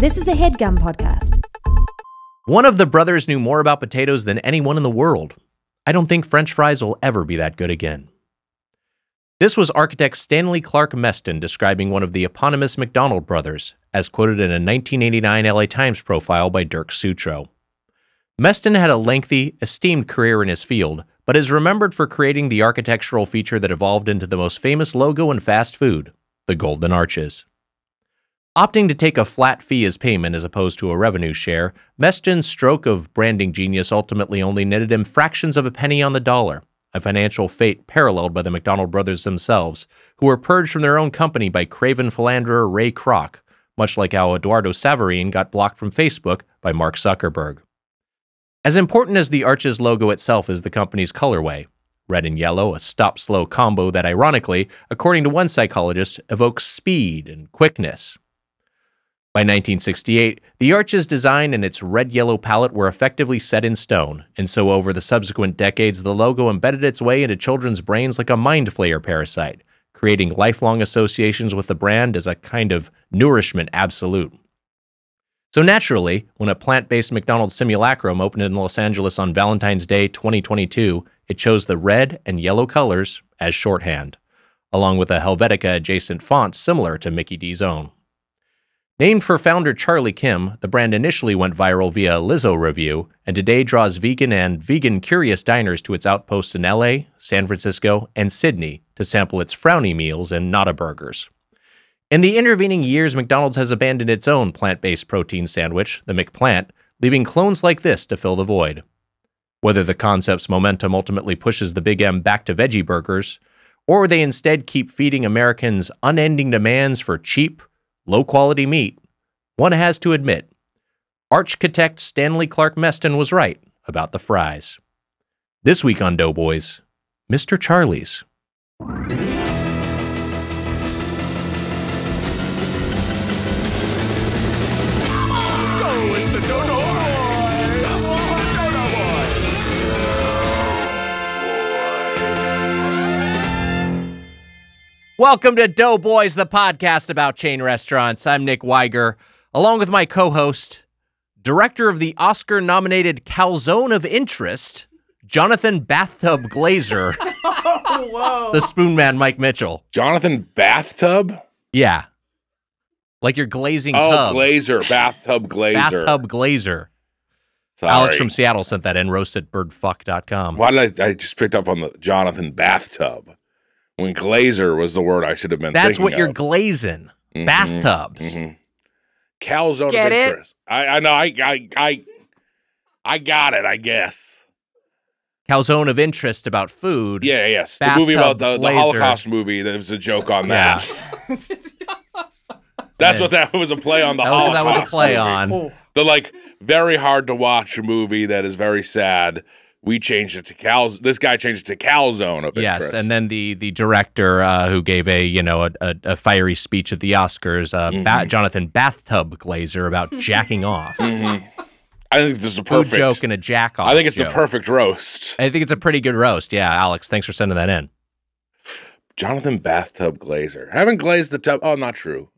This is a HeadGum Podcast. One of the brothers knew more about potatoes than anyone in the world. I don't think French fries will ever be that good again. This was architect Stanley Clark Meston describing one of the eponymous McDonald brothers, as quoted in a 1989 LA Times profile by Dirk Sutro. Meston had a lengthy, esteemed career in his field, but is remembered for creating the architectural feature that evolved into the most famous logo in fast food, the Golden Arches. Opting to take a flat fee as payment as opposed to a revenue share, Meston's stroke of branding genius ultimately only netted him fractions of a penny on the dollar, a financial fate paralleled by the McDonald brothers themselves, who were purged from their own company by craven philanderer Ray Kroc, much like how Eduardo Savarine got blocked from Facebook by Mark Zuckerberg. As important as the Arches logo itself is the company's colorway, red and yellow, a stop-slow combo that, ironically, according to one psychologist, evokes speed and quickness. By 1968, the Arches design and its red-yellow palette were effectively set in stone, and so over the subsequent decades, the logo embedded its way into children's brains like a mind flayer parasite, creating lifelong associations with the brand as a kind of nourishment absolute. So naturally, when a plant-based McDonald's simulacrum opened in Los Angeles on Valentine's Day 2022, it chose the red and yellow colors as shorthand, along with a Helvetica-adjacent font similar to Mickey D's own. Named for founder Charlie Kim, the brand initially went viral via a Lizzo review, and today draws vegan and vegan-curious diners to its outposts in LA, San Francisco, and Sydney to sample its frowny meals and Nata burgers. In the intervening years, McDonald's has abandoned its own plant-based protein sandwich, the McPlant, leaving clones like this to fill the void. Whether the concept's momentum ultimately pushes the Big M back to veggie burgers, or they instead keep feeding Americans unending demands for cheap, low-quality meat, one has to admit, architect Stanley Clark Meston was right about the fries. This week on Doughboys, Mr. Charlie's. Welcome to Doughboys, the podcast about chain restaurants. I'm Nick Weiger, along with my co-host, director of the Oscar-nominated Calzone of Interest, Jonathan Bathtub Glazer, oh, whoa. The Spoon Man, Mike Mitchell. Jonathan Bathtub? Yeah. Like you're glazing tubs. Oh, Glazer. Bathtub Glazer. Bathtub Glazer. Sorry. Alex from Seattle sent that in, roast at birdfuck.com. Why did I just picked up on the Jonathan Bathtub? When glazer was the word I should have been thinking of. That's what you're glazing. Mm-hmm. Bathtubs. Mm-hmm. Calzone of Interest. I know. I got it, I guess. Calzone of Interest about food. Yeah, yes. The movie about the Holocaust movie. There was a joke on that. Yeah. That's what that was, a play on the Holocaust. That was a play on. Oh. The, like, very hard to watch movie that is very sad. We changed it to Calzone. This guy changed it to Calzone of Interest. Yes, and then the director who gave a fiery speech at the Oscars, Jonathan Bathtub Glazer, about jacking off. Mm-hmm. I think this is a perfect joke and a jack off. I think it's the perfect roast. I think it's a pretty good roast. Yeah, Alex, thanks for sending that in. Jonathan Bathtub Glazer. Haven't glazed the tub. Oh, not true.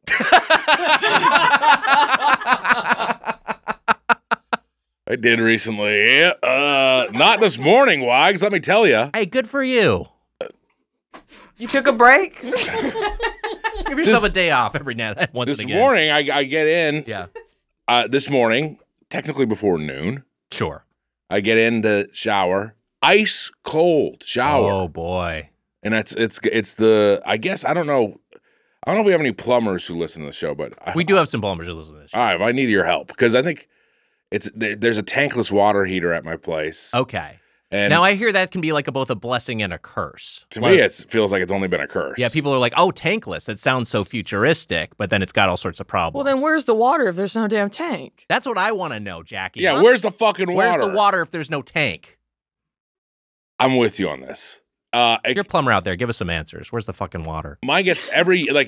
I did recently. Not this morning, Wags, let me tell you. Hey, good for you. You took a break? Give yourself a day off every now and once again. This morning, I get in. Yeah. This morning, technically before noon. Sure. I get in the shower. Ice cold shower. Oh, boy. And it's the, I guess, I don't know if we have any plumbers who listen to the show, but. We do have some plumbers who listen to the show. All right, well, I need your help, because I think. There's a tankless water heater at my place. Okay. And now I hear that can be like both a blessing and a curse. To me, it feels like it's only been a curse. Yeah, people are like, oh, tankless. That sounds so futuristic, but then it's got all sorts of problems. Well, then where's the water if there's no damn tank? That's what I want to know, Jackie. Yeah, where's the fucking water? Where's the water if there's no tank? I'm with you on this. You're a plumber out there. Give us some answers. Where's the fucking water? Mine gets every year. I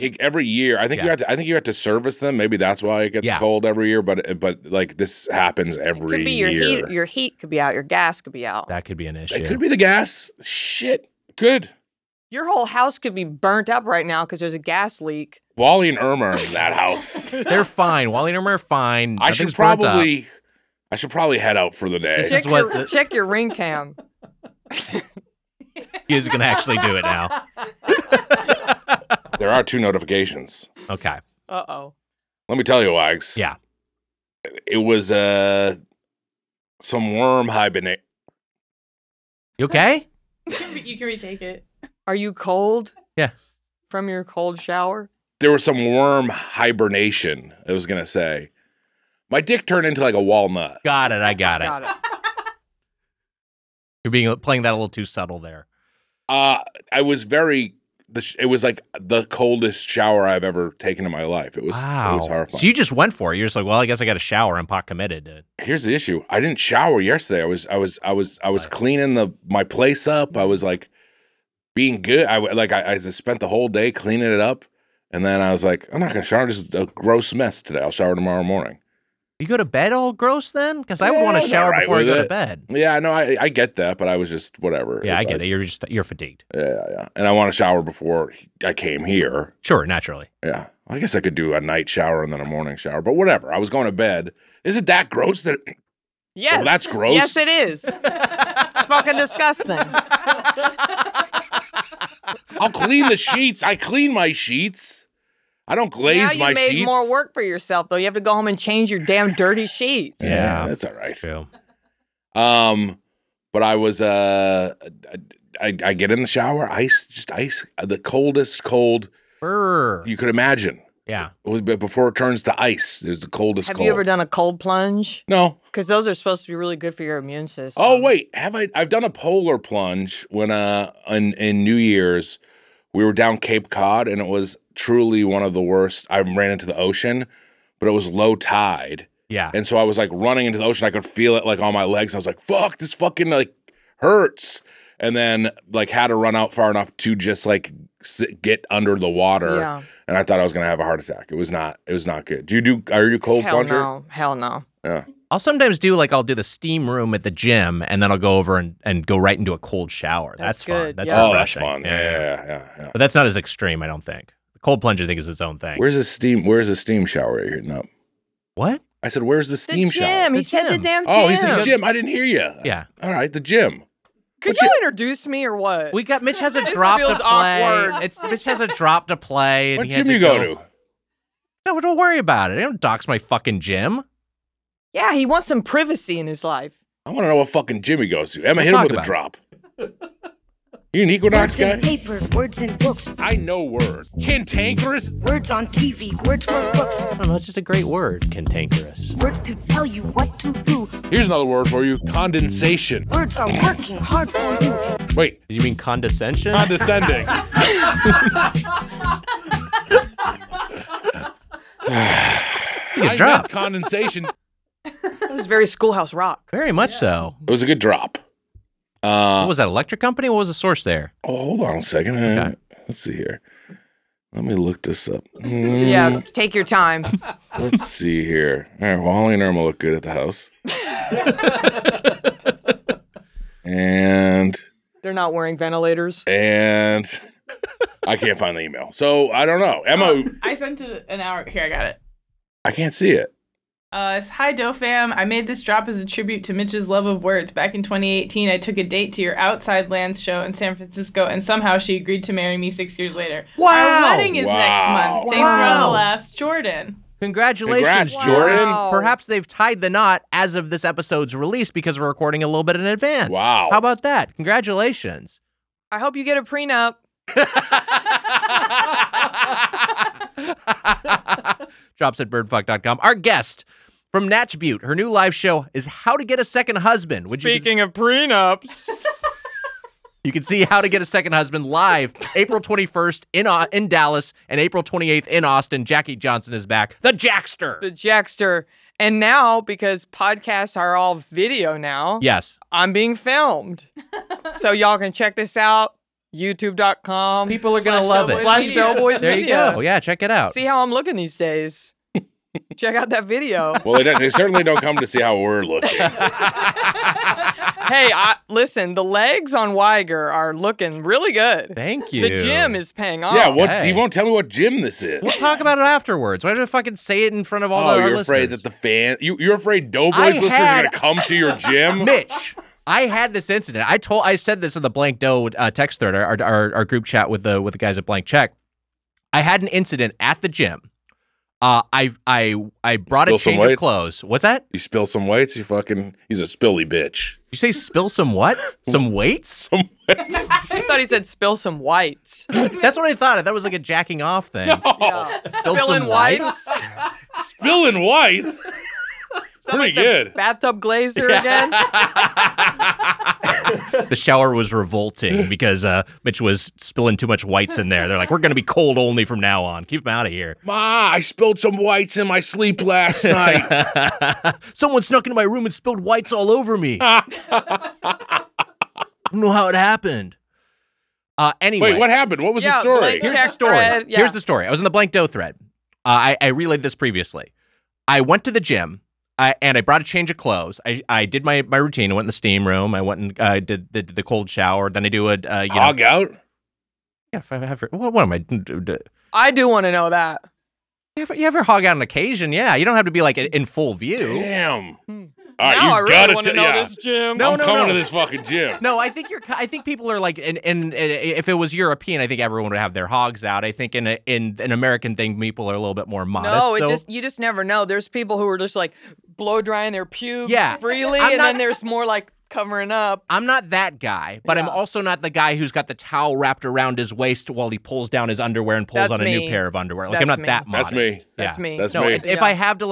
think you have to service them. Maybe that's why it gets cold every year. But like this happens every year. Your heat could be out. Your gas could be out. That could be an issue. It could be the gas. Shit. Good. Your whole house could be burnt up right now because there's a gas leak. Wally and Irma are in that house. They're fine. Wally and Irma are fine. I should probably head out for the day. Check your ring cam. He's gonna actually do it now. There are 2 notifications. Okay. Uh-oh. Let me tell you, Wags. Yeah. It was some worm hibernate. You okay? You can retake it. Are you cold? Yeah. From your cold shower? There was some worm hibernation, I was going to say. My dick turned into like a walnut. Got it. I got it. You're playing that a little too subtle there. I was very... It was like the coldest shower I've ever taken in my life. It was horrifying. So you just went for it. You're just like, well, I guess I got a shower. I'm pot committed. Here's the issue. I didn't shower yesterday. I was cleaning my place up. I was like being good. I just spent the whole day cleaning it up, and then I was like, I'm not gonna shower. This is a gross mess today. I'll shower tomorrow morning. You go to bed all gross then? Because I would want to shower before I go to bed. Yeah, no, I get that, but I was just whatever. Yeah, I get it. You're fatigued. Yeah. And I want to shower before I came here. Sure, naturally. Yeah. I guess I could do a night shower and then a morning shower, but whatever. I was going to bed. Is it that gross? Yes. Oh, that's gross. Yes, it is. It's fucking disgusting. I'll clean the sheets. I clean my sheets. I don't glaze my sheets. Now you made more work for yourself, though. You have to go home and change your damn dirty sheets. Yeah, that's all right. True. But I was, I get in the shower, ice, the coldest cold you could imagine. Yeah. It was before it turns to ice. It was the coldest cold. Have you ever done a cold plunge? No. Because those are supposed to be really good for your immune system. Oh, wait. Have I? I've done a polar plunge when in New Year's. We were down Cape Cod, and it was truly one of the worst. I ran into the ocean, but it was low tide. Yeah. And so I was, like, running into the ocean. I could feel it, like, on my legs. I was like, fuck, this fucking, like, hurts. And then, like, had to run out far enough to just, like, get under the water. Yeah. And I thought I was going to have a heart attack. It was not good. Are you a cold plunger? Hell no. Yeah. I'll sometimes do, like, I'll do the steam room at the gym, and then I'll go over and go right into a cold shower. That's fun. That's fun. Yeah. But that's not as extreme, I don't think. The cold plunge, I think, is its own thing. Where's the steam shower you're hitting up? What? I said, where's the steam shower? He said the damn gym. Oh, he said the gym. I didn't hear you. Yeah. All right, the gym. Could you introduce me or what? We got Mitch has a drop to play. Mitch has a drop to play. What gym you go to? No, don't worry about it. I don't dox my fucking gym. Yeah, he wants some privacy in his life. I want to know what fucking gym he goes to. Emma, hit him with a drop. You an Equinox guy? Words and papers, words and books. I know words. Cantankerous. Words on TV, words for books. I don't know, it's just a great word, cantankerous. Words to tell you what to do. Here's another word for you, condensation. Words are working hard for you. Wait, do you mean condescension? Condescending. Good drop. Condensation. It was very Schoolhouse Rock. Very much so. It was a good drop. What was that, electric company? What was the source there? Oh, hold on a second. Okay. Let's see here. Let me look this up. Yeah, take your time. Let's see here. All right, Wally and Irma look good at the house. And... They're not wearing ventilators. And... I can't find the email. So, I don't know. Emma... I sent it an hour... Here, I got it. I can't see it. It's, hi, DoFam. I made this drop as a tribute to Mitch's love of words. Back in 2018, I took a date to your Outside Lands show in San Francisco, and somehow she agreed to marry me 6 years later. Wow! Our wedding is next month. Thanks for all the laughs, Jordan. Congratulations, Jordan. Perhaps they've tied the knot as of this episode's release because we're recording a little bit in advance. Wow. How about that? Congratulations. I hope you get a prenup. Drops at birdfuck.com. Our guest... From Natch Butte, her new live show is How to Get a Second Husband. Speaking of prenups. You can see How to Get a Second Husband live April 21st in Dallas and April 28th in Austin. Jackie Johnson is back. The Jackster. The Jackster. And now, because podcasts are all video now. Yes. I'm being filmed. So y'all can check this out. YouTube.com. People are going to love it. /Doughboys There you go. Yeah, check it out. See how I'm looking these days. Check out that video. Well, they certainly don't come to see how we're looking. Hey, listen, the legs on Weiger are looking really good. Thank you. The gym is paying off. Yeah, what, you won't tell me what gym this is. We'll talk about it afterwards. Why don't you fucking say it in front of all our listeners? Oh, you're afraid that the fan... You're afraid Doughboys listeners are going to come to your gym? Mitch... I had this incident. I said this in the Blank Dough text thread, our group chat with the guys at Blank Check. I had an incident at the gym. I brought a change of clothes. What's that? You spill some weights. He's a spilly bitch. You say spill some what? Some weights? Some weights. I thought he said spill some whites. That's what I thought. I thought it was like a jacking off thing. No. Yeah. Spilling whites. Spilling whites. Pretty good. Bathtub glazer again. The shower was revolting because Mitch was spilling too much whites in there. They're like, we're going to be cold only from now on. Keep them out of here. Ma, I spilled some whites in my sleep last night. Someone snuck into my room and spilled whites all over me. I don't know how it happened. Anyway. Wait, what happened? What was the story? Here's the story. Here's the story. I was in the Blank Dough thread. I relayed this previously. I went to the gym. And I brought a change of clothes. I did my routine. I went in the steam room. I went and did the cold shower. Then I do a hog out. Yeah, if I ever, what am I? I do want to know that. You ever hog out on occasion? Yeah, you don't have to be like in full view. Damn. All right, you gotta really know this gym. No, I'm coming to this fucking gym. No, I think people are like, and if it was European, I think everyone would have their hogs out. I think in an American thing, people are a little bit more modest. No, you just never know. There's people who are just like blow drying their pubes freely, then there's more like covering up. I'm not that guy, but I'm also not the guy who's got the towel wrapped around his waist while he pulls down his underwear and pulls on a new pair of underwear. Like, I'm not that modest. That's me. Yeah. That's me. That's me. If I have to,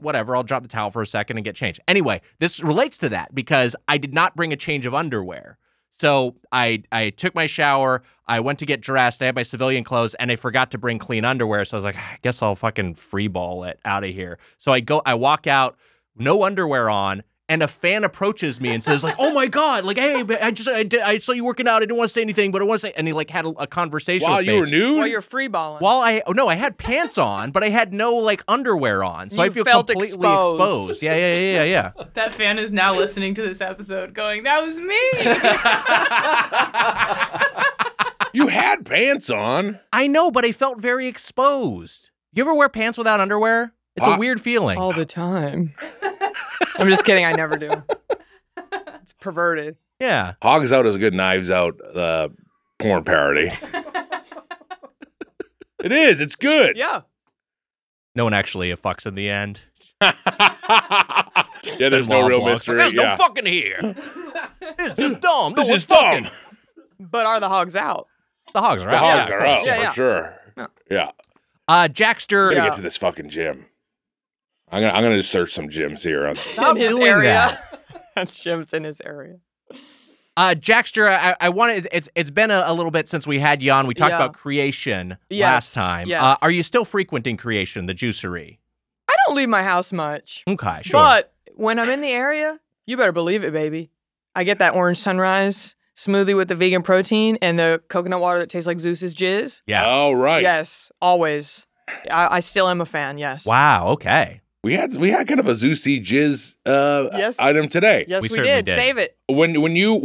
whatever, I'll drop the towel for a second and get changed. Anyway, this relates to that because I did not bring a change of underwear. So I took my shower, I went to get dressed, I had my civilian clothes, and I forgot to bring clean underwear. So I was like, I guess I'll fucking freeball it out of here. So I walk out, no underwear on, and a fan approaches me and says, like, oh my God, like, hey, I saw you working out, I didn't want to say anything, but I want to say, and he like had a conversation with me. While you were nude? While you're freeballing. I had pants on, but I had no like underwear on, so I feel completely exposed. Yeah. That fan is now listening to this episode going, that was me. You had pants on. I know, but I felt very exposed. You ever wear pants without underwear? It's a weird feeling. All the time. I'm just kidding. I never do. It's perverted. Yeah. Hogs out is a good Knives Out porn parody. It is. It's good. Yeah. No one actually fucks in the end. There's no real mystery. There's no fucking here. It's just dumb. This is dumb. But are the hogs out? The hogs are out. The hogs are out for sure. Yeah. Jackster. I'm gonna get to this fucking gym. I'm gonna just search some gyms here. In his area. That's gyms in his area. Jackster, I wanted. It's been a little bit since we had you on. We talked about Creation last time. Yes. Are you still frequenting Creation, the juicery? I don't leave my house much. Okay, sure. But when I'm in the area, you better believe it, baby. I get that orange sunrise smoothie with the vegan protein and the coconut water that tastes like Zeus's jizz. Yeah. Oh, right. Yes, always. I still am a fan. Yes. Wow. Okay. We had kind of a Zeusy jizz item today. Yes, we did. Save it. When you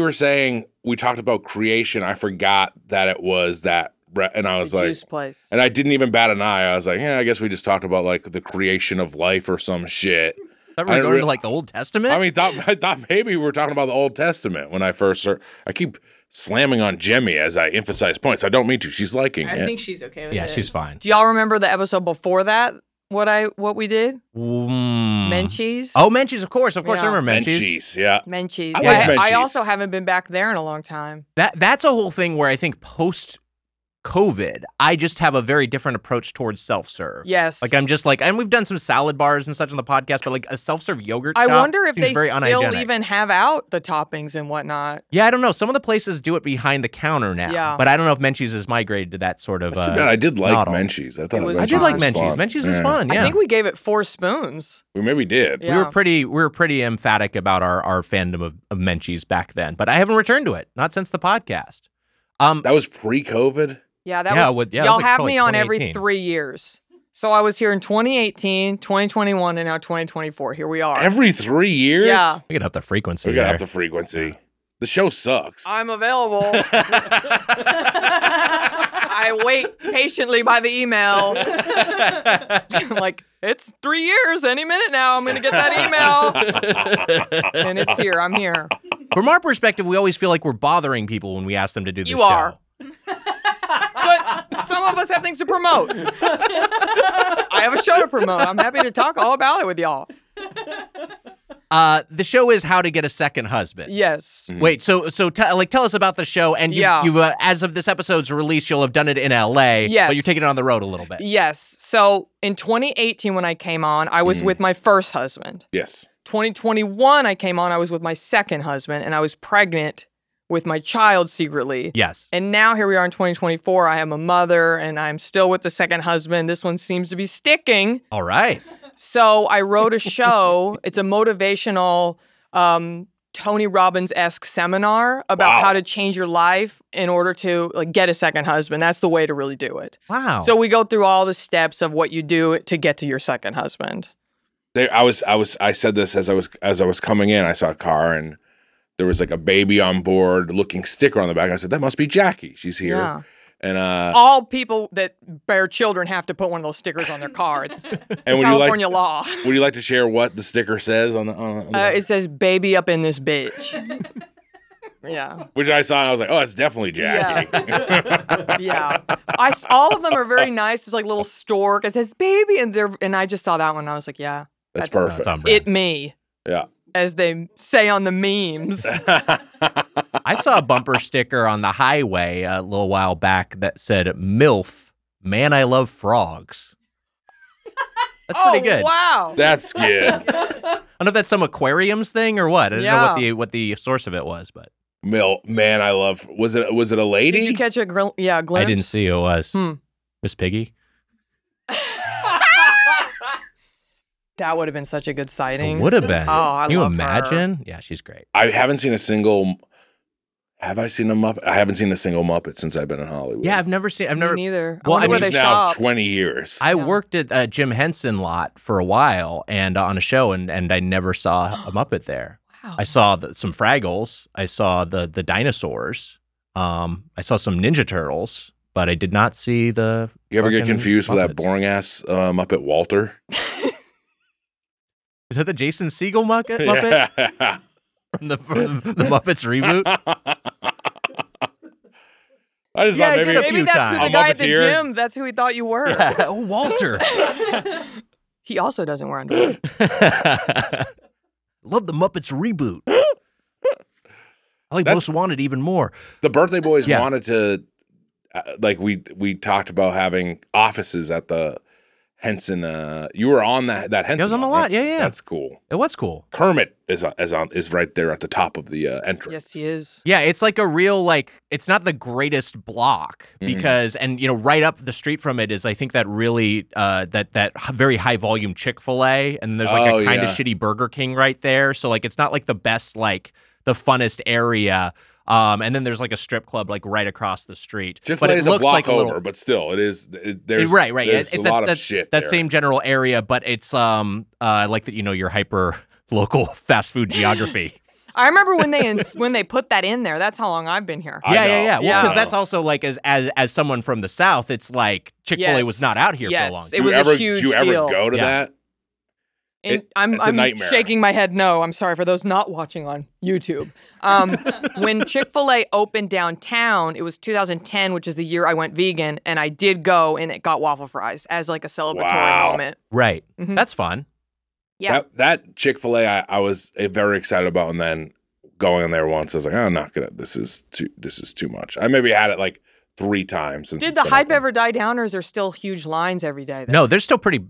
were saying we talked about Creation, I forgot that it was that, and I was like, juice place. And I didn't even bat an eye. I was like, yeah, I guess we just talked about like the creation of life or some shit. Thought we were going to like the Old Testament. I mean, I thought maybe we were talking about the Old Testament when I first heard. I keep slamming on Jemmy as I emphasize points. I don't mean to. She's liking it. I think she's okay with it. Yeah, she's fine. Do y'all remember the episode before that? What we did? Menchie's. Oh, Menchie's, of course, I remember Menchie's. Menchie's. I like Menchie's. I also haven't been back there in a long time. That's a whole thing where I think post-COVID, I just have a very different approach towards self-serve. Yes. Like, I'm just like, and we've done some salad bars and such on the podcast, but like a self-serve yogurt shop, I wonder if they still even have out the toppings and whatnot. Yeah, I don't know. Some of the places do it behind the counter now, but I don't know if Menchie's has migrated to that sort of I did like model. Menchie's. I did like Menchie's. Menchie's is fun, yeah. I think we gave it 4 spoons. We maybe did. Yeah. We were pretty emphatic about our fandom of Menchie's back then, but I haven't returned to it, not since the podcast. That was pre-COVID? Yeah, that was. Y'all have me on every 3 years. So I was here in 2018, 2021, and now 2024. Here we are. Every 3 years? Yeah. We could up the frequency. We got up the frequency. The show sucks. I'm available. I wait patiently by the email. I'm like, it's 3 years. Any minute now, I'm going to get that email. And it's here. I'm here. From our perspective, we always feel like we're bothering people when we ask them to do this show. You are. But some of us have things to promote. I have a show to promote. I'm happy to talk all about it with y'all. The show is How to Get a Second Husband. Yes. Mm. Wait, so tell us about the show. And you've as of this episode's release, you'll have done it in L.A., yes, but you're taking it on the road a little bit. Yes. So in 2018, when I came on, I was with my first husband. Yes. 2021, I came on, I was with my second husband, and I was pregnant with my child secretly. Yes. And now here we are in 2024. I am a mother, and I'm still with the second husband. This one seems to be sticking. All right. So I wrote a show. It's a motivational Tony Robbins-esque seminar about how to change your life in order to get a second husband. That's the way to really do it. Wow. So we go through all the steps of what you do to get to your second husband. I said this as I was coming in. I saw a car and there was like a baby on board looking sticker on the back. I said, that must be Jackie. She's here. Yeah. And all people that bear children have to put one of those stickers on their car. It's California law. Would you like to share what the sticker says on the? It says "baby up in this bitch." Yeah. Which I saw and I was like, oh, it's definitely Jackie. Yeah. Yeah. All of them are very nice. It's like little stork. It says "baby," and I just saw that one. And I was like, yeah, that's perfect. That's it me. Yeah. As they say on the memes. I saw a bumper sticker on the highway a little while back that said, MILF, man, I love frogs. That's pretty good. Wow. That's good. I don't know if that's some aquariums thing or what. I didn't know what the source of it was, but. MILF, man, I love, was it a lady? Did you catch a glimpse? I didn't see who it was. Miss Piggy? That would have been such a good sighting. It would have been. Oh, I love her. Can you imagine? Yeah, she's great. Have I seen a Muppet? I haven't seen a single Muppet since I've been in Hollywood. Yeah, I've never. Me neither. Well, I mean, it's now 20 years. I worked at Jim Henson lot for a while and on a show, and I never saw a Muppet there. Wow. I saw some Fraggles. I saw the dinosaurs. I saw some Ninja Turtles, but I did not see the. You ever get confused with that boring ass Muppet Walter? Is that the Jason Segel Muppet? Yeah. From the Muppets reboot? I just thought maybe that's who the guy at the gym, that's who he thought you were. Yeah. Oh, Walter. He also doesn't wear underwear. Love the Muppets reboot. I like Most Wanted even more. The Birthday Boys wanted to, we talked about having offices at the Henson, you were on that Henson. It was on the lot, right? yeah. That's cool. It was cool. Kermit is right there at the top of the entrance. Yes, he is. Yeah, it's like a real, it's not the greatest block because, and right up the street from it is, I think that really, that very high volume Chick-fil-A, and there's like a kind of shitty Burger King right there. So it's not the best, the funnest area. And then there's a strip club right across the street. Chick-fil-A is a block over, but still, it is. Right. There's a lot of shit there. That same general area, but it's I like that your hyper local fast food geography. I remember when they put that in there. That's how long I've been here. Yeah. Well, because that's also as someone from the South, it's Chick-fil-A was not out here for a long time. It was a huge deal. Do you ever go to that? I'm shaking my head no. I'm sorry for those not watching on YouTube. When Chick-fil-A opened downtown, it was 2010, which is the year I went vegan, and I did go, and it got waffle fries as a celebratory moment. Right. Mm-hmm. That's fun. Yeah. That Chick-fil-A I was very excited about, and then going in there once, I was like, oh, I'm not gonna. This is too much. I maybe had it three times. Did the hype ever die down, or is there still huge lines every day? Though? No, there's still pretty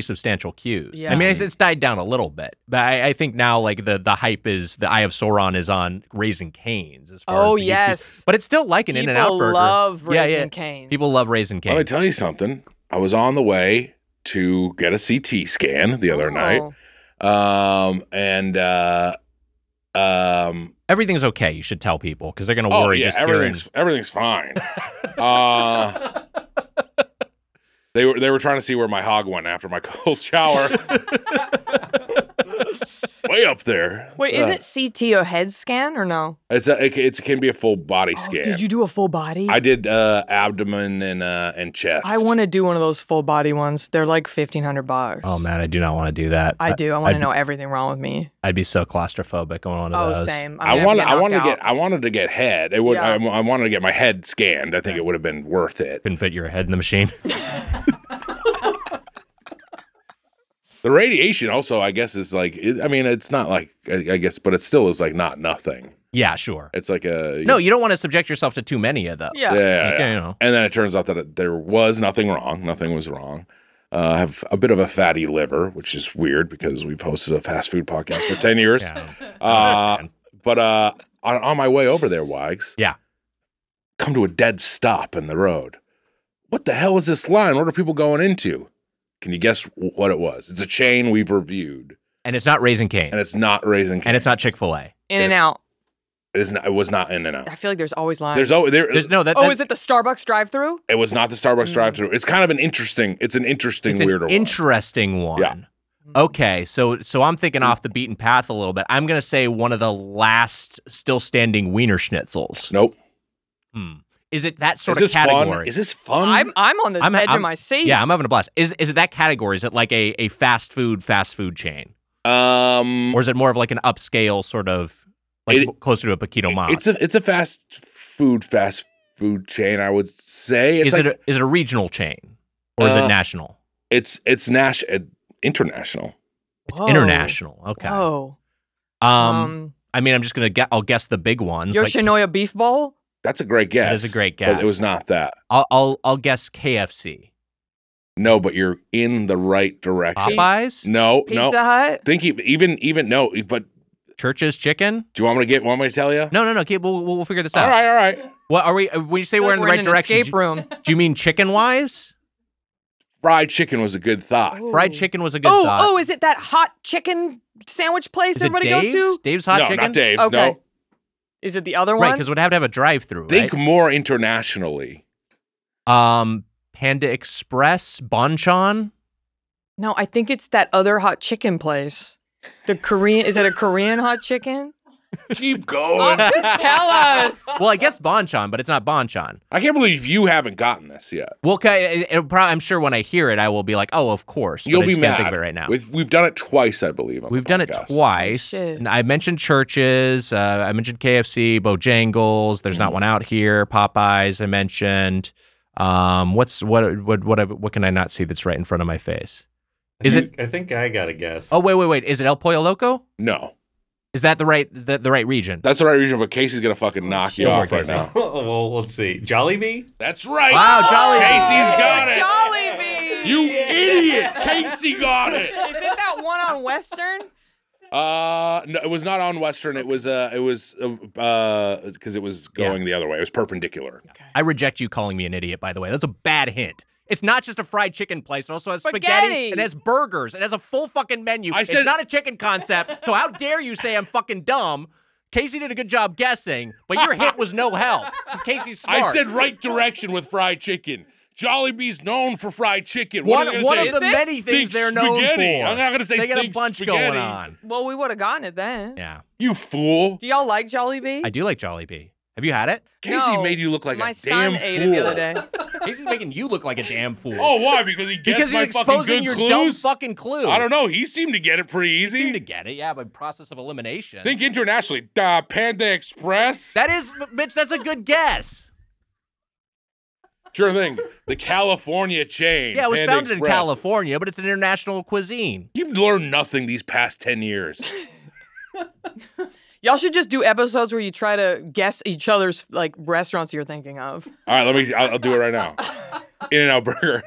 substantial queues. Yeah. I mean, it's died down a little bit, but I think now the hype is the Eye of Sauron is on Raising Cane's as far as the yes, but it's still an In-N-Out Burger. People love Raising Cane's. People love Raising Cane's. Let me tell you something. I was on the way to get a CT scan the other night, everything's okay. You should tell people because they're gonna worry. Everything's fine. They were trying to see where my hog went after my cold shower. Way up there. Wait, is it CT or head scan or no? It can be a full body scan. Did you do a full body? I did abdomen and chest. I want to do one of those full body ones. They're like $1,500. Oh man, I do not want to do that. I want to know everything wrong with me. I'd be so claustrophobic on one of those. Oh, same. I wanted to get head. I wanted to get my head scanned. I think it would have been worth it. Couldn't fit your head in the machine. The radiation also, I guess, is like, it's not like, I guess, but it still is like not nothing. Yeah, sure. It's like a... No, you don't want to subject yourself to too many of those. Yeah. You know. And then it turns out that there was nothing wrong. Nothing was wrong. I have a bit of a fatty liver, which is weird because we've hosted a fast food podcast for 10 years. Yeah. On my way over there, Wags. Yeah. Come to a dead stop in the road. What the hell is this line? What are people going into? Can you guess what it was? It's a chain we've reviewed. And it's not Raising Cane's. And it's not Raising Cane's. And it's not Chick-fil-A. In-N-Out. It was not In-N-Out. I feel like there's always lines. Is it the Starbucks drive-thru? It was not the Starbucks drive-thru. It's kind of an interesting, weirder one. Interesting one. Yeah. Okay, so I'm thinking off the beaten path a little bit. I'm going to say one of the last still standing Wiener Schnitzels. Nope. Hmm. Is it that sort of category? Fun? Is this fun? I'm on the edge of my seat. Yeah, I'm having a blast. Is it that category? Is it like a fast food chain? Or is it more of like an upscale sort of, like closer to a Paquito Mas? It's a fast food chain, I would say. Is it a regional chain? Or is it national? It's international. It's international. Okay. Oh. I'm just going to I'll guess the big ones. Yoshinoya Beef Bowl? That's a great guess. That is a great guess. But it was not that. I'll guess KFC. No, but you're in the right direction. Popeyes? No, Pizza Hut? But Church's Chicken? Do you want me to tell you? No. Okay, we'll figure this out. All right. What are we? When you say we're in the right direction, escape room. Do you mean chicken wise? Fried chicken was a good thought. Ooh. Fried chicken was a good thought. Oh, is it that hot chicken sandwich place everybody goes to? Dave's Hot Chicken? No, not Dave's. Okay. No. Is it the other one? Right, because it would have to have a drive-through. Think more internationally. Panda Express, Bonchon. No, I think it's that other hot chicken place. The Korean. Is it a Korean hot chicken? Keep going. Oh, just tell us. Well, I guess Bonchon, but it's not Bonchon. I can't believe you haven't gotten this yet. Well, okay, I'm sure when I hear it, I will be like, "Oh, of course." You'll be mad. It right now. We've done it twice, I believe. We've done it twice. And I mentioned Churches. I mentioned KFC, Bojangles. There's not one out here. Popeyes. I mentioned. What can I not see that's right in front of my face? I think I got a guess. Oh wait. Is it El Pollo Loco? No. Is that the right region? That's the right region, but Casey's gonna fucking knock you off right now. Well, let's see. Jollibee? That's right. Wow, Jollibee. Casey's got it. Jollibee. You idiot. Casey got it. Is it that one on Western? No, it was not on Western. It was because it was going the other way. It was perpendicular. Okay. I reject you calling me an idiot, by the way. That's a bad hint. It's not just a fried chicken place. It also has spaghetti. It has burgers. It has a full fucking menu. It's not a chicken concept, so how dare you say I'm fucking dumb. Casey did a good job guessing, but your hit was no help. Because Casey's smart. I said right direction with fried chicken. Jollibee's known for fried chicken. One of the many things they're known for. I'm not going to say they got a bunch going on. Well, we would have gotten it then. Yeah. You fool. Do y'all like Jollibee? I do like Jollibee. Have you had it? Casey made you look like a damn fool. My son ate it the other day. Casey's making you look like a damn fool. Oh, why? Because he guessed my fucking good clues? Because he's exposing your dumb fucking clues. I don't know. He seemed to get it pretty easy. He seemed to get it, yeah, by process of elimination. Think internationally. Panda Express. That is, Mitch, that's a good guess. Sure thing. The California chain. Yeah, it was Panda founded Express. In California, but it's an international cuisine. You've learned nothing these past 10 years. Y'all should just do episodes where you try to guess each other's like restaurants you're thinking of. All right, I'll do it right now. In-N-Out Burger.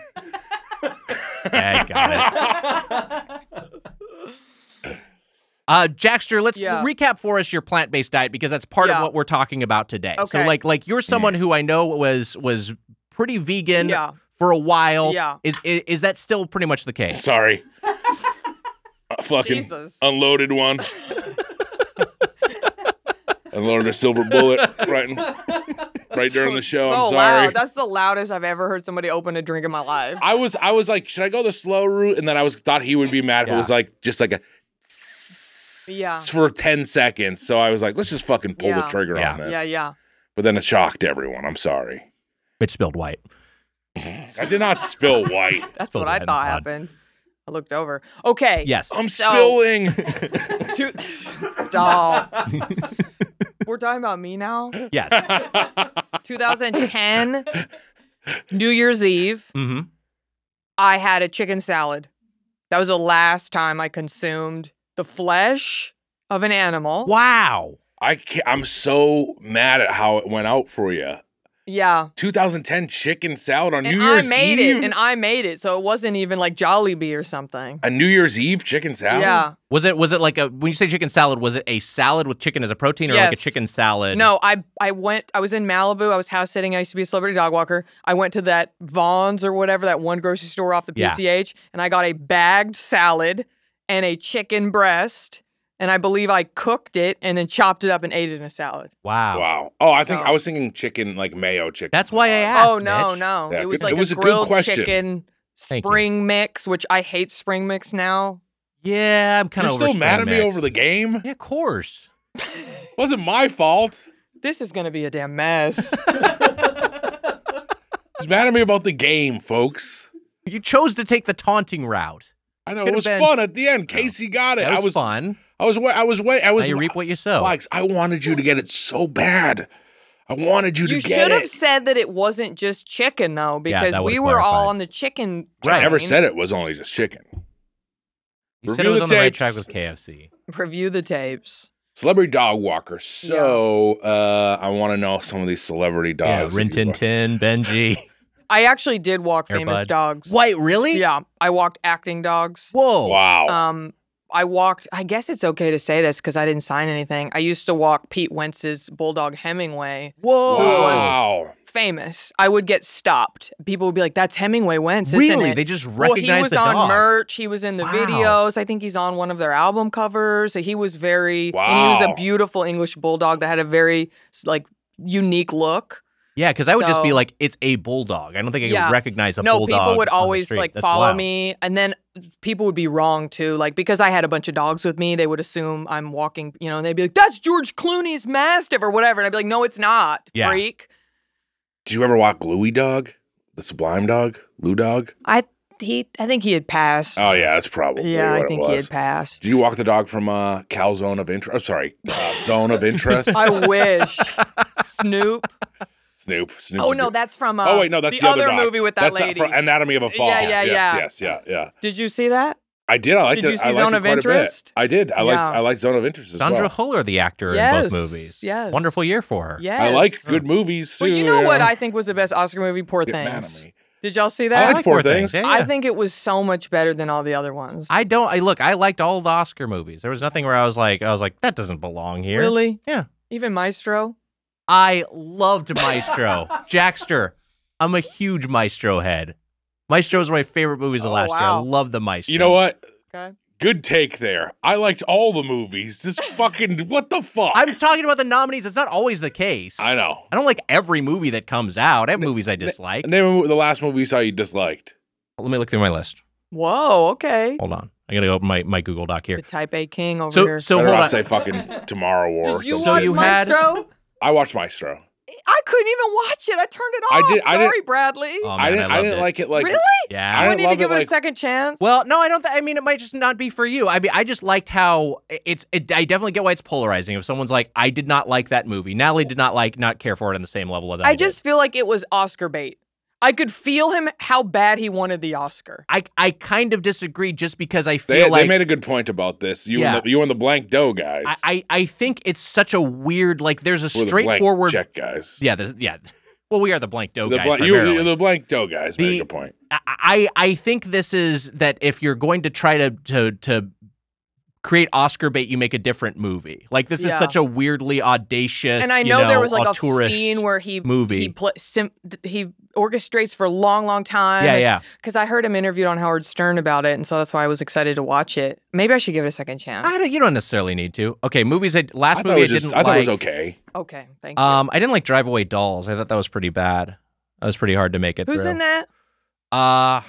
I got it. Jackster, let's recap for us your plant-based diet because that's part of what we're talking about today. Okay. So like you're someone who I know was pretty vegan for a while. Yeah. Is that still pretty much the case? Sorry. Fucking Jesus. Unloaded one. Unloaded a silver bullet. Right. right during the show. So I'm sorry. Loud. That's the loudest I've ever heard somebody open a drink in my life. I was like, should I go the slow route? And then I was thought he would be mad if it was like just like a for 10 seconds. So I was like, let's just fucking pull the trigger on this. But then it shocked everyone. I'm sorry. Bitch spilled white. I did not spill white. That's spilled what I thought happened. I looked over. Okay. Yes. I'm spilling. Stop. We're talking about me now? Yes. 2010, New Year's Eve, I had a chicken salad. That was the last time I consumed the flesh of an animal. Wow. I'm so mad at how it went out for you. Yeah. 2010 chicken salad on New Year's Eve. And I made it. So it wasn't even like Jollibee or something. A New Year's Eve chicken salad? Yeah. Was it like a, when you say chicken salad, was it a salad with chicken as a protein or like a chicken salad? No, I was in Malibu. I was house sitting. I used to be a celebrity dog walker. I went to that Vaughn's or whatever, that one grocery store off the PCH, and I got a bagged salad and a chicken breast. And I believe I cooked it and then chopped it up and ate it in a salad. Wow. Wow. Oh, I was thinking chicken, like mayo chicken. That's why I asked. Oh, no, Mitch. No. Yeah, it was like it was a grilled chicken spring mix, which I hate spring mix now. Yeah, I'm kind of over spring mix. You're still mad at me over the game? Yeah, of course. Wasn't my fault. This is going to be a damn mess. He's mad at me about the game, folks. You chose to take the taunting route. I know. It was fun at the end. Casey got it. That was fun. I was. Now you reap what you sow. Alex, I wanted you to get it so bad. I wanted you to get it. You should have said that it wasn't just chicken, though, because we were all on the chicken train. I never said it was only just chicken. You said it was on the right track with KFC. Review the tapes. Celebrity dog walker. So I want to know some of these celebrity dogs. Yeah, Rin Tin Tin, Benji. I actually did walk famous dogs. Wait, really? Yeah, I walked acting dogs. Whoa. Wow. I walked, I guess it's okay to say this because I didn't sign anything. I used to walk Pete Wentz's bulldog Hemingway. Whoa. Wow. Famous. I would get stopped. People would be like, that's Hemingway Wentz, isn't it? Really? They just recognized the dog. Well, he was on merch. He was in the videos. I think he's on one of their album covers. He was very, and he was a beautiful English bulldog that had a very like unique look. Yeah, because I would just be like, it's a bulldog. I don't think I could recognize a bulldog. No, people would always like follow me. And then people would be wrong too. Like, because I had a bunch of dogs with me, they would assume I'm walking, you know, and they'd be like, that's George Clooney's Mastiff or whatever. And I'd be like, no, it's not, freak. Did you ever walk Louie Dog? The Sublime Dog? Lou Dog? I think he had passed. Oh, yeah, that's probably what I think it was. He had passed. Did you walk the dog from Cal's Zone of Interest? Oh, sorry, Zone of Interest. I wish. Snoop. Snoop. Oh no, that's from. Oh wait, no, that's the other movie with that lady. From Anatomy of a Fall. Yeah. Did you see that? I did. I liked it. Did you see Zone of Interest? I did. I liked Zone of Interest as well. Sandra Huller, the actor in both movies. Yes. Wonderful year for her. Yes. I like good movies too. Well, you know what I think was the best Oscar movie? Poor Things. Did y'all see that? I liked Poor Things. I think it was so much better than all the other ones. I liked all the Oscar movies. There was nothing where I was like, that doesn't belong here. Really? Yeah. Even Maestro. I loved Maestro. Jackster, I'm a huge Maestro head. Maestro is one of my favorite movies of last year. I love the Maestro. You know what? Okay. Good take there. I liked all the movies. This fucking, what the fuck? I'm talking about the nominees. It's not always the case. I know. I don't like every movie that comes out. I have movies I dislike. Name the last movie you saw you disliked. Let me look through my list. Whoa, okay. Hold on. I gotta open my Google Doc here. The Type A King over here. So hold on. Say fucking Tomorrow War. Did you watch Maestro? I watched Maestro. I couldn't even watch it. I turned it off. Sorry, Bradley. Oh, man, I didn't like it. Like, really? Yeah. I need to give it a second chance. Well, no, I don't. I mean, it might just not be for you. I mean, I just liked how it's. I definitely get why it's polarizing. If someone's like, I did not like that movie. Natalie did not care for it on the same level of that. I just feel like it was Oscar bait. I could feel him how bad he wanted the Oscar. I kind of disagree just because I feel like... They made a good point about this. You and the Blank Doe guys. I think it's such a weird... Like, there's a straightforward... Check guys. Yeah. Well, we are the Blank Doe guys primarily. You're the Blank Doe guys made a good point. I think this is that if you're going to try to create Oscar bait, you make a different movie. Like, this is such a weirdly audacious, and I know there was like a scene where he orchestrates for a long time. Yeah, yeah. Because I heard him interviewed on Howard Stern about it, and so that's why I was excited to watch it. Maybe I should give it a second chance. You don't necessarily need to. Okay, movies. Last movie I didn't like. I thought it was okay. Okay, thank you. I didn't like Drive Away Dolls. I thought that was pretty bad. That was pretty hard to make it. Who's in that? Qualley.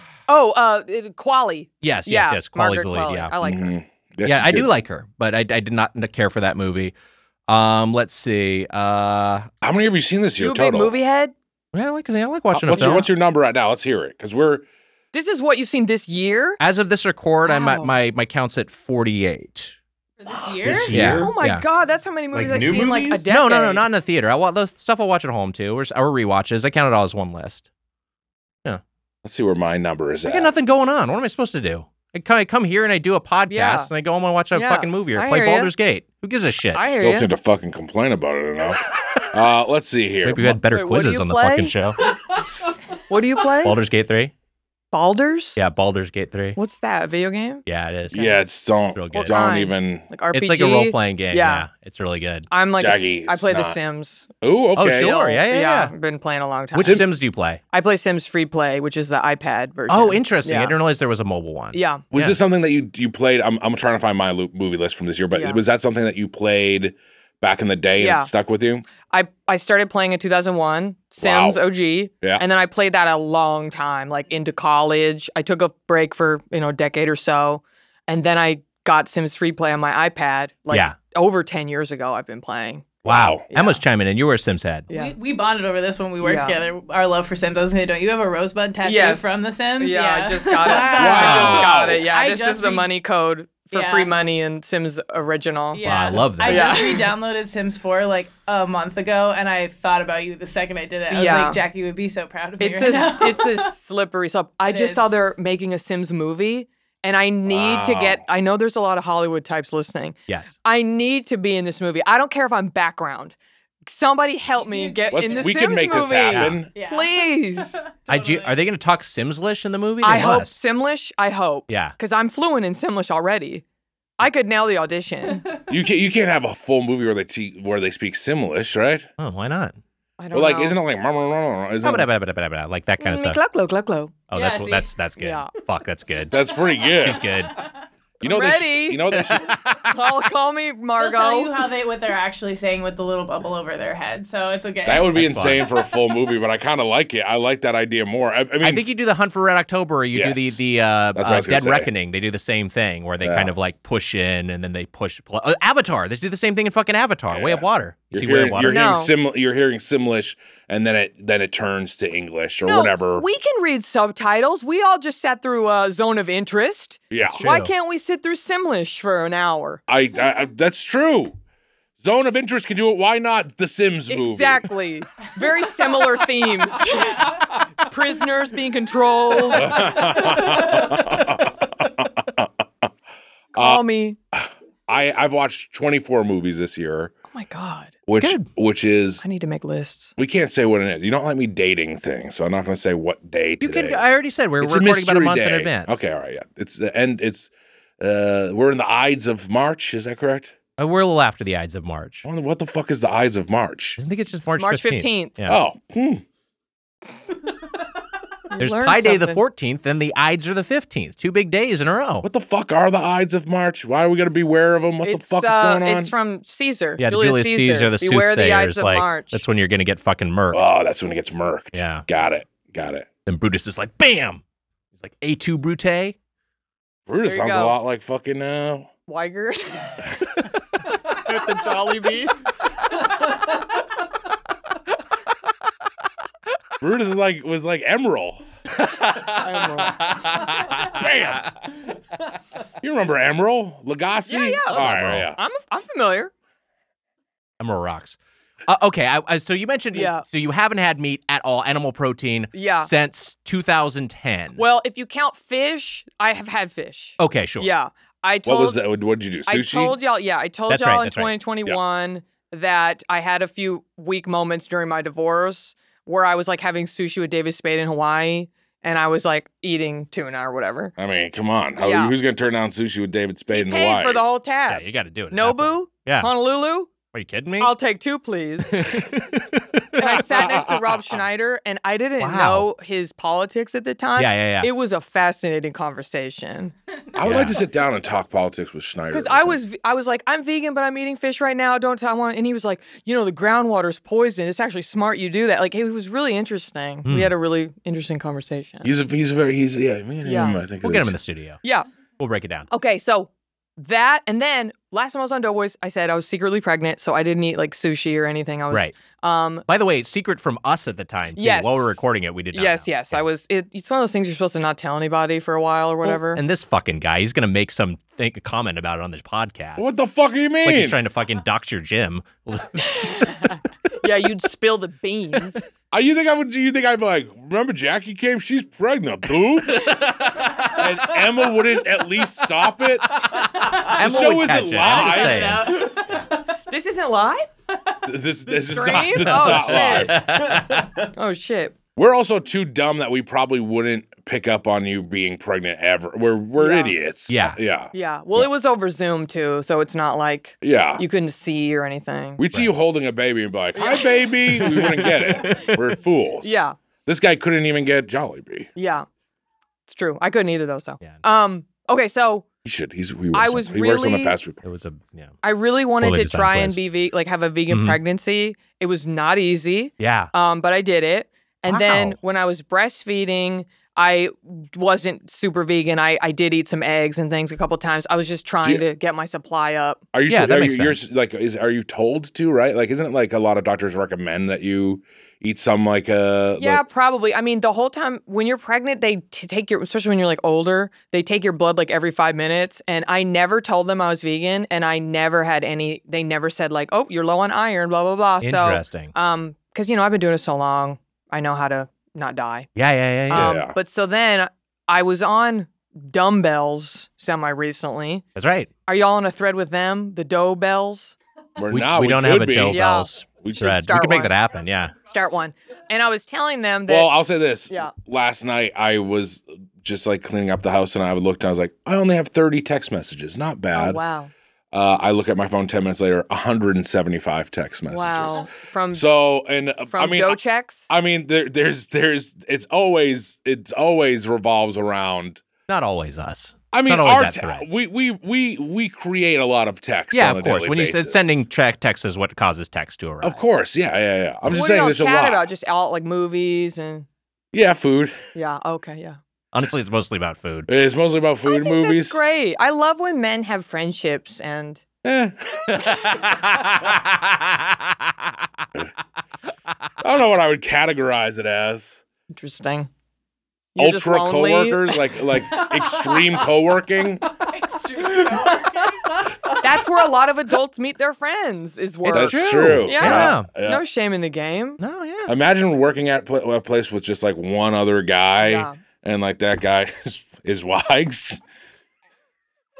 Yes. Qualley's the lead. Yeah, I like her. Yeah, I do like her, but I did not care for that movie. Let's see. How many have you seen this year? Total. Movie head. Yeah, I like watching a film. What's your number right now? Let's hear it, because we're. This is what you've seen this year. As of this record, wow. I'm at my count's at 48. This year? This year? Oh my God, that's how many movies I've seen like a decade. No, not in the theater. Those stuff I'll watch at home too, or rewatches. I count it all as one list. Yeah. Let's see where my number is at. I got nothing going on. What am I supposed to do? I come here and I do a podcast and I go home and watch a fucking movie or play Baldur's Gate. Who gives a shit? Still seem to fucking complain about it enough. Let's see here. Maybe we had better quizzes on the fucking show. What do you play? Baldur's Gate 3. Baldur's? Yeah, Baldur's Gate 3. What's that? A video game? Yeah, it is. Yeah, it's don't even. Like RPG? It's like a role playing game. Yeah, it's really good. I'm like, I play The Sims. Ooh, okay. Oh, sure. Yeah. I've been playing a long time. Which Sims do you play? I play Sims Free Play, which is the iPad version. Oh, interesting. Yeah. I didn't realize there was a mobile one. Yeah. Was this something that you played? I'm trying to find my movie list from this year, but was that something that you played back in the day and it stuck with you? I started playing in 2001, Sims OG, and then I played that a long time, like into college. I took a break for a decade or so, and then I got Sims Free Play on my iPad. Over 10 years ago, I've been playing. Wow, Emma's chiming in. You were a Sims head. Yeah. We bonded over this when we worked together. Our love for Sims. I was saying, don't you have a rosebud tattoo from The Sims? Yeah, I just got it. I just got it. Yeah, this is the money code. For free money and Sims Original. Yeah. Wow, I love that. I just re-downloaded Sims 4 like a month ago, and I thought about you the second I did it. I was like, Jackie would be so proud of me right now. It's a slippery slope. I just saw they're making a Sims movie, and I need to get... I know there's a lot of Hollywood types listening. Yes. I need to be in this movie. I don't care if I'm background. Somebody help me get in the Sims movie. We can make this happen. Yeah. Please. Totally. Are they going to talk Simlish in the movie? I hope. Yeah. Because I'm fluent in Simlish already. I could nail the audition. You can't have a full movie where they speak Simlish, right? Oh, why not? I don't know. Isn't it like... Like that kind of stuff. Oh, that's good. Yeah. Fuck, that's good. That's pretty good. He's good. You know they should... Call me Margo. They'll tell you what they're actually saying with the little bubble over their head, so it's okay. That would be insane for a full movie, but I kind of like it. I like that idea more. I mean, I think you do The Hunt for Red October, or you do the Dead Reckoning. They do the same thing, where they kind of like push in, and then they push... Avatar. They do the same thing in fucking Avatar, Way of Water. You're hearing Simlish, and then it turns to English or whatever. We can read subtitles. We all just sat through Zone of Interest. Yeah. Why can't we sit through Simlish for an hour? That's true. Zone of Interest can do it. Why not The Sims movie? Exactly. Very similar themes. Prisoners being controlled. Call me. I've watched 24 movies this year. Oh my God. Which is... I need to make lists. We can't say what it is. You don't like me dating things, so I'm not going to say what day today. I already said we're recording about a month in advance. Okay, all right, yeah. We're in the Ides of March, is that correct? We're a little after the Ides of March. I wonder, what the fuck is the Ides of March? I think it's just March 15th. Yeah. Oh. There's Pi Day the 14th, and the Ides are the 15th. Two big days in a row. What the fuck are the Ides of March? Why are we going to be aware of them? What the fuck is going on? It's from Caesar. Yeah, Julius Caesar, the soothsayer. That's when you're going to get fucking murked. Oh, that's when it gets murked. Yeah. Got it. Then Brutus is like, bam! He's like, A2 Brute. Brutus sounds a lot like fucking... Weiger. With the Jollibee. Brutus was like Emeril. Bam! You remember Emeril? Lagasse? Yeah. All right, yeah. I'm familiar. Emeril rocks. Okay, so you mentioned so you haven't had meat at all, animal protein, since 2010. Well, if you count fish, I have had fish. Okay, sure. Yeah, what was that? What did you do? Sushi? I told y'all in 2021 that I had a few weak moments during my divorce, where I was like having sushi with David Spade in Hawaii, and I was like eating tuna or whatever. I mean, come on. Who's going to turn down sushi with David Spade in Hawaii? Paid for the whole tab. Yeah, you got to do it. Nobu? Yeah. Honolulu? Are you kidding me? I'll take two, please. And I sat next to Rob Schneider, and I didn't know his politics at the time. Yeah. It was a fascinating conversation. I would like to sit down and talk politics with Schneider. Because I was like, I'm vegan, but I'm eating fish right now. Don't tell anyone. And he was like, you know, the groundwater's poison. It's actually smart you do that. Like, it was really interesting. We had a really interesting conversation. We'll get him in the studio. Yeah. We'll break it down. Okay, so that, and then last time I was on Doughboys, I said I was secretly pregnant, so I didn't eat like sushi or anything. By the way, it's secret from us at the time, too. Yes. While we were recording it, we did not know. Yeah. It's one of those things you're supposed to not tell anybody for a while or whatever. Well, and this fucking guy, he's going to make a comment about it on this podcast. What the fuck do you mean? Like he's trying to fucking dox your gym. Yeah, you'd spill the beans. You think I'd be like, remember Jackie came? She's pregnant, boobs. And Emma wouldn't at least stop it. The show isn't live. This isn't live? This is not live. Oh, shit. We're also too dumb that we probably wouldn't pick up on you being pregnant ever. We're idiots. Yeah. Well, it was over Zoom too, so it's not like you couldn't see or anything. We'd see you holding a baby and be like, "Hi, baby." We wouldn't get it. We're fools. Yeah. This guy couldn't even get Jollibee. Yeah. It's true. I couldn't either though. So. Yeah. Okay. So. He should. He works on the fast food. It was a. Yeah. I really wanted to try and be like have a vegan pregnancy. It was not easy. Yeah. But I did it. And then when I was breastfeeding, I wasn't super vegan. I did eat some eggs and things a couple times. I was just trying to get my supply up. Are you told to, right? Like, isn't it like a lot of doctors recommend that you eat some like a... Yeah, like, probably. I mean, the whole time when you're pregnant, they take your, especially when you're like older, they take your blood like every 5 minutes. And I never told them I was vegan and I never had any, they never said like, oh, you're low on iron, blah, blah, blah. Interesting. So, because, you know, I've been doing it so long. I know how to not die. Yeah. But so then I was on dumbbells semi-recently. That's right. Are y'all on a thread with them? The Doughbells? We don't have a Doughbells thread. We can make that happen, yeah. Start one. And I was telling them that... Well, I'll say this. Yeah. Last night I was just like cleaning up the house and I looked and I was like, I only have 30 text messages. Not bad. Oh, wow. I look at my phone 10 minutes later, 175 text messages. Wow. It always revolves around. Not always us. I mean, we create a lot of text. Yeah, of course. When you said sending text is what causes text to arrive. Of course. Yeah. I'm just saying there's a lot. What do you chat about? Just out like movies and. Yeah, food. Yeah. Okay. Yeah. Honestly, it's mostly about food. It's mostly about food, movies. That's great. I love when men have friendships and. I don't know what I would categorize it as. Interesting. You're ultra coworkers, like extreme co-working. That's where a lot of adults meet their friends. Is work. That's true. Yeah. No shame in the game. No. Yeah. Imagine working at a place with just like one other guy. Yeah. And like that guy is Wags.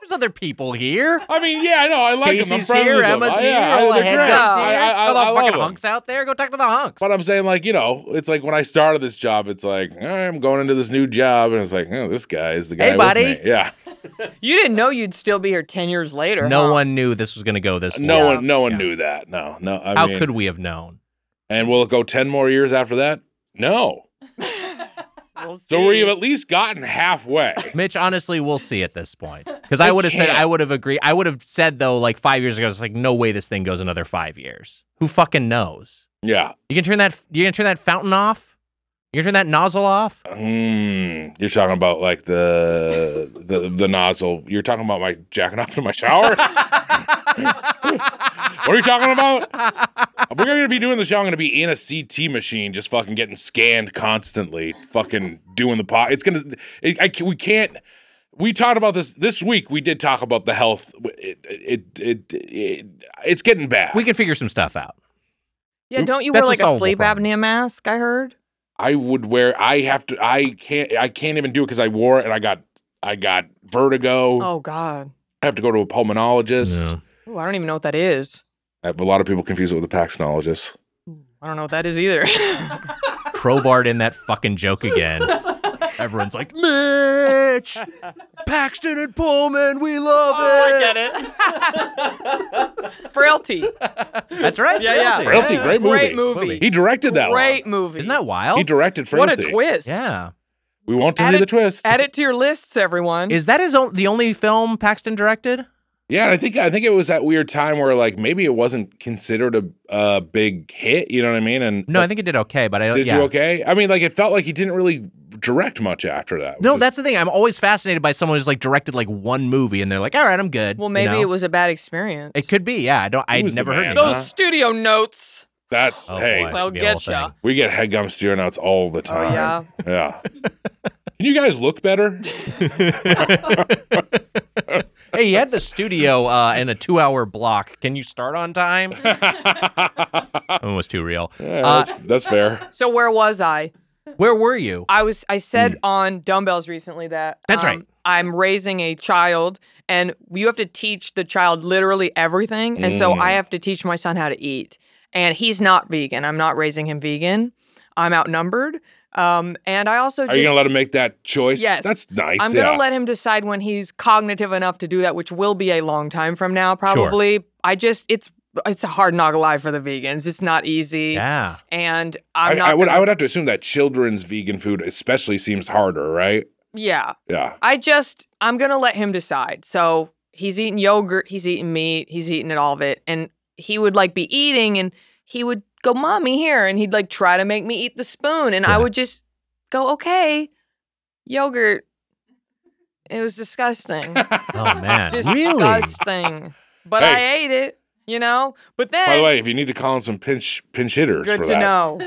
There's other people here. I mean, yeah, I know. I like him. I'm friends here, with him. Emma's here. I love fucking hunks out there. Go talk to the hunks. But I'm saying, like, you know, it's like when I started this job, it's like, all right, I'm going into this new job, and it's like, oh, this guy is the guy. Hey, buddy. With me. Yeah. You didn't know you'd still be here 10 years later. No one knew this was going to go this. No one knew that. No. How could we have known? And will it go 10 more years after that? No. So we've at least gotten halfway. Mitch, honestly, we'll see at this point. Because I would have said, though, like 5 years ago, it's like, no way this thing goes another 5 years. Who fucking knows? Yeah. You can turn that fountain off? You can turn that nozzle off? You're talking about, like, the nozzle. You're talking about my jacking off in my shower? What are you talking about? If we're going to be doing the show, I'm going to be in a CT machine just fucking getting scanned constantly, fucking doing the pot. It's going to... We can't... We talked about this week. We did talk about the health. It's getting bad. We can figure some stuff out. Yeah, don't you wear like a sleep apnea mask, I heard? I would wear... I can't even do it because I wore it and I got vertigo. Oh, God. I have to go to a pulmonologist. Yeah. Ooh, I don't even know what that is. A lot of people confuse it with a Paxinologist. I don't know what that is either. Crowbarred in that fucking joke again. Everyone's like, Mitch, Paxton and Pullman, we love it. I get it. Frailty. That's right. Yeah, Frailty. Frailty, great movie. Great movie. He directed that one. Isn't that wild? He directed Frailty. What a twist. Yeah. We won't tell you the twist. Add it to your lists, everyone. Is that the only film Paxton directed? Yeah, I think it was that weird time where like maybe it wasn't considered a big hit, you know what I mean? And no, I think it did okay, but I don't. Did you okay? I mean, like it felt like he didn't really direct much after that. No, that's the thing. I'm always fascinated by someone who's like directed like one movie and they're like, all right, I'm good. Well, maybe it was a bad experience. It could be. Yeah, I never heard those studio notes. That's hey, well, getcha. We get headgum studio notes all the time. Oh, yeah. Yeah. Can you guys look better? Hey, you had the studio in a 2-hour block. Can you start on time? That was too real. Yeah, that's fair. So where was I? Where were you? I said on Dumbbells recently that that's right. I'm raising a child, and you have to teach the child literally everything. And so I have to teach my son how to eat. And he's not vegan. I'm not raising him vegan. I'm outnumbered. And I also are you gonna let him make that choice? Yes, that's nice. I'm gonna let him decide when he's cognitive enough to do that, which will be a long time from now, probably. Sure. It's a hard knock life for the vegans. It's not easy. Yeah, and I would have to assume that children's vegan food especially seems harder, right? Yeah, yeah. I'm gonna let him decide. So he's eating yogurt, he's eating meat, he's eating all of it, and he would like be eating and he would go, mommy, here. And he'd like try to make me eat the spoon. And I would just go, okay, yogurt. It was disgusting. Oh, man. Disgusting. Really? But I ate it, you know? But then. By the way, if you need to call in some pinch hitters for that. Know.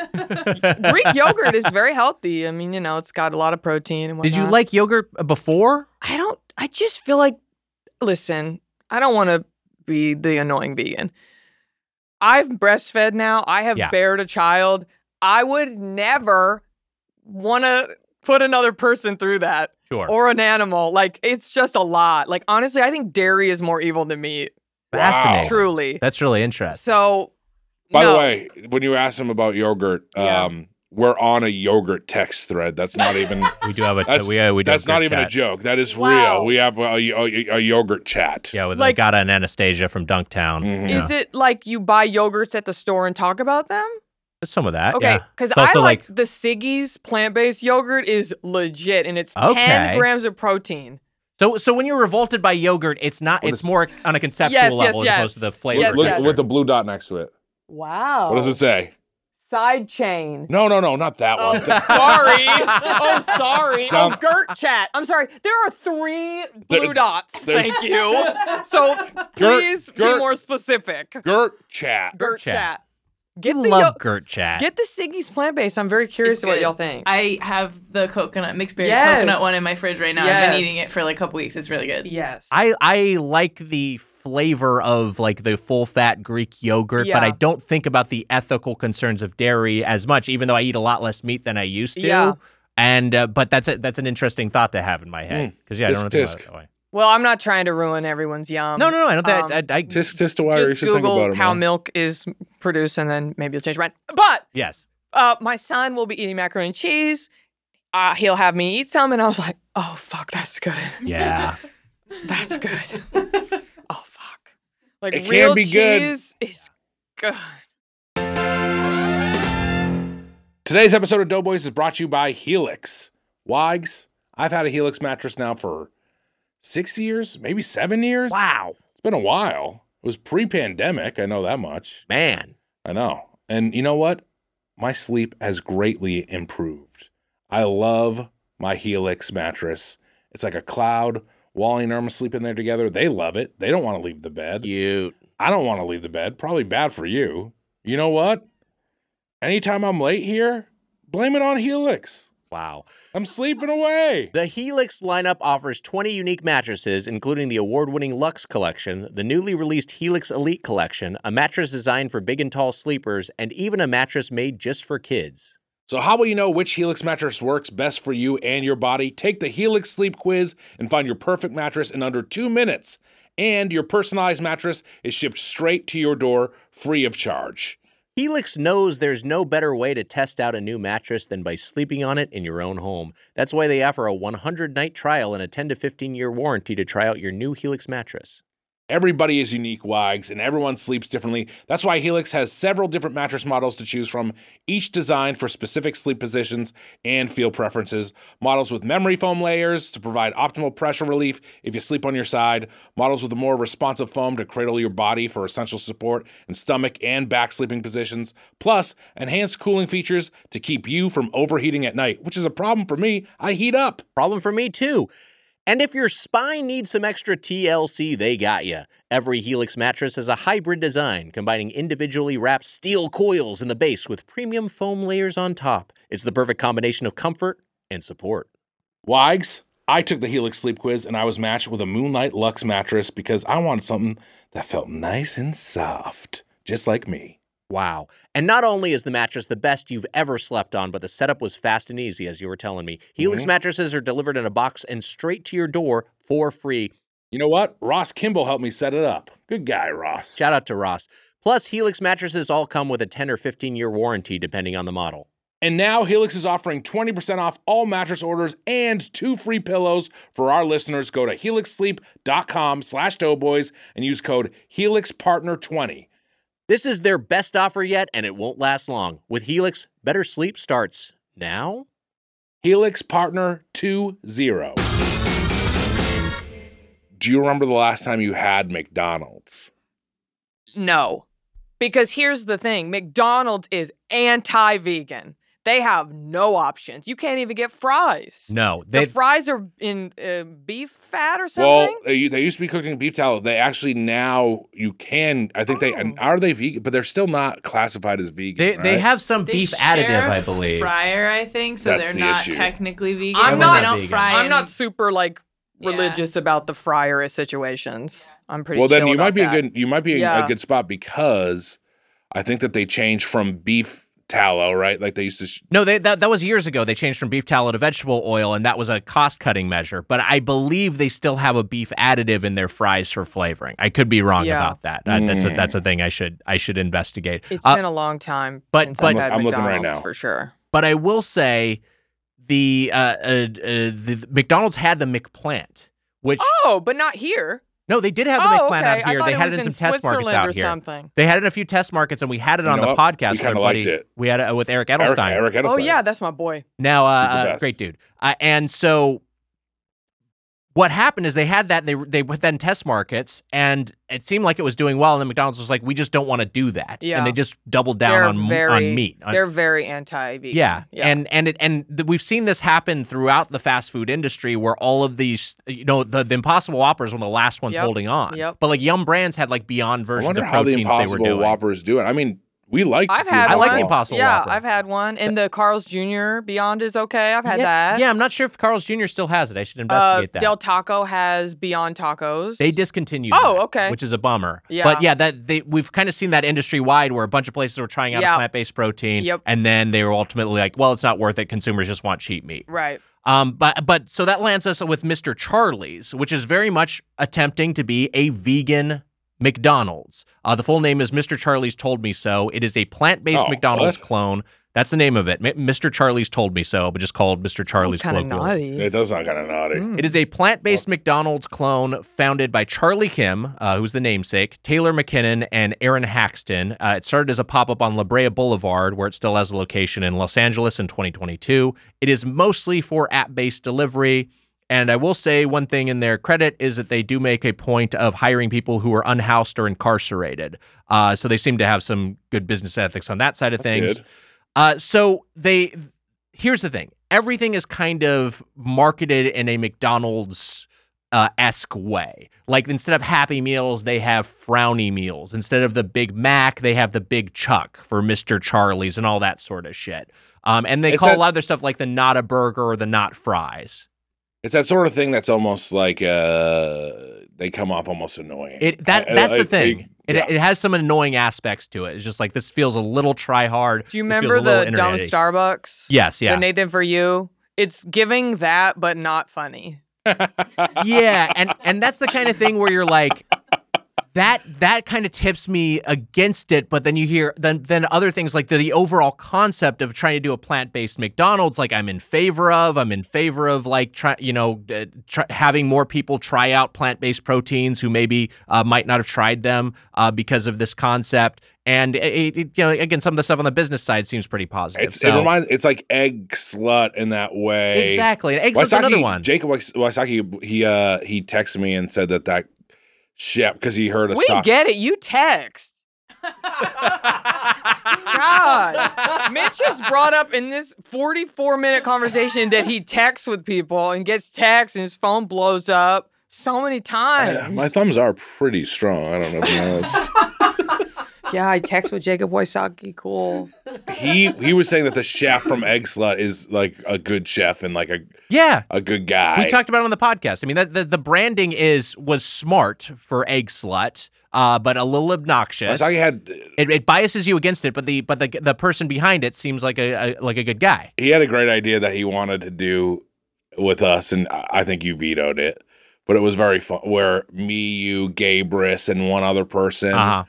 Greek yogurt is very healthy. I mean, you know, it's got a lot of protein and whatnot. Did you like yogurt before? I just feel like, listen, I don't want to be the annoying vegan. I've breastfed now. I have bared a child. I would never want to put another person through that or an animal. Like, it's just a lot. Like, honestly, I think dairy is more evil than meat. Fascinating. Wow. Truly. That's really interesting. So, By the way, when you asked him about yogurt, we're on a yogurt text thread. That's not even. We do have a. That's not even a joke. That is real. We have a yogurt chat. Yeah, with like, Agata and Anastasia from Dunktown. Mm-hmm. Is it like you buy yogurts at the store and talk about them? Some of that. Okay, because I like the Siggy's plant-based yogurt is legit, and it's 10 grams of protein. So when you're revolted by yogurt, it's not. It's more on a conceptual level as opposed to the flavor. With the blue dot next to it. Wow. What does it say? Side chain. No, not that one. Sorry. Sorry. Dumb. Oh, Gert chat. I'm sorry. There are 3 blue dots. Thank you. So please be more specific. Gert chat. Gert chat. I love Gert chat. Get the Siggy's plant-based. I'm very curious what y'all think. I have the mixed berry coconut one in my fridge right now. I've been eating it for like a couple weeks. It's really good. Yes. I like the flavor of like the full fat Greek yogurt, but I don't think about the ethical concerns of dairy as much, even though I eat a lot less meat than I used to. Yeah. And but that's an interesting thought to have in my head because I don't think about it that way. Well, I'm not trying to ruin everyone's yum. No, I don't think I just Google think about how milk is produced, and then maybe you'll change your mind. But yes, my son will be eating macaroni and cheese. He'll have me eat some, and I was like, oh fuck, that's good. Yeah, that's good. Like it real can be cheese good. Is good. Today's episode of Doughboys is brought to you by Helix. Wags, I've had a Helix mattress now for 6 years, maybe 7 years. Wow. It's been a while. It was pre-pandemic. I know that much. Man. I know. And you know what? My sleep has greatly improved. I love my Helix mattress. It's like a cloud. Wally and Irma sleep in there together. They love it. They don't want to leave the bed. Cute. I don't want to leave the bed. Probably bad for you. You know what? Anytime I'm late here, blame it on Helix. Wow. I'm sleeping away. The Helix lineup offers 20 unique mattresses, including the award-winning Luxe Collection, the newly released Helix Elite Collection, a mattress designed for big and tall sleepers, and even a mattress made just for kids. So how will you know which Helix mattress works best for you and your body? Take the Helix Sleep Quiz and find your perfect mattress in under 2 minutes. And your personalized mattress is shipped straight to your door free of charge. Helix knows there's no better way to test out a new mattress than by sleeping on it in your own home. That's why they offer a 100-night trial and a 10- to 15-year warranty to try out your new Helix mattress. Everybody is unique, Wags, and everyone sleeps differently. That's why Helix has several different mattress models to choose from, each designed for specific sleep positions and feel preferences. Models with memory foam layers to provide optimal pressure relief if you sleep on your side. Models with a more responsive foam to cradle your body for essential support in stomach and back sleeping positions. Plus, enhanced cooling features to keep you from overheating at night, which is a problem for me. I heat up. Problem for me, too. And if your spine needs some extra TLC, they got you. Every Helix mattress has a hybrid design, combining individually wrapped steel coils in the base with premium foam layers on top. It's the perfect combination of comfort and support. Wags, I took the Helix sleep quiz and I was matched with a Moonlight Luxe mattress because I wanted something that felt nice and soft, just like me. Wow. And not only is the mattress the best you've ever slept on, but the setup was fast and easy, as you were telling me. Helix mattresses are delivered in a box and straight to your door for free. You know what? Ross Kimball helped me set it up. Good guy, Ross. Shout out to Ross. Plus, Helix mattresses all come with a 10 or 15-year warranty, depending on the model. And now Helix is offering 20% off all mattress orders and 2 free pillows for our listeners. Go to helixsleep.com/doughboys and use code HelixPartner20. This is their best offer yet, and it won't last long. With Helix, better sleep starts now. Helix Partner 2-0. Do you remember the last time you had McDonald's? No, because here's the thing. McDonald's is anti-vegan. They have no options. You can't even get fries. No. The fries are in beef fat or something? Well, they used to be cooked in beef tallow. They actually now, you can, I think are they vegan? But they're still not classified as vegan, They have some beef additive, I believe. Fryer, I think, so that's they're not technically vegan. I'm not super, like, religious about the fryer situations. Yeah. I'm pretty sure. Well, then you might be in a good spot because I think that they changed from beef tallow, right? Like they used to. That was years ago. They changed from beef tallow to vegetable oil, and that was a cost-cutting measure. But I believe they still have a beef additive in their fries for flavoring. I could be wrong about that. That's a thing I should investigate. It's been a long time. But I'm looking right now for sure. But I will say, the McDonald's had the McPlant, which but not here. No, they did have the McPlant out here. They had it in some test markets out here. They had it in a few test markets, and we had it on the podcast. We kind of liked it. We had it with Eric Edelstein. Oh, yeah, that's my boy. Now, great dude. And so what happened is they had that. They put that in test markets, and it seemed like it was doing well, and then McDonald's was like, we just don't want to do that. Yeah. And they just doubled down on meat. They're very anti-vegan. Yeah. And we've seen this happen throughout the fast food industry where all of these, you know, the Impossible Whopper is one of the last ones holding on. Yep. But, like, Yum Brands had, like, Beyond versions of proteins they were doing. I wonder how the Impossible Whopper is doing. I mean, we liked it. I like the Impossible Whopper. Yeah, I've had one. And the Carl's Jr. Beyond is okay. I've had that. Yeah, I'm not sure if Carl's Jr. still has it. I should investigate that. Del Taco has Beyond Tacos. They discontinued that, okay. Which is a bummer. Yeah. But yeah, we've kind of seen that industry-wide where a bunch of places were trying out a plant-based protein. Yep. And then they were ultimately like, well, it's not worth it. Consumers just want cheap meat. Right. But so that lands us with Mr. Charlie's, which is very much attempting to be a vegan McDonald's. The full name is Mr. Charlie's Told Me So. It is a plant-based McDonald's clone. That's the name of it. Mr. Charlie's Told Me So, but just called Mr. Charlie's colloquially. It does sound kind of naughty. It is a plant-based McDonald's clone founded by Charlie Kim, who's the namesake, Taylor McKinnon, and Aaron Haxton. It started as a pop-up on La Brea Boulevard, where it still has a location in Los Angeles in 2022. It is mostly for app-based delivery. And I will say one thing in their credit is that they do make a point of hiring people who are unhoused or incarcerated. So they seem to have some good business ethics on that side of things. Here's the thing. Everything is kind of marketed in a McDonald's esque way. Like, instead of Happy Meals, they have Frowny Meals. Instead of the Big Mac, they have the Big Chuck for Mr. Charlie's and all that sort of shit. And they call a lot of their stuff like the Not a Burger or the Not Fries. It's that sort of thing that's almost like they come off almost annoying. That's the thing. It has some annoying aspects to it. It's just like, this feels a little try hard. Do you remember the dumb Starbucks? Yes, yeah. The Nathan For You? It's giving that, but not funny. Yeah, and that's the kind of thing where you're like, that kind of tips me against it. But then you hear then other things like the overall concept of trying to do a plant-based McDonald's, like I'm in favor of like having more people try out plant-based proteins who maybe might not have tried them because of this concept. And again, some of the stuff on the business side seems pretty positive. It's like egg slut in that way. Exactly, and egg slut's another one. Jacob Wysocki, he texted me and said that shit, because he heard us talk. We get it. You text. God, Mitch just brought up in this 44-minute conversation that he texts with people and gets texts, and his phone blows up so many times. My thumbs are pretty strong. I don't know if you know this. Yeah, I text with Jacob Wysocki. Cool. He was saying that the chef from Egg Slut is like a good chef and like a good guy. We talked about it on the podcast. I mean, the branding was smart for Egg Slut, but a little obnoxious. Wysocki had it biases you against it, but the person behind it seems like a good guy. He had a great idea that he wanted to do with us, and I think you vetoed it. But it was very fun. Where me, you, Gabris, and one other person. Uh-huh.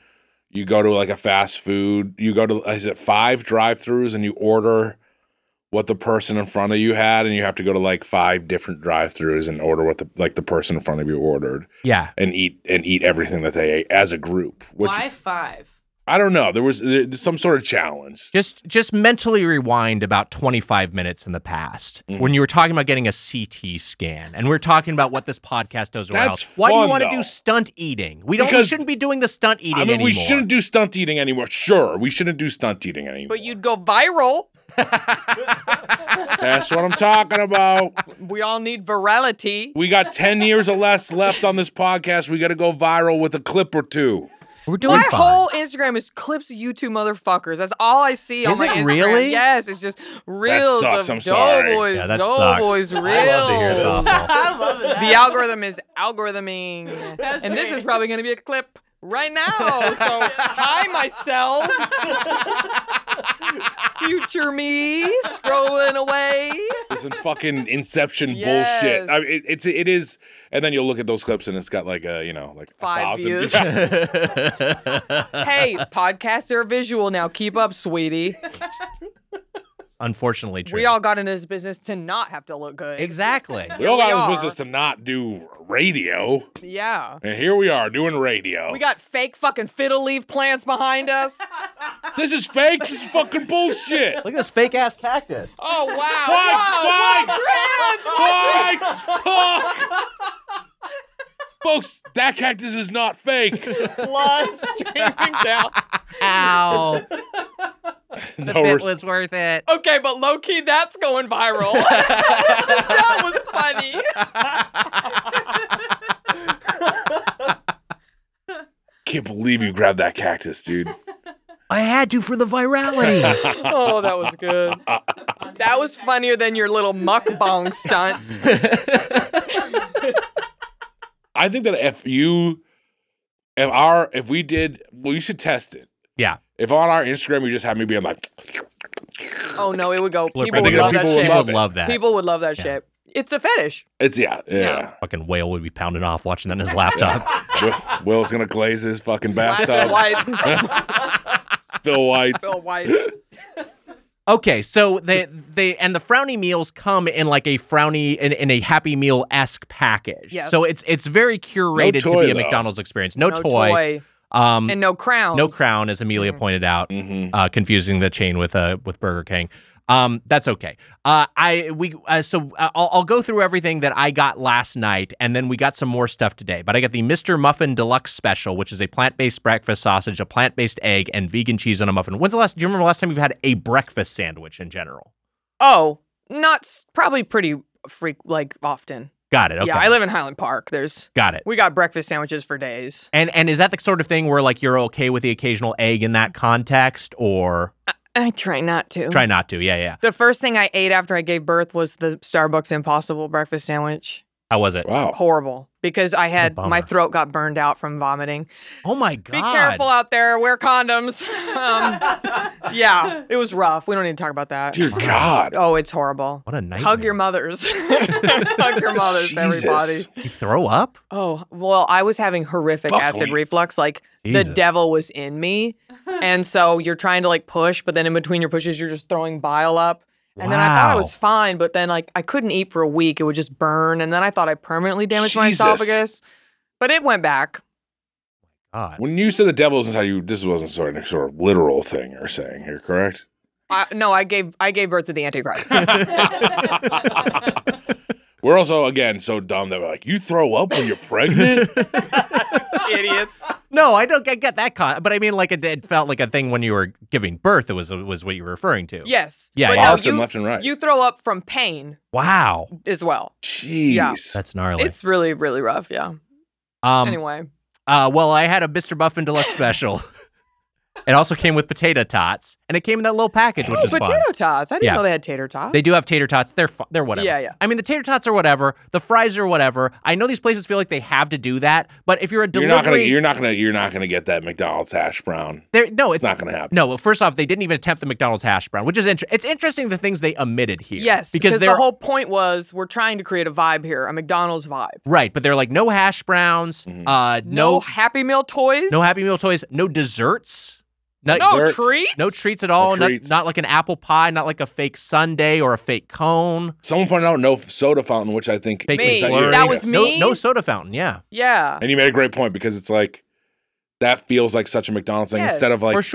You go to like a fast food, you go to, is it 5 drive-thrus, and you order what the person in front of you had, and you have to go to like 5 different drive-thrus and order what the person in front of you ordered. Yeah. And eat everything that they ate as a group. Which, why 5? I don't know. There was some sort of challenge. Just mentally rewind about 25 minutes in the past when you were talking about getting a CT scan, and we're talking about what this podcast does. Why do you want to do stunt eating? We shouldn't be doing the stunt eating anymore. We shouldn't do stunt eating anymore. Sure, we shouldn't do stunt eating anymore. But you'd go viral. That's what I'm talking about. We all need virality. We got 10 years or less left on this podcast. We got to go viral with a clip or two. We're doing fine. My whole Instagram is clips of you two motherfuckers. That's all I see on my Instagram. Really? Yes, it's just reels of Doughboys. Yeah, that sucks. Doughboys reels. I love to hear those. I love that. The algorithm is algorithming. That's and great. This is probably going to be a clip right now. So, hi, myself. Future me scrolling away. This is fucking Inception bullshit. I mean, it is, and then you'll look at those clips and it's got like like 5,000 views. Yeah. Hey, podcasts are visual now. Keep up, sweetie. Unfortunately, true. We all got into this business to not have to look good. Exactly. We all got into this business to not do radio. Yeah. And here we are doing radio. We got fake fucking fiddle leaf plants behind us. This is fake. This is fucking bullshit. Look at this fake ass cactus. Oh, wow. Spikes. Fuck. Folks, that cactus is not fake. Blood streaming down. Ow. The bit was worth it. Okay, but low-key, that's going viral. That was funny. Can't believe you grabbed that cactus, dude. I had to for the virality. Oh, that was good. That was funnier than your little mukbang stunt. I think that if we should test it. Yeah. If on our Instagram you just had me being like, oh no, it would go. People would love that. People would love that shit. It's a fetish. It's Fucking Whale would be pounding off watching that in his laptop. Will's gonna glaze his fucking bathtub. Spill whites. Okay, so the frowny meals come in like a frowny in a Happy Meal-esque package. Yes. So it's very curated to be a McDonald's experience. No toy. And no crown. No crown, as Amelia pointed out, confusing the chain with Burger King. That's okay. I'll go through everything that I got last night, and then we got some more stuff today. But I got the Mr. Muffin Deluxe Special, which is a plant-based breakfast sausage, a plant-based egg, and vegan cheese on a muffin. Do you remember last time you've had a breakfast sandwich in general? Oh, probably pretty often. Got it. Okay. Yeah, I live in Highland Park. We got breakfast sandwiches for days. And is that the sort of thing where like you're okay with the occasional egg in that context, or? I try not to. Yeah. The first thing I ate after I gave birth was the Starbucks Impossible breakfast sandwich. How was it? Wow. Horrible. because I had, my throat got burned out from vomiting. Oh my God. Be careful out there. Wear condoms. Yeah, it was rough. We don't need to talk about that. Dear God. Oh, it's horrible. What a nightmare. Hug your mothers. Hug your mothers, Jesus. Everybody. You throw up? Oh, well, I was having horrific acid reflux. Like, Jesus. The devil was in me. And so you're trying to like push, but then in between your pushes, you're just throwing bile up. And then I thought I was fine, but then like I couldn't eat for a week. It would just burn. And then I thought I permanently damaged my esophagus, but it went back. God. When you said the devil's inside you, this wasn't sort of literal thing you're saying here, correct? No, I gave birth to the Antichrist. We're also, again, so dumb that we're like, you throw up when you're pregnant? Idiots. No, I don't get that, but I mean, like, it felt like a thing when you were giving birth. It was what you were referring to. Yes. Yeah. But no, left and right. You throw up from pain. Wow. As well. Jeez. Yeah. That's gnarly. It's really, really rough. Yeah. Anyway. Well, I had a Mr. Buffin Deluxe special. It also came with potato tots, and it came in that little package, which is fun. Potato tots. I didn't know they had tater tots. They do have tater tots. They're whatever. Yeah, yeah. I mean, the tater tots are whatever. The fries are whatever. I know these places feel like they have to do that, but if you're a delivery, you're not gonna get that McDonald's hash brown. It's not gonna happen. No. Well, first off, they didn't even attempt the McDonald's hash brown, which is it's interesting the things they omitted here. Yes, because the whole point was we're trying to create a vibe here, a McDonald's vibe. Right, but they're like no hash browns, no Happy Meal toys, no desserts. No treats at all. No treats. Not like an apple pie, not like a fake sundae or a fake cone. Someone pointed out no soda fountain, which I think that was me. No soda fountain, yeah. Yeah. And you made a great point because it's like that feels like such a McDonald's thing instead of like what is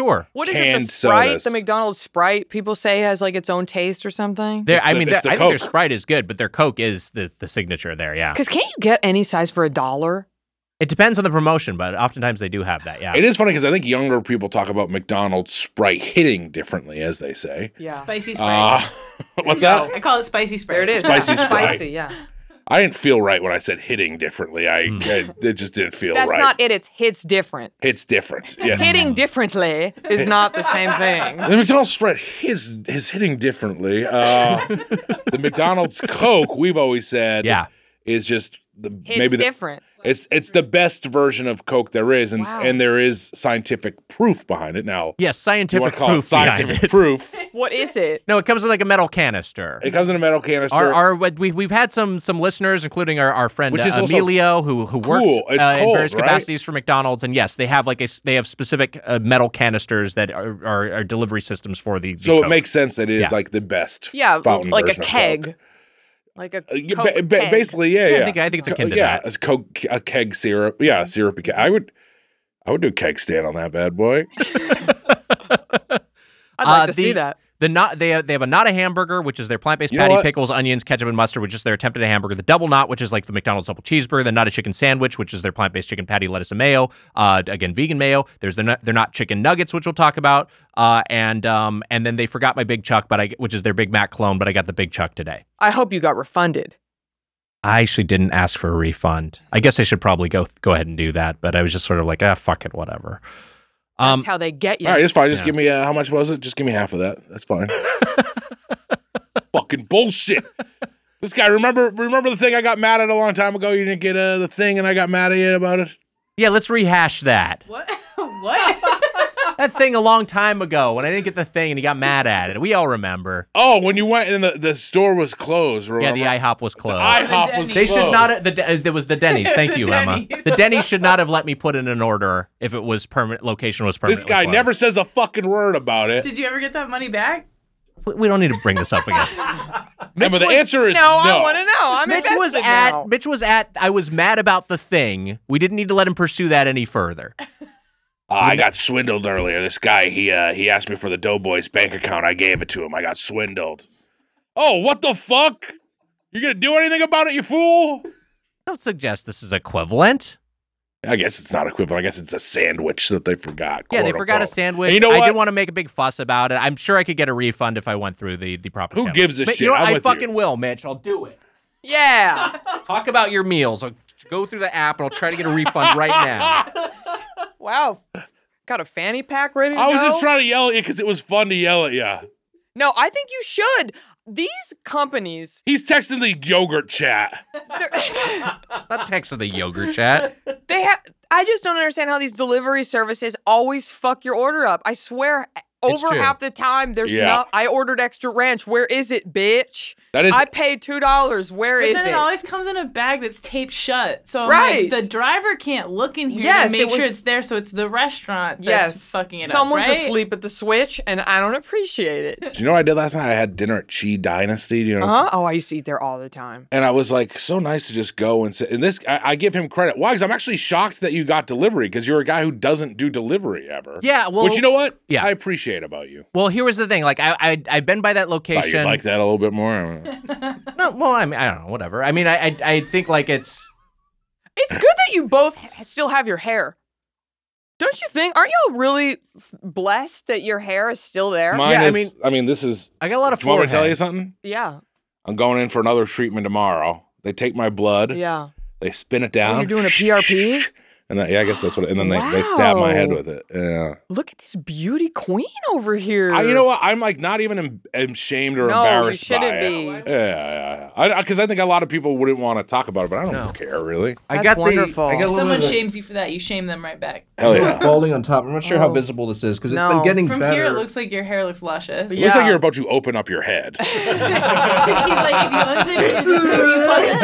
it, the Sprite, sodas. The McDonald's Sprite people say has like its own taste or something. I think their Sprite is good, but their Coke is the signature there, yeah. Because can't you get any size for $1? It depends on the promotion, but oftentimes they do have that, yeah. It is funny because I think younger people talk about McDonald's Sprite hitting differently, as they say. Yeah. Spicy Sprite. What's that? I call it Spicy Sprite. There it is. Spicy Sprite. Spicy, yeah. I didn't feel right when I said hitting differently. It just didn't feel right. That's not it. It's hits different. Hits different, yes. Hitting differently is not the same thing. The McDonald's Sprite is hitting differently. The McDonald's Coke, we've always said, is just... different. It's the best version of Coke there is, and there is scientific proof behind it now. Yes, scientific proof. What is it? No, it comes in like a metal canister. It comes in a metal canister. We've had some listeners, including our friend Emilio, who worked in various capacities for McDonald's, and yes, they have they have specific metal canisters that are delivery systems for the so Coke. It makes sense that it is like the best. Yeah, like a keg. Like a Coke keg. Basically, yeah. I think it's akin to that. Yeah, a keg syrup. Yeah, syrupy keg. I would do a keg stand on that bad boy. I'd like to see that. They have a not a hamburger, which is their plant-based patty, pickles, onions, ketchup, and mustard, which is their attempt at a hamburger. The double knot, which is like the McDonald's double cheeseburger. The not a chicken sandwich, which is their plant-based chicken patty, lettuce, and mayo. Again, vegan mayo. There's their not chicken nuggets, which we'll talk about. And then they forgot my Big Chuck, which is their Big Mac clone, but I got the Big Chuck today. I hope you got refunded. I actually didn't ask for a refund. I guess I should probably go ahead and do that, but I was just sort of like, fuck it, whatever. That's how they get you. All right, it's fine. Just give me, how much was it? Just give me half of that. That's fine. Fucking bullshit. This guy, remember the thing I got mad at a long time ago? You didn't get the thing and I got mad at you about it? Yeah, let's rehash that. What? What? That thing a long time ago when I didn't get the thing and he got mad at it. We all remember. Oh, when you went and the store was closed, remember? Yeah, the IHOP was closed. It was the Denny's. Thank you, Denny's. Emma. The Denny's should not have let me put in an order if it was location was permanently closed. This guy never says a fucking word about it. Did you ever get that money back? We don't need to bring this up again. Remember, the answer is no. I want to know. I was mad about the thing. We didn't need to let him pursue that any further. I got swindled earlier. This guy, he asked me for the Doughboys bank account. I gave it to him. I got swindled. Oh, what the fuck? You're going to do anything about it, you fool? Don't suggest this is equivalent. I guess it's not equivalent. I guess it's a sandwich that they forgot. Yeah, they forgot a sandwich. And you know what? I didn't want to make a big fuss about it. I'm sure I could get a refund if I went through the proper channels. Who gives a shit? You know what? I fucking will, Mitch. I'll do it. Yeah. Talk about your meals. I'll go through the app, and I'll try to get a refund right now. Wow, got a fanny pack ready to go? I was just trying to yell at you because it was fun to yell at you. No, I think you should. These companies... He's texting the yogurt chat. Not texting the yogurt chat. They have... I just don't understand how these delivery services always fuck your order up. I swear... Over half the time, there's not. I ordered extra ranch. Where is it, bitch? That is. I paid $2. Where is it? But then it always comes in a bag that's taped shut. So right. Like, the driver can't look in here to make sure it's there. So it's the restaurant that's fucking it up. Someone's asleep at the switch, and I don't appreciate it. Do you know what I did last night? I had dinner at Chi Dynasty. Do you know? Oh, I used to eat there all the time. And I was like, so nice to just go and sit. And this, I give him credit. Why? Because I'm actually shocked that you got delivery because you're a guy who doesn't do delivery ever. Yeah. Well, which you know what? Yeah. I appreciate. About you. Well, here was the thing. Like, I've been by that location. I like that a little bit more. No, well, I mean, I don't know. Whatever. I mean, I think like it's good that you both still have your hair. Don't you think? Aren't y'all really blessed that your hair is still there? Mine is, I mean, this is. I got a lot of. Do you want me to tell you something? Yeah. I'm going in for another treatment tomorrow. They take my blood. Yeah. They spin it down. And you're doing a PRP. And that, yeah, I guess that's what it, and then they stab my head with it. Yeah. Look at this beauty queen over here. You know what? I'm like not even ashamed or embarrassed by it. No, you shouldn't be. Yeah. Because I think a lot of people wouldn't want to talk about it, but I don't care, really. That's wonderful. If someone shames you for that, you shame them right back. Hell yeah. Balding on top. I'm not sure how visible this is because it's been getting better. From here, it looks like your hair looks luscious. It looks like you're about to open up your head. He's like, if you listen, you plug it.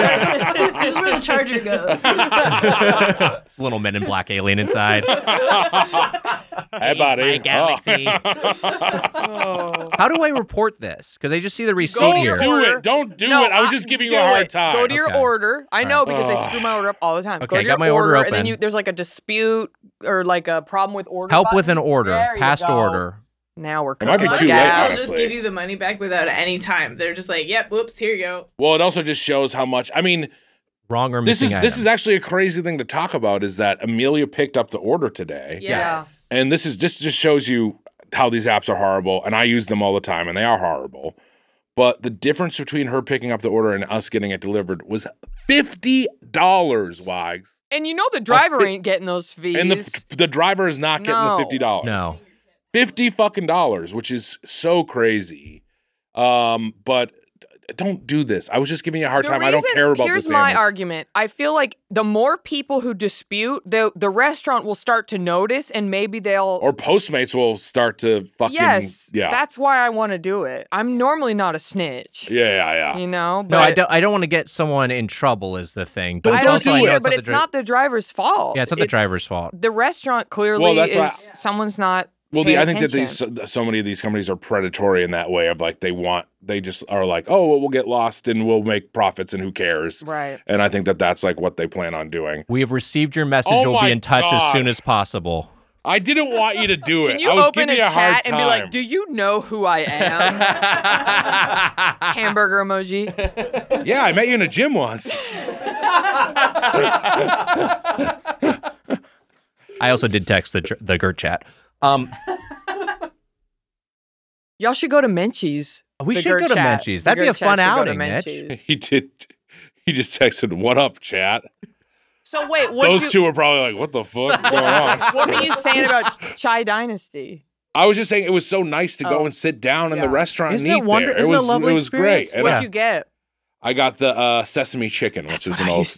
This is where the charger goes. It's a little Men in Black alien inside. Hey, buddy. Galaxy. How do I report this? Because I just see the receipt here. Don't do it. Don't do it. I was just giving you a hard time. Go to your order. I know because they screw my order up all the time. Okay, go to your order open. And then there's like a dispute or like a problem with order. Help button. With an order. Past order. Now we're coming. It might be too late, honestly. They'll just give you the money back without any time. They're just like, yep, whoops, here you go. Well, it also just shows how much. I mean, wrong or missing items. This is actually a crazy thing to talk about is that Amelia picked up the order today. Yeah. And this is just shows you how these apps are horrible. And I use them all the time and they are horrible. But the difference between her picking up the order and us getting it delivered was $50, Wags. And you know the driver ain't getting those fees. And the driver is not getting the $50. No. $50 fucking dollars, which is so crazy. But don't do this. I was just giving you a hard time. I don't care about this. Here's my argument. I feel like the more people who dispute, the restaurant will start to notice and maybe they'll... Or Postmates will start to fucking... Yes, yeah. That's why I want to do it. I'm normally not a snitch. Yeah. You know? But... No, I don't want to get someone in trouble is the thing. But I don't do it, but it's not the driver's fault. Yeah, it's not the driver's fault. The restaurant clearly someone's not... Well, I think that so many of these companies are predatory in that way of like they just are like, oh, well, we'll get lost and we'll make profits and who cares? Right. And I think that that's like what they plan on doing. We have received your message. We'll be in touch as soon as possible. I didn't want you to do it. Can you I was open giving a you a hard time. And be like, do you know who I am? Hamburger emoji. Yeah, I met you in a gym once. I also did text the GERT chat. Y'all should go to Menchie's. We should go to Menchie's. That'd be a fun outing, Mitch. He did. He just texted, "What up, chat?" So wait, those two were probably like, "What the fuck is going on?" What were you saying about Chi Dynasty? I was just saying it was so nice to go and sit down in the restaurant and eat there. It was great. What'd you get? I got the sesame chicken, which is an old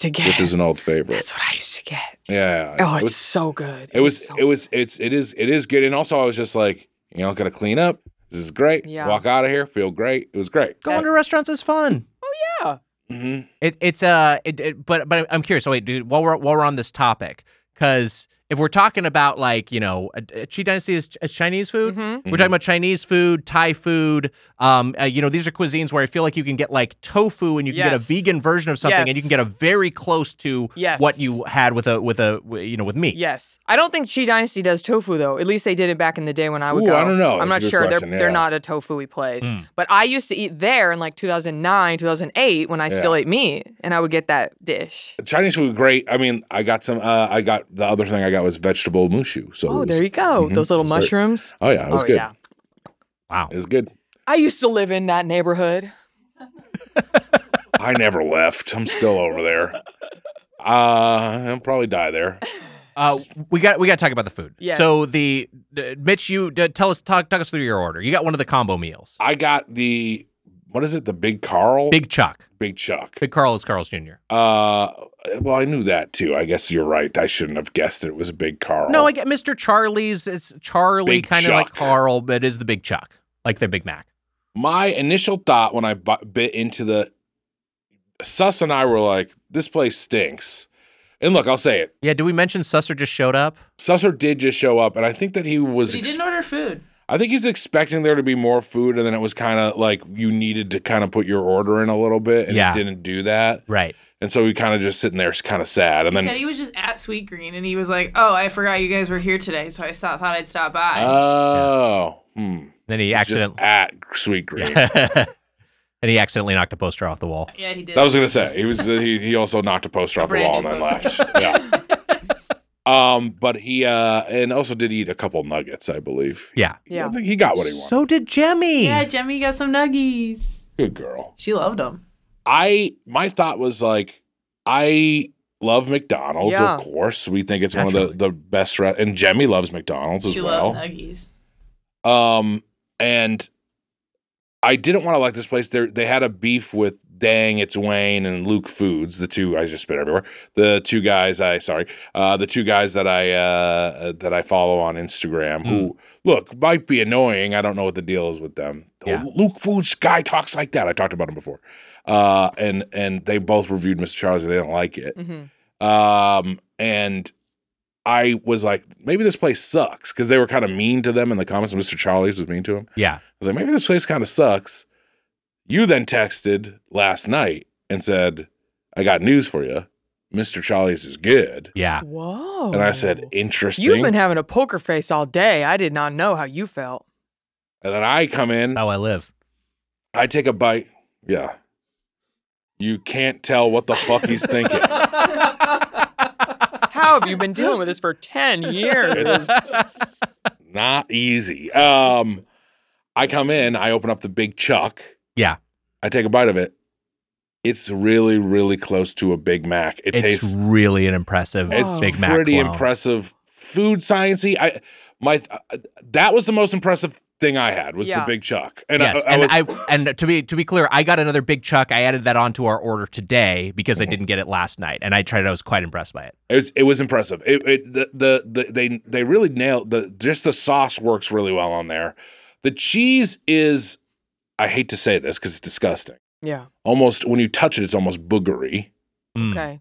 favorite. That's what I used to get. Yeah. Oh, it's so good. It is good. And also, I was just like, you know, gotta clean up. This is great. Yeah. Walk out of here, feel great. It was great. Going to restaurants is fun. Oh yeah. Mm-hmm. But I'm curious. So wait, dude, while we're on this topic, because if we're talking about like, you know, Chi Dynasty is Chinese food. Mm-hmm. We're talking about Chinese food, Thai food. You know, these are cuisines where I feel like you can get like tofu and you can get a vegan version of something and you can get a very close to what you had with meat. Yes. I don't think Chi Dynasty does tofu though. At least they did it back in the day when I would go. I don't know. I'm not sure. They're not a tofu-y place. Mm. But I used to eat there in like 2009, 2008 when I still ate meat and I would get that dish. Chinese food great. I mean, I got some the other thing I got was vegetable mushu. So there you go. Mm-hmm. Those little mushrooms. Great. Oh yeah, it was good. Yeah. Wow, it was good. I used to live in that neighborhood. I never left. I'm still over there. I'll probably die there. We got to talk about the food. Yes. So Mitch, you tell us talk us through your order. You got one of the combo meals. I got the what is it? The Big Carl? Big Chuck. Big Chuck. Big Carl is Carl's Jr. Well, I knew that too. I guess you're right. I shouldn't have guessed it was a Big Carl. No, I get Mr. Charlie's. It's Charlie, kind of like Carl, but it is the Big Chuck, like the Big Mac. My initial thought when I bit into the Sus and I were like, this place stinks. And look, I'll say it. Yeah, did we mention Susser just showed up? Susser did just show up, and I think that he was... But he didn't order food. I think he's expecting there to be more food, and then it was kind of like you needed to kind of put your order in a little bit, and he didn't do that. Right. And so we kind of just sitting there kind of sad. And he said he was just at Sweetgreen, and he was like, oh, I forgot you guys were here today, so I thought I'd stop by. Oh. Yeah. Hmm. Then he accidentally at Sweetgreen, and he accidentally knocked a poster off the wall. Yeah, he did. I was gonna say he was. He also knocked a poster off the wall and then left. Yeah. But he and also did eat a couple nuggets, I believe. Yeah. Yeah. I think he got what he wanted. So did Jemmy. Yeah, Jemmy got some nuggies. Good girl. She loved them. My thought was like, I love McDonald's. Yeah. Of course, we think it's one of the best. And Jemmy loves McDonald's as well. She loves nuggies. And I didn't want to like this place. They had a beef with Dang, It's Wayne, and Luke Foods, the two guys that I follow on Instagram, who, look, might be annoying. I don't know what the deal is with them. Yeah. Luke Foods guy talks like that. I talked about him before. And they both reviewed Mr. Charles, and they didn't like it. Mm-hmm. And I was like, maybe this place sucks, because they were kind of mean to them in the comments. And Mr. Charlie's was mean to him. Yeah. I was like, maybe this place kind of sucks. You then texted last night and said, I got news for you. Mr. Charlie's is good. Yeah. Whoa. And I said, interesting. You've been having a poker face all day. I did not know how you felt. And then I come in. How I live. I take a bite. Yeah. You can't tell what the fuck he's thinking. How have you been dealing with this for 10 years? It's not easy. I come in, I open up the Big Chuck. Yeah. I take a bite of it. It's really, really close to a Big Mac. It's really an impressive Big Mac. It's pretty impressive food science-y. That was the most impressive thing I had was the Big Chuck. And yes, and to be clear, I got another Big Chuck. I added that onto our order today because I didn't get it last night, and I tried it. I was quite impressed by it. It was impressive. They really nailed the sauce works really well on there. The cheese is, I hate to say this because it's disgusting. Yeah. Almost when you touch it, it's almost boogery. Mm. Okay.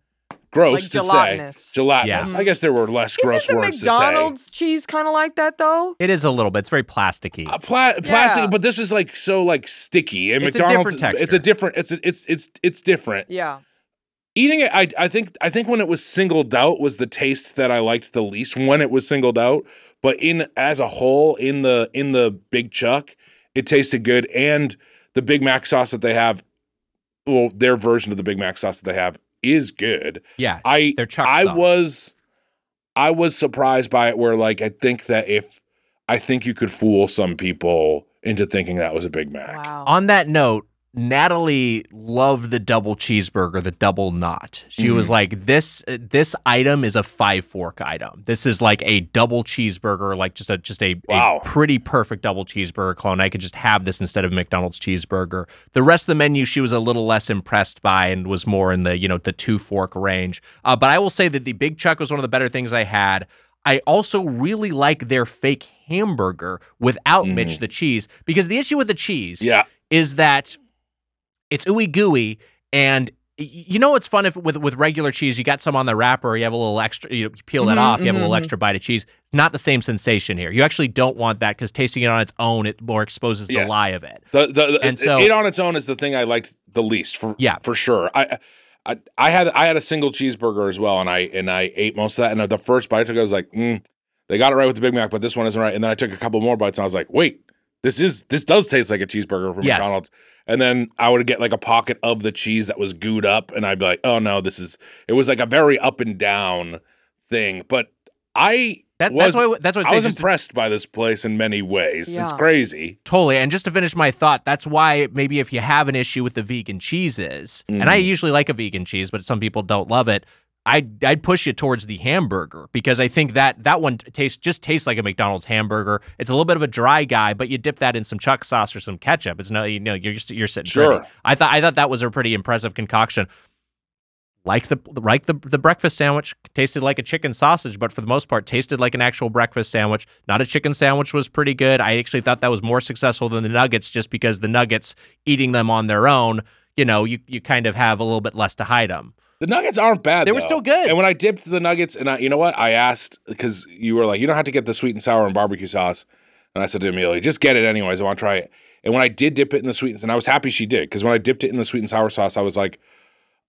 Gross like to say. Gelatinous. Yeah. I guess there were less gross words to say. Isn't the McDonald's cheese kind of like that, though? It is a little bit. It's very plasticky. Plastic, but this is like so like sticky. And it's McDonald's, a different texture. It's a different. It's different. Yeah. Eating it, I think when it was singled out was the taste that I liked the least when it was singled out. But as a whole, in the Big Chuck, it tasted good, and the Big Mac sauce that they have, well, their version of the Big Mac sauce that they have is good. Yeah, I was surprised by it. Where like I think you could fool some people into thinking that was a Big Mac. Wow. On that note, Natalie loved the double cheeseburger, the double knot. She was like, "This item is a 5-fork item. This is like a double cheeseburger, like just a pretty perfect double cheeseburger clone. I could just have this instead of McDonald's cheeseburger." The rest of the menu, she was a little less impressed by and was more in the the 2-fork range. But I will say that the Big Chuck was one of the better things I had. I also really like their fake hamburger without Mitch the cheese, because the issue with the cheese is that it's ooey gooey, and you know what's fun with regular cheese, you got some on the wrapper, you have a little extra, you peel that off, you have a little extra bite of cheese. It's not the same sensation here. You actually don't want that, because tasting it on its own, it more exposes the lie of it. It on its own is the thing I liked the least, for sure. I had a single cheeseburger as well, and I ate most of that, and the first bite I took, I was like, they got it right with the Big Mac, but this one isn't right. And then I took a couple more bites, and I was like, wait. This does taste like a cheeseburger from McDonald's. And then I would get like a pocket of the cheese that was gooed up, and I'd be like, oh no, it was like a very up and down thing. But I was impressed by this place in many ways. Yeah. It's crazy. Totally. And just to finish my thought, that's why maybe if you have an issue with the vegan cheeses, and I usually like a vegan cheese, but some people don't love it, I'd push you towards the hamburger, because I think that one tastes like a McDonald's hamburger. It's a little bit of a dry guy, but you dip that in some chuck sauce or some ketchup. It's no, you're sitting sure. Pretty. I thought that was a pretty impressive concoction. Like the breakfast sandwich tasted like a chicken sausage, but for the most part tasted like an actual breakfast sandwich. Not a chicken sandwich was pretty good. I actually thought that was more successful than the nuggets, just because the nuggets, eating them on their own, you kind of have a little bit less to hide them. The nuggets aren't bad. They were still good. And when I dipped the nuggets, and you know what? I asked, because you were like, you don't have to get the sweet and sour and barbecue sauce. And I said to Amelia, just get it anyways. I want to try it. And when I did dip it in the sweet, and I was happy she did, because when I dipped it in the sweet and sour sauce, I was like,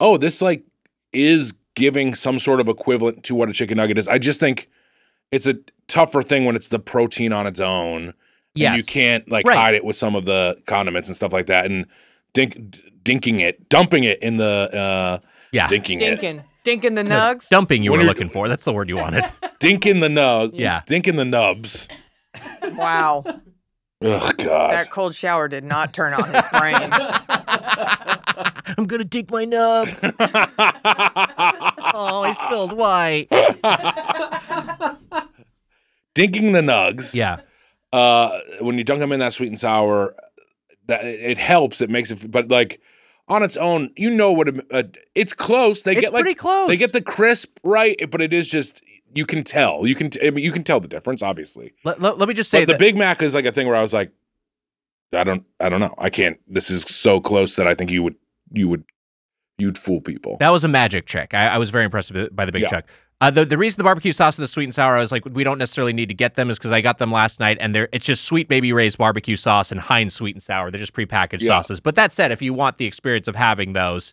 oh, this like is giving some sort of equivalent to what a chicken nugget is. I just think it's a tougher thing when it's the protein on its own. Yeah, you can't hide it with some of the condiments and stuff like that. And dumping it in the... Yeah. Dinking the nugs. Dumping you were looking for. That's the word you wanted. Dinking the nug. Yeah. Dinking the nubs. Wow. Oh, God. That cold shower did not turn on his brain. I'm going to dink my nub. Oh, I spilled white. Dinking the nugs. Yeah. When you dunk them in that sweet and sour, it helps. It makes it, but like, on its own, it's close. They get the crisp right, but it is just you can tell the difference, obviously. Let me just say, but the Big Mac is like a thing where I was like, I don't know, I can't. This is so close that I think you'd fool people. That was a magic check. I was very impressed by the big check. The reason the barbecue sauce and the sweet and sour, I was like, we don't necessarily need to get them, is because I got them last night, and it's just Sweet Baby Ray's barbecue sauce and Heinz sweet and sour. They're just prepackaged sauces. But that said, if you want the experience of having those,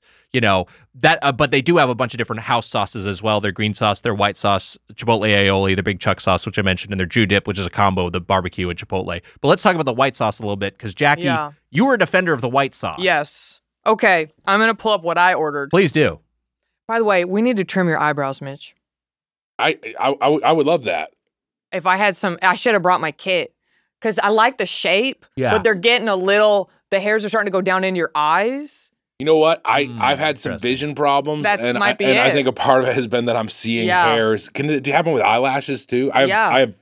but they do have a bunch of different house sauces as well. Their green sauce, their white sauce, Chipotle aioli, their big chuck sauce, which I mentioned, and their Jew dip, which is a combo of the barbecue and Chipotle. But let's talk about the white sauce a little bit, because Jackie, you were a defender of the white sauce. Yes. Okay, I'm going to pull up what I ordered. Please do. By the way, we need to trim your eyebrows, Mitch. I would love that. If I had some, I should have brought my kit, because I like the shape, but they're getting a little, the hairs are starting to go down into your eyes. You know what? I've had some vision problems, and I think a part of it has been that I'm seeing hairs. Can it happen with eyelashes too? I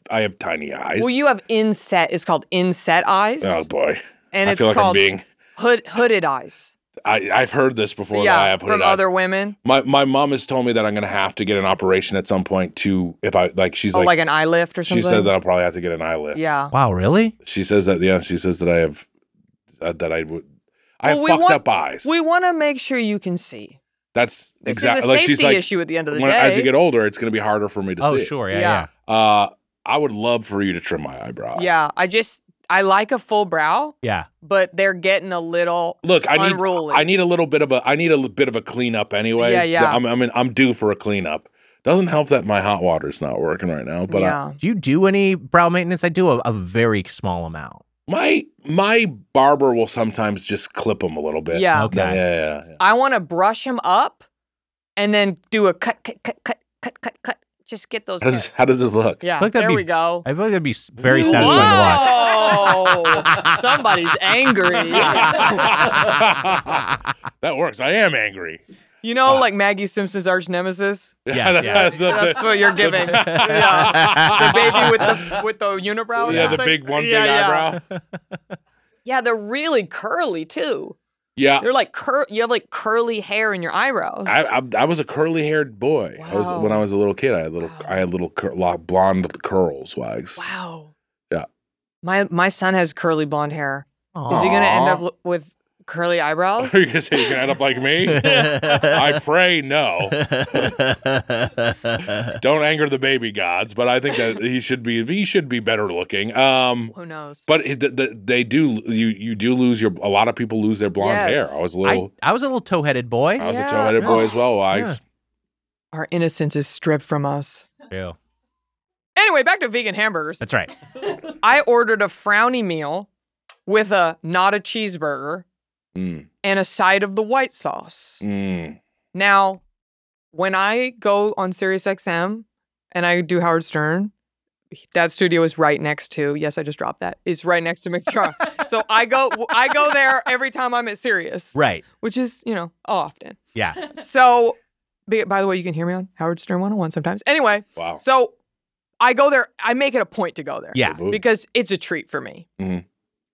have tiny eyes. Well, you have inset. It's called inset eyes. Oh boy, and I feel like I'm being hooded eyes. I've heard this before. Yeah, that I have heard from other women. My mom has told me that I'm going to have to get an operation at some point to, if I like, she's like an eye lift or something. She said that I'll probably have to get an eye lift. Yeah. Wow, really? She says that. Yeah, she says that I have I have fucked up eyes. We want to make sure you can see. That's exactly like she's like issue at the end of the day. As you get older, it's going to be harder for me to see. Oh, sure, yeah. I would love for you to trim my eyebrows. Yeah, I like a full brow. Yeah, but they're getting a little unruly. I need a bit of a cleanup anyways. Yeah. I'm due for a cleanup. Doesn't help that my hot water's not working right now. But do you do any brow maintenance? I do a very small amount. My barber will sometimes just clip them a little bit. Yeah. Okay. Yeah. I want to brush them up, and then do a cut. Just get those. How does this look? Yeah, like there we go. I feel like that'd be very satisfying to watch. Oh, somebody's angry. That works. I am angry. You know, like Maggie Simpson's arch nemesis. Yeah, that's what you're giving. The baby with the unibrow. Yeah, the big one big eyebrow. Yeah, they're really curly too. Yeah, they're like you have like curly hair in your eyebrows. I was a curly haired boy. Wow. When I was a little kid. I had little blonde curls. Wags. Wow. Yeah. My son has curly blonde hair. Aww. Is he gonna end up with curly eyebrows? Are you gonna say he's gonna end up like me? I pray no. Don't anger the baby gods, but I think that he should be better looking. Who knows? But they do. You do lose a lot of people lose their blonde hair. I was a little toe-headed boy. I was a toe-headed boy as well. Wags. Yeah. Our innocence is stripped from us. Yeah. Anyway, back to vegan hamburgers. That's right. I ordered a frowny meal with not a cheeseburger. Mm. And a side of the white sauce. Mm. Now, when I go on SiriusXM and I do Howard Stern, that studio is right next to. Yes, I just dropped that. Is right next to McCharm. So I go there every time I'm at Sirius. Right. Which is often. Yeah. So By the way, you can hear me on Howard Stern 101 sometimes. Anyway, wow. So I go there. I make it a point to go there. Yeah. Because it's a treat for me. Mm-hmm.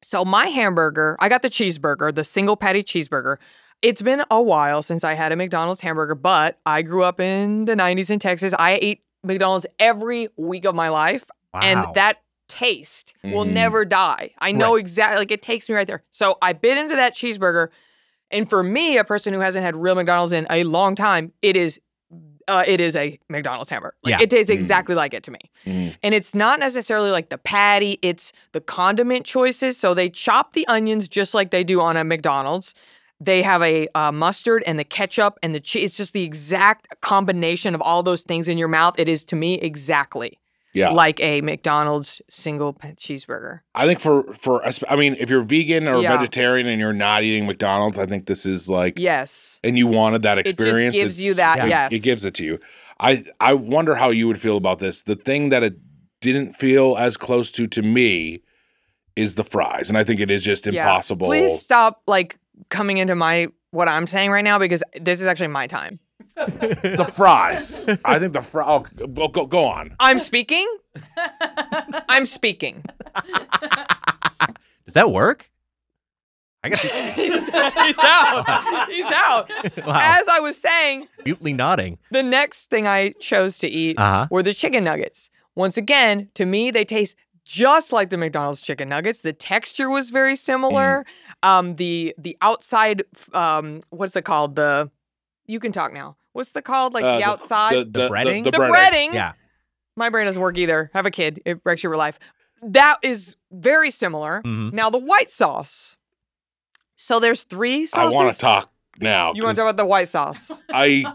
So my hamburger, I got the cheeseburger, the single patty cheeseburger. It's been a while since I had a McDonald's hamburger, but I grew up in the 90s in Texas. I ate McDonald's every week of my life. Wow. And that taste will never die. I know exactly, like it takes me right there. So I bit into that cheeseburger. And for me, a person who hasn't had real McDonald's in a long time, it is a McDonald's hamburger. Like, yeah. It tastes exactly like it to me. And it's not necessarily like the patty, it's the condiment choices. So they chop the onions just like they do on a McDonald's. They have a mustard and the ketchup and the cheese. It's just the exact combination of all those things in your mouth. It is, to me, exactly like a McDonald's single cheeseburger. I think I mean, if you're vegan or vegetarian and you're not eating McDonald's, I think this is like, and you wanted that experience. It gives you that, it gives it to you. I wonder how you would feel about this. The thing that it didn't feel as close to me is the fries. And I think it is just impossible. Yeah. Please stop, like, coming into what I'm saying right now, because this is actually my time. The fries. I think the fries. Go on. I'm speaking. I'm speaking. Does that work? I got. He's out. He's out. Wow. As I was saying, mutely nodding. The next thing I chose to eat were the chicken nuggets. Once again, to me, they taste just like the McDonald's chicken nuggets. The texture was very similar. The outside, what's it called? You can talk now. What's it called? Like the outside? The breading? The breading. Yeah. My brain doesn't work either. Have a kid. It wrecks your life. That is very similar. Now, the white sauce. So there's three sauces. I want to talk now. You want to talk about the white sauce? I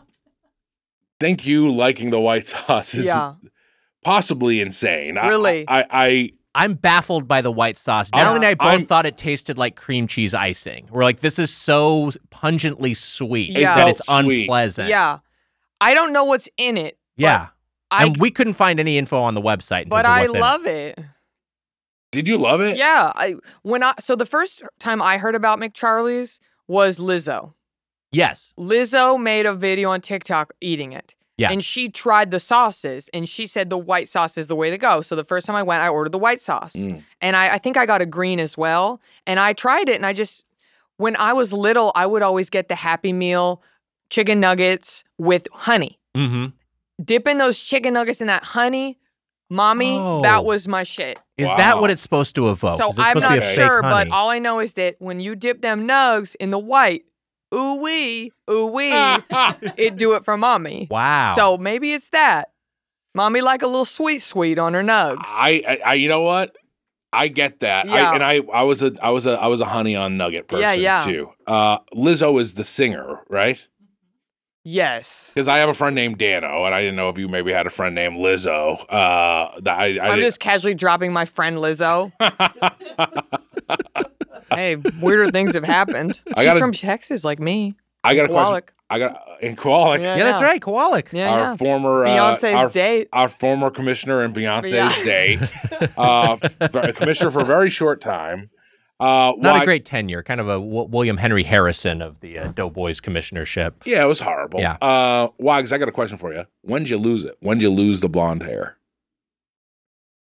think you liking the white sauce is... Yeah. Possibly insane. Really? I'm baffled by the white sauce. Dallin and I both thought it tasted like cream cheese icing. We're like, this is so pungently sweet that it's unpleasant. Yeah. I don't know what's in it. Yeah. And we couldn't find any info on the website. But I love it. Did you love it? Yeah. So the first time I heard about McCharlie's was Lizzo. Yes. Lizzo made a video on TikTok eating it. Yeah. And she tried the sauces, and she said the white sauce is the way to go. So the first time I went, I ordered the white sauce. And I think I got a green as well. And I tried it, and I just, when I was little, I would always get the Happy Meal chicken nuggets with honey. Dipping those chicken nuggets in that honey, mommy, that was my shit. Is that what it's supposed to evoke? So I'm not sure, but all I know is that when you dip them nugs in the white, ooh wee, it do it for mommy. Wow. So maybe it's that. Mommy like a little sweet on her nugs. I you know what? I get that. Yeah. I was a honey on nugget person too. Lizzo is the singer, right? Yes. Because I have a friend named Dano, and I didn't know if you maybe had a friend named Lizzo. I'm just casually dropping my friend Lizzo. Hey, weirder things have happened. She's from Texas, like me. I got a question. In Kwalik. Yeah, that's right, Kwalik. Yeah, our former Beyonce's date. Our former commissioner in Beyonce's date. Commissioner for a very short time. Not a great tenure, kind of a William Henry Harrison of the Doughboys commissionership. Yeah, it was horrible. Yeah. Wags, I got a question for you. When did you lose it? When did you lose the blonde hair?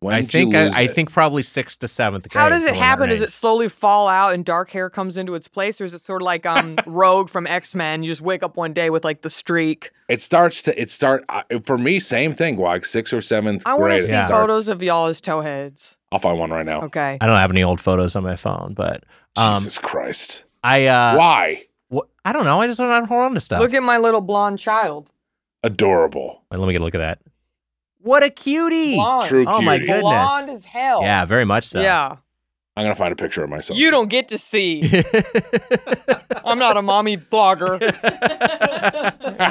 I think probably 6th to 7th grade. How does it happen? Does it slowly fall out and dark hair comes into its place, or is it sort of like Rogue from X-Men? You just wake up one day with like the streak. For me, same thing. Like 6th or 7th grade. I want to see photos of y'all as towheads. I'll find one right now. Okay. I don't have any old photos on my phone, but Jesus Christ. Why? I don't know. I just want to hold on to stuff. Look at my little blonde child. Adorable. Wait, let me get a look at that. What a cutie! Blonde. True cutie. Oh my goodness! Blonde as hell. Yeah, very much so. Yeah. I'm gonna find a picture of myself. You don't get to see. I'm not a mommy blogger.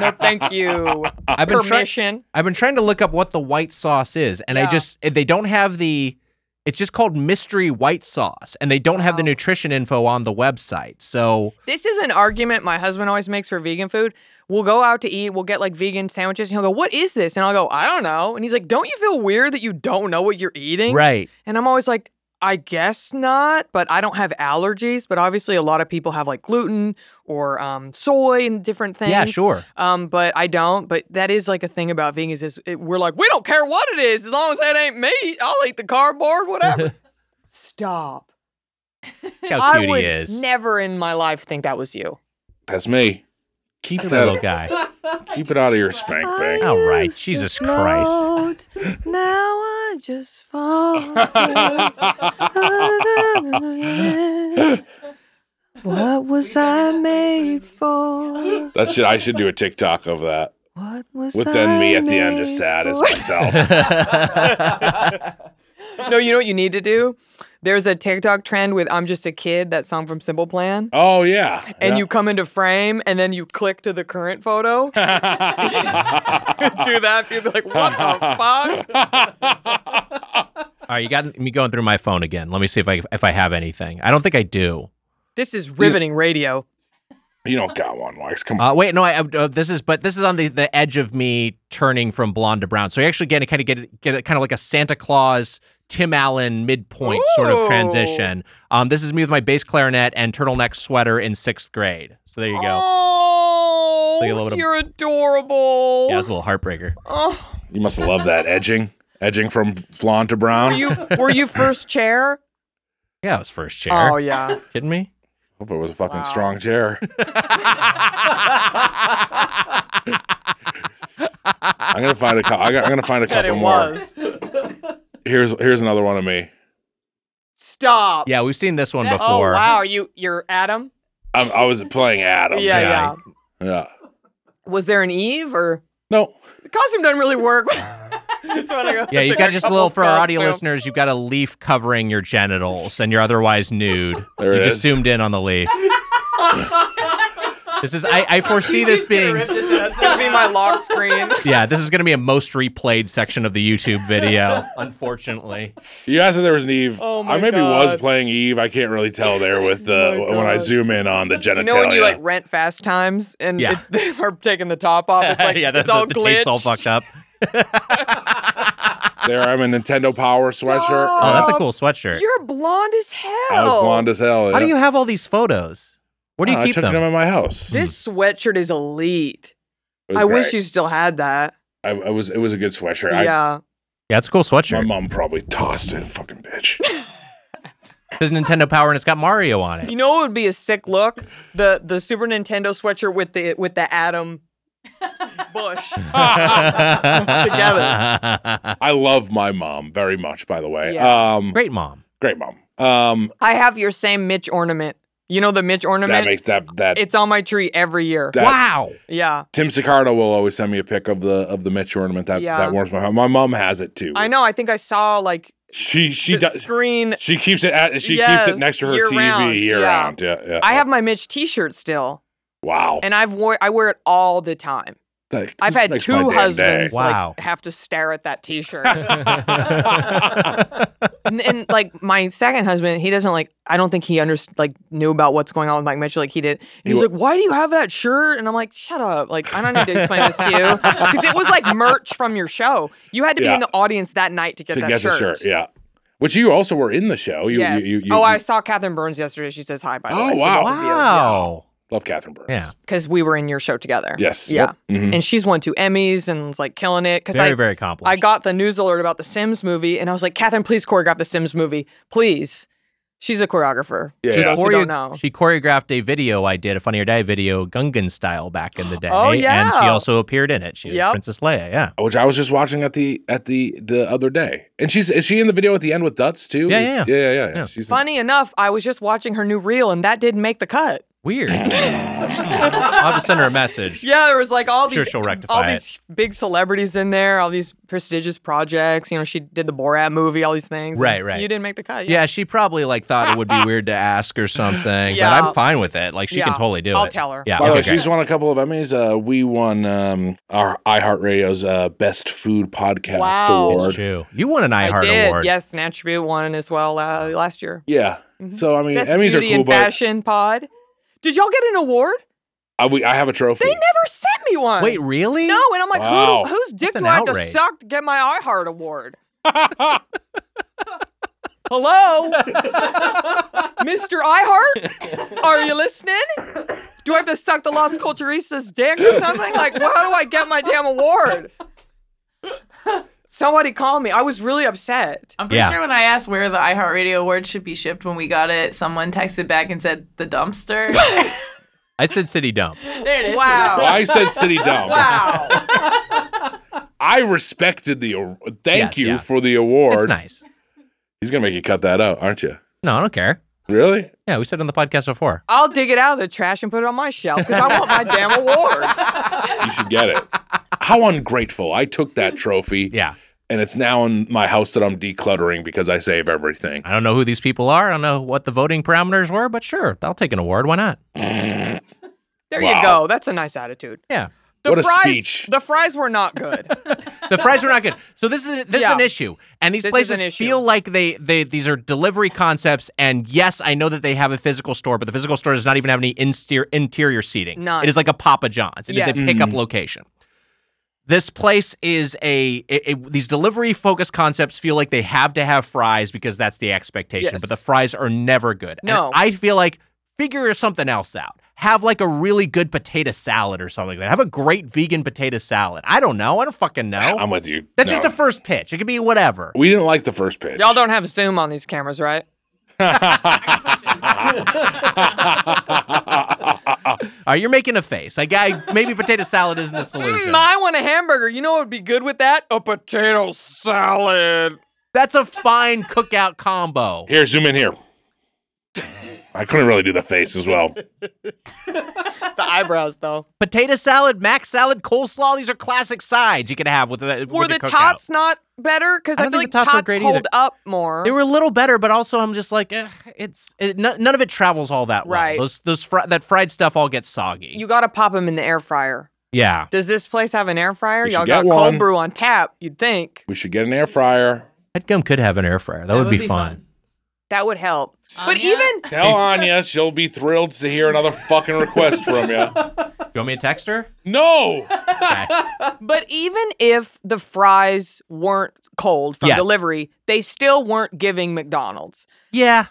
No, thank you. I've been trying to look up what the white sauce is, and they don't have the. It's just called mystery white sauce, and they don't have the nutrition info on the website. So this is an argument my husband always makes for vegan food. We'll go out to eat. We'll get like vegan sandwiches, and he'll go, "What is this?" And I'll go, "I don't know." And he's like, "Don't you feel weird that you don't know what you're eating?" Right. And I'm always like, I guess not, but I don't have allergies. But obviously a lot of people have like gluten or soy and different things. Yeah, sure. But I don't. But that is like a thing about vegans is we're like, we don't care what it is. As long as that ain't meat, I'll eat the cardboard, whatever. Stop. How cute he is. I would never in my life think that was you. That's me. Keep that little guy. Keep it out of your spank bank. All right, Jesus Christ. Now I just fall to what was I made for? That shit. I should do a TikTok of that. What was with then me at the end, just sad as myself. No, you know what you need to do? There's a TikTok trend with I'm Just a Kid, that song from Simple Plan. Oh, yeah. And you come into frame, and then you click to the current photo. Do that, you'll be like, what the fuck? All right, you got me going through my phone again. Let me see if I have anything. I don't think I do. This is riveting radio. You don't got one, Lex. Come on. Wait, no. This is on the edge of me turning from blonde to brown. So you actually get kind of like a Santa Claus, Tim Allen midpoint sort of transition. This is me with my bass clarinet and turtleneck sweater in 6th grade. So there you go. Oh, you're adorable. Yeah, it was a little heartbreaker. Oh. You must love that edging from blonde to brown. Were you first chair? Yeah, I was first chair. Oh yeah, kidding me? Hope it was a fucking strong chair. I'm gonna find a couple more. Here's another one of me. Stop. Yeah, we've seen this one before. Oh wow, you're Adam? I was playing Adam. Yeah. Was there an Eve or no? The costume doesn't really work. Yeah, you've got just a little, for our audio listeners, you've got a leaf covering your genitals and you're otherwise nude. You just zoomed in on the leaf. This is, I foresee this being... This is going to be my lock screen. Yeah, this is going to be a most replayed section of the YouTube video, unfortunately. You asked if there was an Eve. Oh my God. I maybe was playing Eve. I can't really tell there with when I zoom in on the genitalia. You know when you like rent Fast Times and they are taking the top off? It's like, yeah, it's all glitched. The tape's all fucked up. There, I'm a Nintendo Power sweatshirt. Oh, that's a cool sweatshirt. You're blonde as hell. I was blonde as hell. Yeah. How do you have all these photos? Where do you keep them? I took them in my house. This sweatshirt is elite. I wish you still had that. It was a good sweatshirt. Yeah, it's a cool sweatshirt. My mom probably tossed it, fucking bitch. There's Nintendo Power and it's got Mario on it. You know, it would be a sick look. The Super Nintendo sweatshirt with the Adam Bush together. I love my mom very much, by the way. Yeah. Great mom. I have your same Mitch ornament. You know the Mitch ornament? That it's on my tree every year. Wow. Yeah. Tim Sicardo will always send me a pic of the Mitch ornament that warms my heart. My mom has it too. I know. I think I saw like she does. She keeps it keeps it next to her TV year round. Yeah. I have my Mitch T-shirt still. Wow. And I wear it all the time. I've had two husbands like, have to stare at that T-shirt. and like my second husband, he doesn't like, I don't think he knew about what's going on with Mike Mitchell like he did. And he's like, why do you have that shirt? And I'm like, shut up. Like, I don't need to explain this to you. Because it was like merch from your show. You had to be in the audience that night to get that shirt. Yeah. Which you also were in the show. You I saw Catherine Burns yesterday. She says hi, by the way. Oh, wow. Wow. Yeah. Love Catherine Burns. Yeah. Because we were in your show together. Yes. Yeah. Yep. Mm-hmm. And she's won 2 Emmys and was like killing it. Very accomplished. I got the news alert about the Sims movie and I was like, Catherine, please choreograph the Sims movie. Please. She's a choreographer. Yeah, she choreographed a video I did, a Funny or Die video, Gungan style back in the day. Oh, yeah. And she also appeared in it. She was Princess Leia, which I was just watching at the other day. And is she in the video at the end with Dutz too? Yeah. She's funny enough, I was just watching her new reel and that didn't make the cut. Weird. I'll just send her a message. Yeah, there was like all these big celebrities in there, all these prestigious projects. You know, she did the Borat movie, all these things. Right. You didn't make the cut. Yeah, she probably like thought it would be weird to ask or something. Yeah. But I'm fine with it. Like she can totally do it. I'll tell her. Yeah. By the way, she's won a couple of Emmys. We won our iHeartRadio's Best Food Podcast Award. That's true. You won an iHeart Award. Yes, an attribute won as well last year. Yeah. Mm-hmm. So I mean, Best Emmys are cool, but fashion pod. Did y'all get an award? I have a trophy. They never sent me one. Wait, really? No, and I'm like, whose dick do I have to suck to get my iHeart award? Hello? Mr. iHeart? Are you listening? Do I have to suck the Las Culturistas' dick or something? Like, well, how do I get my damn award? Somebody call me. I was really upset. I'm pretty sure when I asked where the iHeartRadio award should be shipped when we got it, someone texted back and said, the dumpster. I said city dump. There it is. Wow. Well, I said city dump. Wow. I respected the award. Thank you for the award. It's nice. He's going to make you cut that out, aren't you? No, I don't care. Really? Yeah, we said on the podcast before. I'll dig it out of the trash and put it on my shelf because I want my damn award. You should get it. How ungrateful. I took that trophy. Yeah. And it's now in my house that I'm decluttering because I save everything. I don't know who these people are. I don't know what the voting parameters were, but sure, I'll take an award. Why not? There you go. That's a nice attitude. Yeah. What a speech. The fries were not good. The fries were not good. So this is an issue. And these places feel like these are delivery concepts. And yes, I know that they have a physical store, but the physical store does not even have any interior seating. None. It is like a Papa John's. It is a pickup location. This place is these delivery-focused concepts feel like they have to have fries because that's the expectation. Yes. But the fries are never good. No. And I feel like figure something else out. Have like a really good potato salad or something like that. Have a great vegan potato salad. I don't know. I don't fucking know. I'm with you. That's just a first pitch. It could be whatever. We didn't like the first pitch. Y'all don't have Zoom on these cameras, right? You're making a face. Like, maybe potato salad isn't the solution. I want a hamburger. You know what would be good with that? A potato salad. That's a fine cookout combo. Here, zoom in here. I couldn't really do the face as well. The eyebrows, though. Potato salad, mac salad, coleslaw. These are classic sides you can have with that. Were the tots not better? Because I feel like tots hold up more. They were a little better, but also I'm just like, none of it travels all that well. Right. That fried stuff all gets soggy. You got to pop them in the air fryer. Yeah. Does this place have an air fryer? Y'all got cold brew on tap, you'd think. We should get an air fryer. Edgum could have an air fryer. That would be fun. That would help. But even tell Anya she'll be thrilled to hear another fucking request from you. You want me to text her? No. Okay. But even if the fries weren't cold from delivery, they still weren't giving McDonald's. Yeah.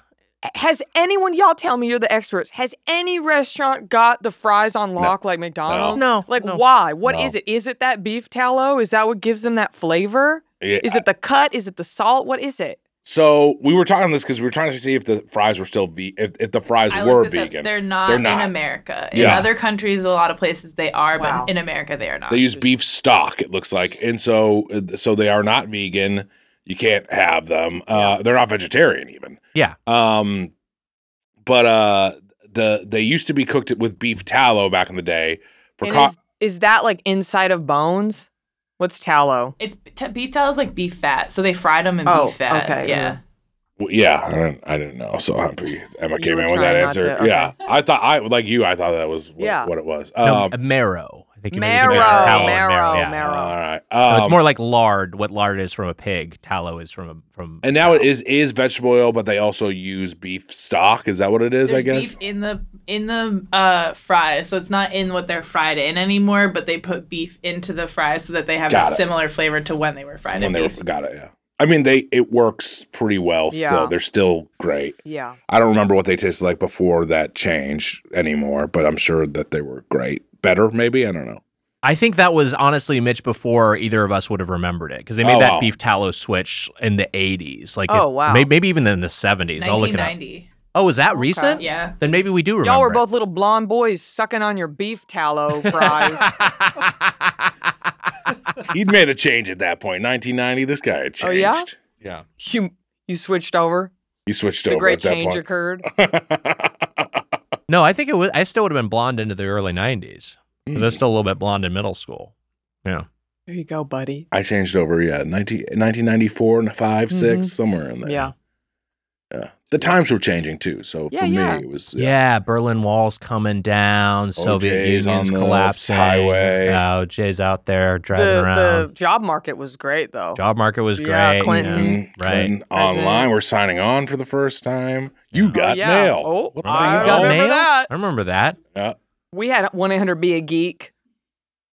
Has anyone, y'all tell me you're the experts, has any restaurant got the fries on lock like McDonald's? No. Like, why? What is it? Is it that beef tallow? Is that what gives them that flavor? Yeah, is it the cut? Is it the salt? What is it? So we were talking this because we were trying to see if the fries were still if the fries were vegan. They're not in America. In other countries, a lot of places they are, but in America they are not. They use beef stock, it looks like, and so they are not vegan. You can't have them. They're not vegetarian even. Yeah. They used to be cooked with beef tallow back in the day. Is that like inside of bones? What's tallow? Beef tallow is like beef fat, so they fried them in beef fat. Okay, yeah. Well, yeah, I didn't know, so happy Emma came in with that answer. Okay. Yeah, I thought that was what it was. No, marrow. I think marrow. Yeah. Marrow. All right. No, it's more like lard. What lard is from a pig, tallow is from. And now it is vegetable oil, but they also use beef stock. Is that what it is? There's, I guess, beef in the fries, so it's not in what they're fried in anymore. But they put beef into the fries so that they have similar flavor to when they were fried in beef. Got it. Yeah. I mean, it works pretty well still. They're still great. Yeah. I don't remember what they tasted like before that change anymore, but I'm sure that they were great. Better, maybe? I don't know. I think that was, honestly, Mitch, before either of us would have remembered it, because they made that beef tallow switch in the 80s. Like, maybe even in the 70s. 1990. I'll look it up. Oh, was that recent? Yeah. Then maybe we do remember. Y'all were both little blonde boys sucking on your beef tallow fries. He'd made a change at that point. 1990, this guy had changed. Oh, yeah? Yeah. You switched over? You switched over at that point. The great change occurred. No, I think it was. I still would have been blonde into the early 90s. Because I was still a little bit blonde in middle school. Yeah. There you go, buddy. I changed over, 1994, 5, 6, somewhere in there. Yeah. Yeah. The times were changing, too. So for me, it was... Yeah, Berlin Wall's coming down. OJ's Soviet Union's collapsing. Highway. OJ's out there driving around. The job market was great, though. Job market was great. Clinton. Yeah. Right. Clinton online. We're signing on for the first time. You got mail. Oh, you got mail? I remember that. Yeah. We had 1-800-BE-A-GEEK.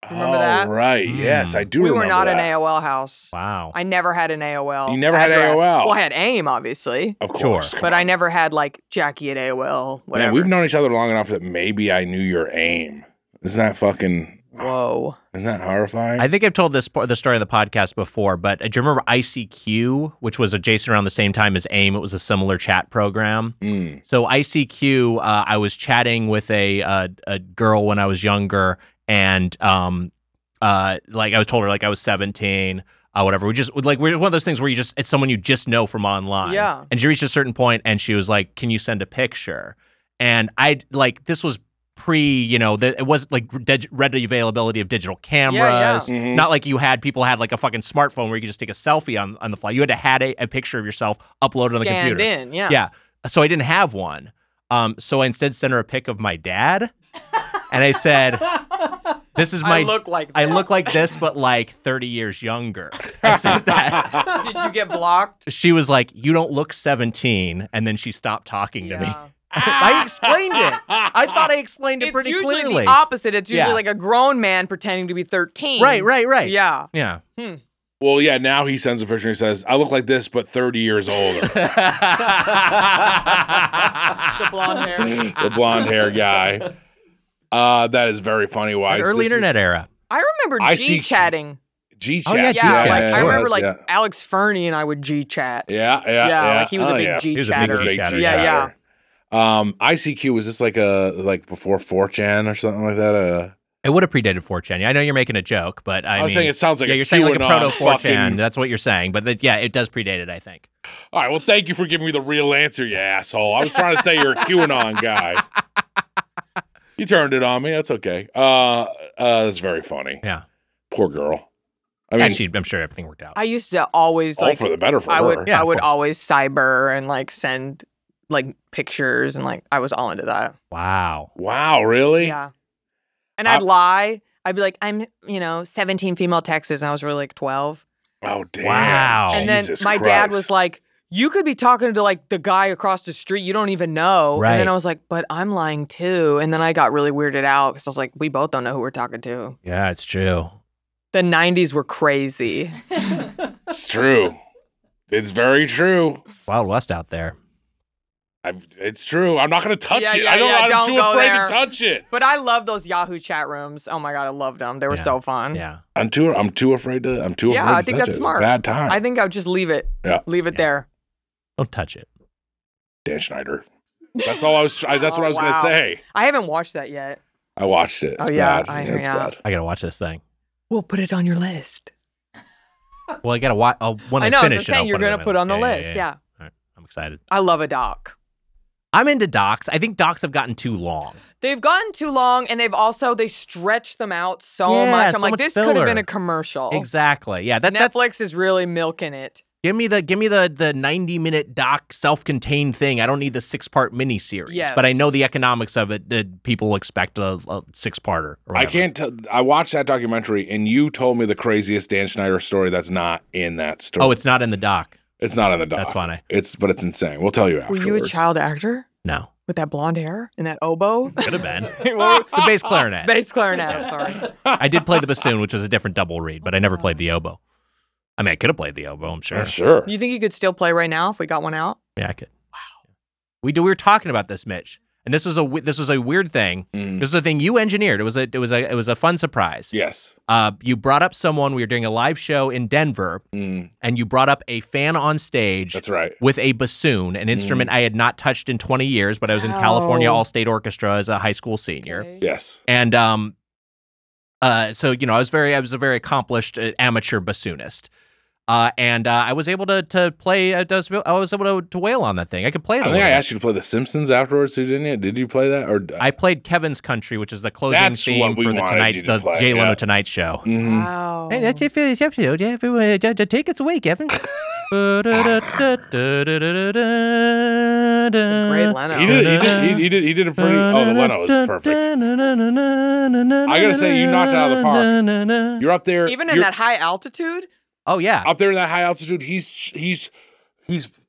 Remember that? Right. Mm. Yes, I do remember. We were not an AOL house. Wow. I never had an AOL. You never had AOL? Well, I had AIM, obviously. Of course. Sure. But I never had, like, Jackie at AOL, whatever. Man, we've known each other long enough that maybe I knew your AIM. Isn't that fucking... Whoa. Isn't that horrifying? I think I've told the story on the podcast before, but do you remember ICQ, which was adjacent around the same time as AIM? It was a similar chat program. Mm. So ICQ, I was chatting with a girl when I was younger, and like I told her like I was 17, whatever. We just like we're one of those things where you just it's someone you just know from online. Yeah. And she reached a certain point, and she was like, "Can you send a picture?" And I like this was pre, you know, it wasn't like ready availability of digital cameras. Yeah, yeah. Mm-hmm. Not like you had people had like a fucking smartphone where you could just take a selfie on the fly. You had to had a picture of yourself uploaded on the computer. Scanned in, yeah. Yeah. So I didn't have one. So I instead sent her a pic of my dad. And I said, "This is my. I look like this, but like 30 years younger." I said that. Did you get blocked? She was like, "You don't look 17," and then she stopped talking to me. I explained it. I thought I explained it pretty clearly. It's usually the opposite. It's usually like a grown man pretending to be 13. Right, right, right. Yeah, yeah. Hmm. Well, yeah, now he sends a picture and he says, "I look like this, but 30 years older." The blonde hair. The blonde hair guy. That is very funny. Wise. Early internet era. I remember G-chatting. G-chat. Oh, yeah, yeah, G-chat. Like, I remember like Alex Fernie and I would G-chat. Yeah, yeah, yeah. Like, he was a big G-chatter. Yeah, yeah. ICQ, was this like a before 4chan or something like that? It would have predated 4chan. Yeah, I know you're making a joke, but I was saying it sounds like you're saying like a proto 4chan. Fucking... That's what you're saying, but yeah, it does predate it, I think. All right, well, thank you for giving me the real answer, you asshole. I was trying to say you're a QAnon guy. You turned it on me. That's okay. That's very funny. Yeah. Poor girl. I mean, actually, I'm sure everything worked out. I used to always like for the better for her. I would always cyber and like send like pictures and like I was all into that. Wow. Wow, really? Yeah. And I'd lie. I'd be like, "I'm, you know, 17 female Texas," and I was really like 12. Oh damn. Wow. And then my dad was like, "You could be talking to like the guy across the street you don't even know." Right. And then I was like, "But I'm lying too." And then I got really weirded out because I was like, we both don't know who we're talking to. Yeah, it's true. The 90s were crazy. It's true. It's very true. Wild West out there. It's true. I'm not going to touch it. I'm too afraid to touch it. But I love those Yahoo chat rooms. Oh my God, I loved them. They were so fun. Yeah. I'm too afraid to I think that's smart. Bad time. I think I would just leave it. Yeah. Leave it there. Don't touch it. Dan Schneider. That's all I was. That's what I was gonna say. I haven't watched that yet. I watched it. It's bad. It's bad. I gotta watch this thing. We'll put it on your list. Well, I gotta watch. You're gonna put it on the list. Yeah. All right. I'm excited. I love a doc. I'm into docs. I think docs have gotten too long. They've gotten too long, and they've also stretched them out so much. I'm so like, this could have been a commercial. Exactly. Yeah. Netflix is really milking it. Give me the 90-minute doc self-contained thing. I don't need the 6-part miniseries. Yes. But I know the economics of it that people expect a 6-parter. I can't tell. I watched that documentary and you told me the craziest Dan Schneider story that's not in that story. Oh, it's not in the doc. It's not in the doc. That's funny. But it's insane. We'll tell you afterwards. Were you a child actor? No. With that blonde hair and that oboe? Could have been. The bass clarinet. Bass clarinet, I'm sorry. I did play the bassoon, which was a different double reed, but I never played the oboe. I mean, I could have played the oboe, I'm sure. Yeah, sure. You think you could still play right now if we got one out? Yeah, I could. Wow. We were talking about this, Mitch, and this was a weird thing. Mm. This was a thing you engineered. It was a fun surprise. Yes. You brought up someone. We were doing a live show in Denver, and you brought up a fan on stage. That's right. With a bassoon, an instrument I had not touched in 20 years, but I was in California All-State Orchestra as a high school senior. Okay. Yes. And so you know, I was a very accomplished amateur bassoonist. I was able to play. I was able to wail on that thing. I could play it. I asked you to play The Simpsons afterwards, too, didn't you? Did you play that? Or I played Kevin's Country, which is the closing theme for the Jay Leno Tonight Show. Mm-hmm. Wow! Hey, that's it for this episode. Yeah, if you want to take us away, Kevin. Great Leno. He did a pretty. Oh, the Leno is perfect. I gotta say, you knocked it out of the park. You're up there, even in that high altitude. Oh yeah, up there in that high altitude, he's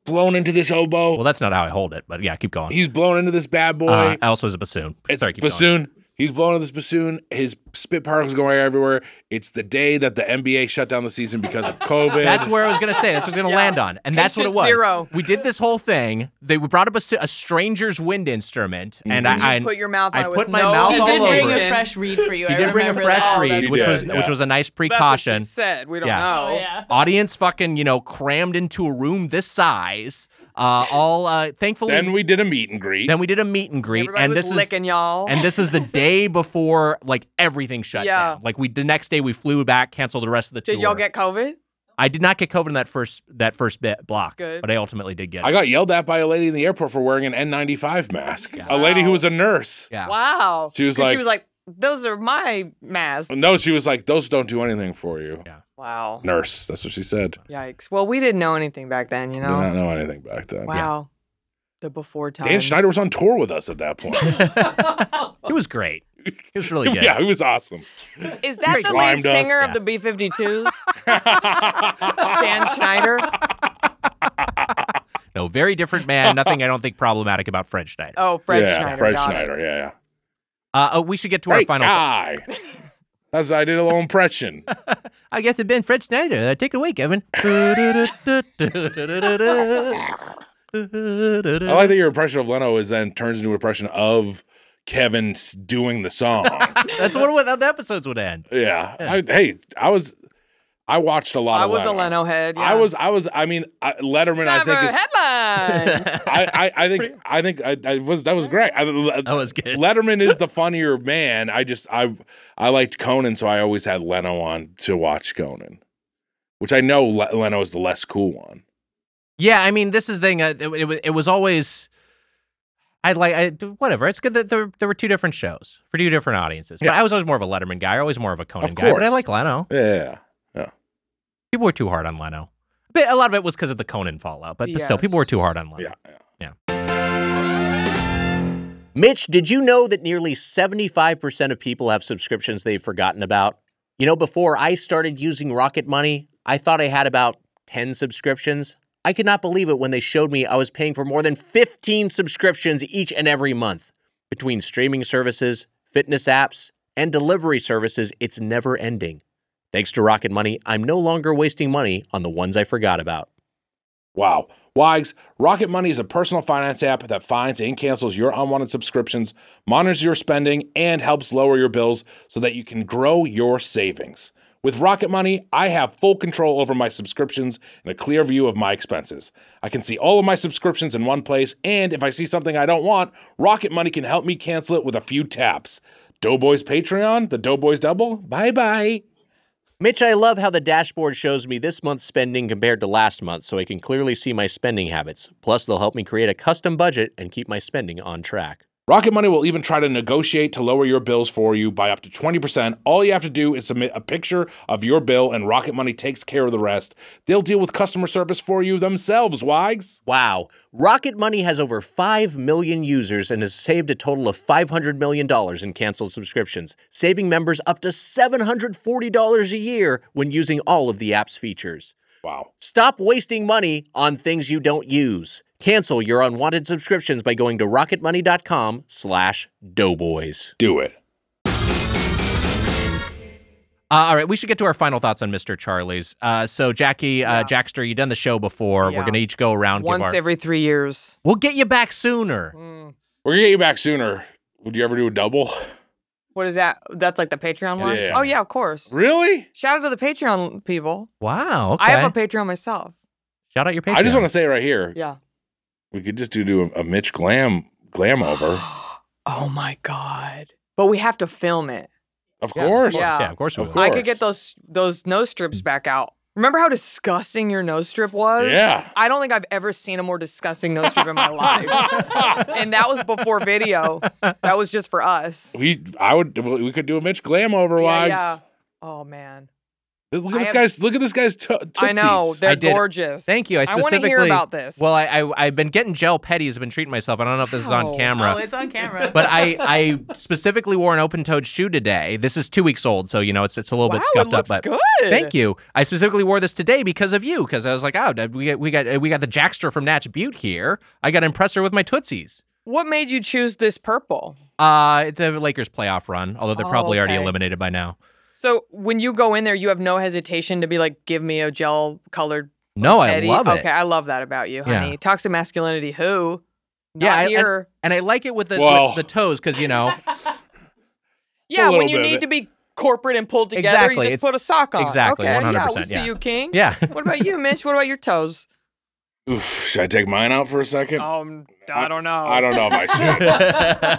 blown into this oboe. Well, that's not how I hold it, but yeah, keep going. He's blown into this bad boy. Also, is a bassoon. It's a bassoon. He's blown into this bassoon. His spit particles going everywhere. It's the day that the NBA shut down the season because of COVID. That's where I was going to say. That's what I was going to land on. And that's what it was. Zero. We did this whole thing. They brought up a stranger's wind instrument. Mm-hmm. And I put your mouth on it. I put my mouth on it. She did bring a fresh read for you. She did bring a fresh read, which was a nice precaution. That's what she said. We don't know. Yeah. Audience fucking, you know, crammed into a room this size. Thankfully. Then we did a meet and greet. Everybody and this was licking, y'all. And this is the day before, like, everything shut down. Like, the next day we flew back, canceled the rest of the tour. Did y'all get COVID? I did not get COVID in that first bit block. That's good. But I ultimately did get it. I got yelled at by a lady in the airport for wearing an N95 mask. Wow. A lady who was a nurse. Yeah. Wow. She was like, those are my masks. No, she was like, those don't do anything for you. Yeah. Wow. Nurse. That's what she said. Yikes. Well, we didn't know anything back then, you know? We did not know anything back then. Wow. Yeah. The before times. Dan Schneider was on tour with us at that point. It was great. It was really good. Yeah, it was awesome. Is that the lead singer of the B-52s? Dan Schneider? No, very different man. Nothing, I don't think, problematic about Fred Schneider. Oh, Fred Schneider. Fred Schneider, yeah. We should get to our final guy. That's I did a little impression. I guess it's been Fred Schneider. Take it away, Kevin. I like that your impression of Leno is then turns into an impression of Kevin doing the song. That's how the episodes would end. Yeah. I watched a lot of Leno. I was a Leno head. Yeah. I mean, Letterman. Time for headlines. I think that was great. That was good. Letterman is the funnier man. I liked Conan, so I always had Leno on to watch Conan, which I know Leno is the less cool one. Yeah, I mean, this is the thing. It was always. Whatever. It's good that there were two different shows for two different audiences. But yes. I was always more of a Letterman guy. Always more of a Conan guy. But I like Leno. Yeah. People were too hard on Leno. A lot of it was because of the Conan fallout, but still, people were too hard on Leno. Yeah. Mitch, did you know that nearly 75% of people have subscriptions they've forgotten about? You know, before I started using Rocket Money, I thought I had about 10 subscriptions. I could not believe it when they showed me I was paying for more than 15 subscriptions each and every month. Between streaming services, fitness apps, and delivery services, it's never ending. Thanks to Rocket Money, I'm no longer wasting money on the ones I forgot about. Wow. Wags, Rocket Money is a personal finance app that finds and cancels your unwanted subscriptions, monitors your spending, and helps lower your bills so that you can grow your savings. With Rocket Money, I have full control over my subscriptions and a clear view of my expenses. I can see all of my subscriptions in one place, and if I see something I don't want, Rocket Money can help me cancel it with a few taps. Doughboys Patreon, the Doughboys Double, bye-bye. Mitch, I love how the dashboard shows me this month's spending compared to last month, so I can clearly see my spending habits. Plus, they'll help me create a custom budget and keep my spending on track. Rocket Money will even try to negotiate to lower your bills for you by up to 20%. All you have to do is submit a picture of your bill, and Rocket Money takes care of the rest. They'll deal with customer service for you themselves, Wags. Wow. Rocket Money has over 5 million users and has saved a total of $500 million in canceled subscriptions, saving members up to $740 a year when using all of the app's features. Wow. Stop wasting money on things you don't use. Cancel your unwanted subscriptions by going to rocketmoney.com/doughboys. Do it. All right, we should get to our final thoughts on Mr. Charlie's. So, Jackie, Jackster, you've done the show before. Yeah. We're going to each go around. Once every 3 years. We'll get you back sooner. Mm. We're going to get you back sooner. Would you ever do a double? What is that? That's like the Patreon one? Yeah. Oh, yeah, of course. Really? Shout out to the Patreon people. Wow, okay. I have a Patreon myself. Shout out your Patreon. I just want to say it right here. Yeah. We could just do a Mitch glam over. Oh, my God. But we have to film it. Of course. Yeah, of course we will. I could get those nose strips back out. Remember how disgusting your nose strip was? Yeah. I don't think I've ever seen a more disgusting nose strip in my life. And that was before video. That was just for us. We could do a Mitch glam over, Wags. Yeah. Oh, man. Look at this guy's tootsies. I know, they're gorgeous. Thank you. I want to hear about this. Well, I've been getting gel petties. I've been treating myself. I don't know if this is on camera. Oh, it's on camera. But I specifically wore an open-toed shoe today. This is 2 weeks old, so you know it's a little bit scuffed up. But good. Thank you. I specifically wore this today because of you, because I was like, oh, we got the Jackster from Natch Butte here. I got to impress her with my tootsies. What made you choose this purple? It's a Lakers playoff run, although they're probably already eliminated by now. So when you go in there, you have no hesitation to be like, give me a gel-colored I love it. Okay, I love that about you, honey. Yeah. Toxic masculinity, who? And I like it with the toes, because, you know. Yeah, when you need to be corporate and pulled together, you just put a sock on. Exactly, okay, 100%. Yeah, we'll see you, King. Yeah. What about you, Mitch? What about your toes? Oof, should I take mine out for a second? I don't know. I don't know if I should.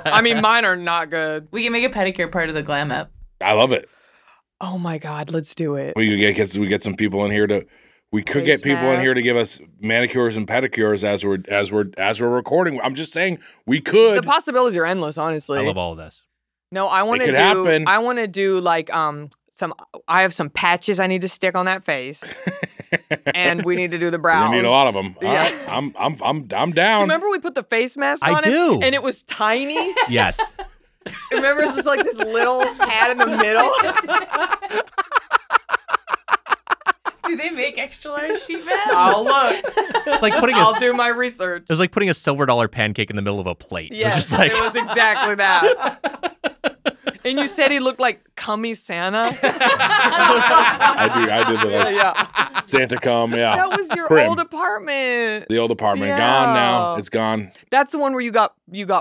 I mean, mine are not good. We can make a pedicure part of the glam up. I love it. Oh my God, let's do it. We get some people in here to. We could get people in here to give us manicures and pedicures as we're recording. I'm just saying we could. The possibilities are endless, honestly. I love all of this. No, I want to do. Happen. I want to do like some. I have some patches I need to stick on that face. And we need to do the brows. We need a lot of them. Yeah. I'm down. Do you remember we put the face mask on? And it was tiny? Yes. Remember, it's just like this little hat in the middle. Do they make extra large sheet masks? I'll look. It's like putting I'll do my research. It was like putting a $silver pancake in the middle of a plate. Yes, it was exactly that. And you said he looked like Cummy Santa. I do look like Santa Cum, That was your old apartment. The old apartment. Yeah. Gone now. It's gone. That's the one where you got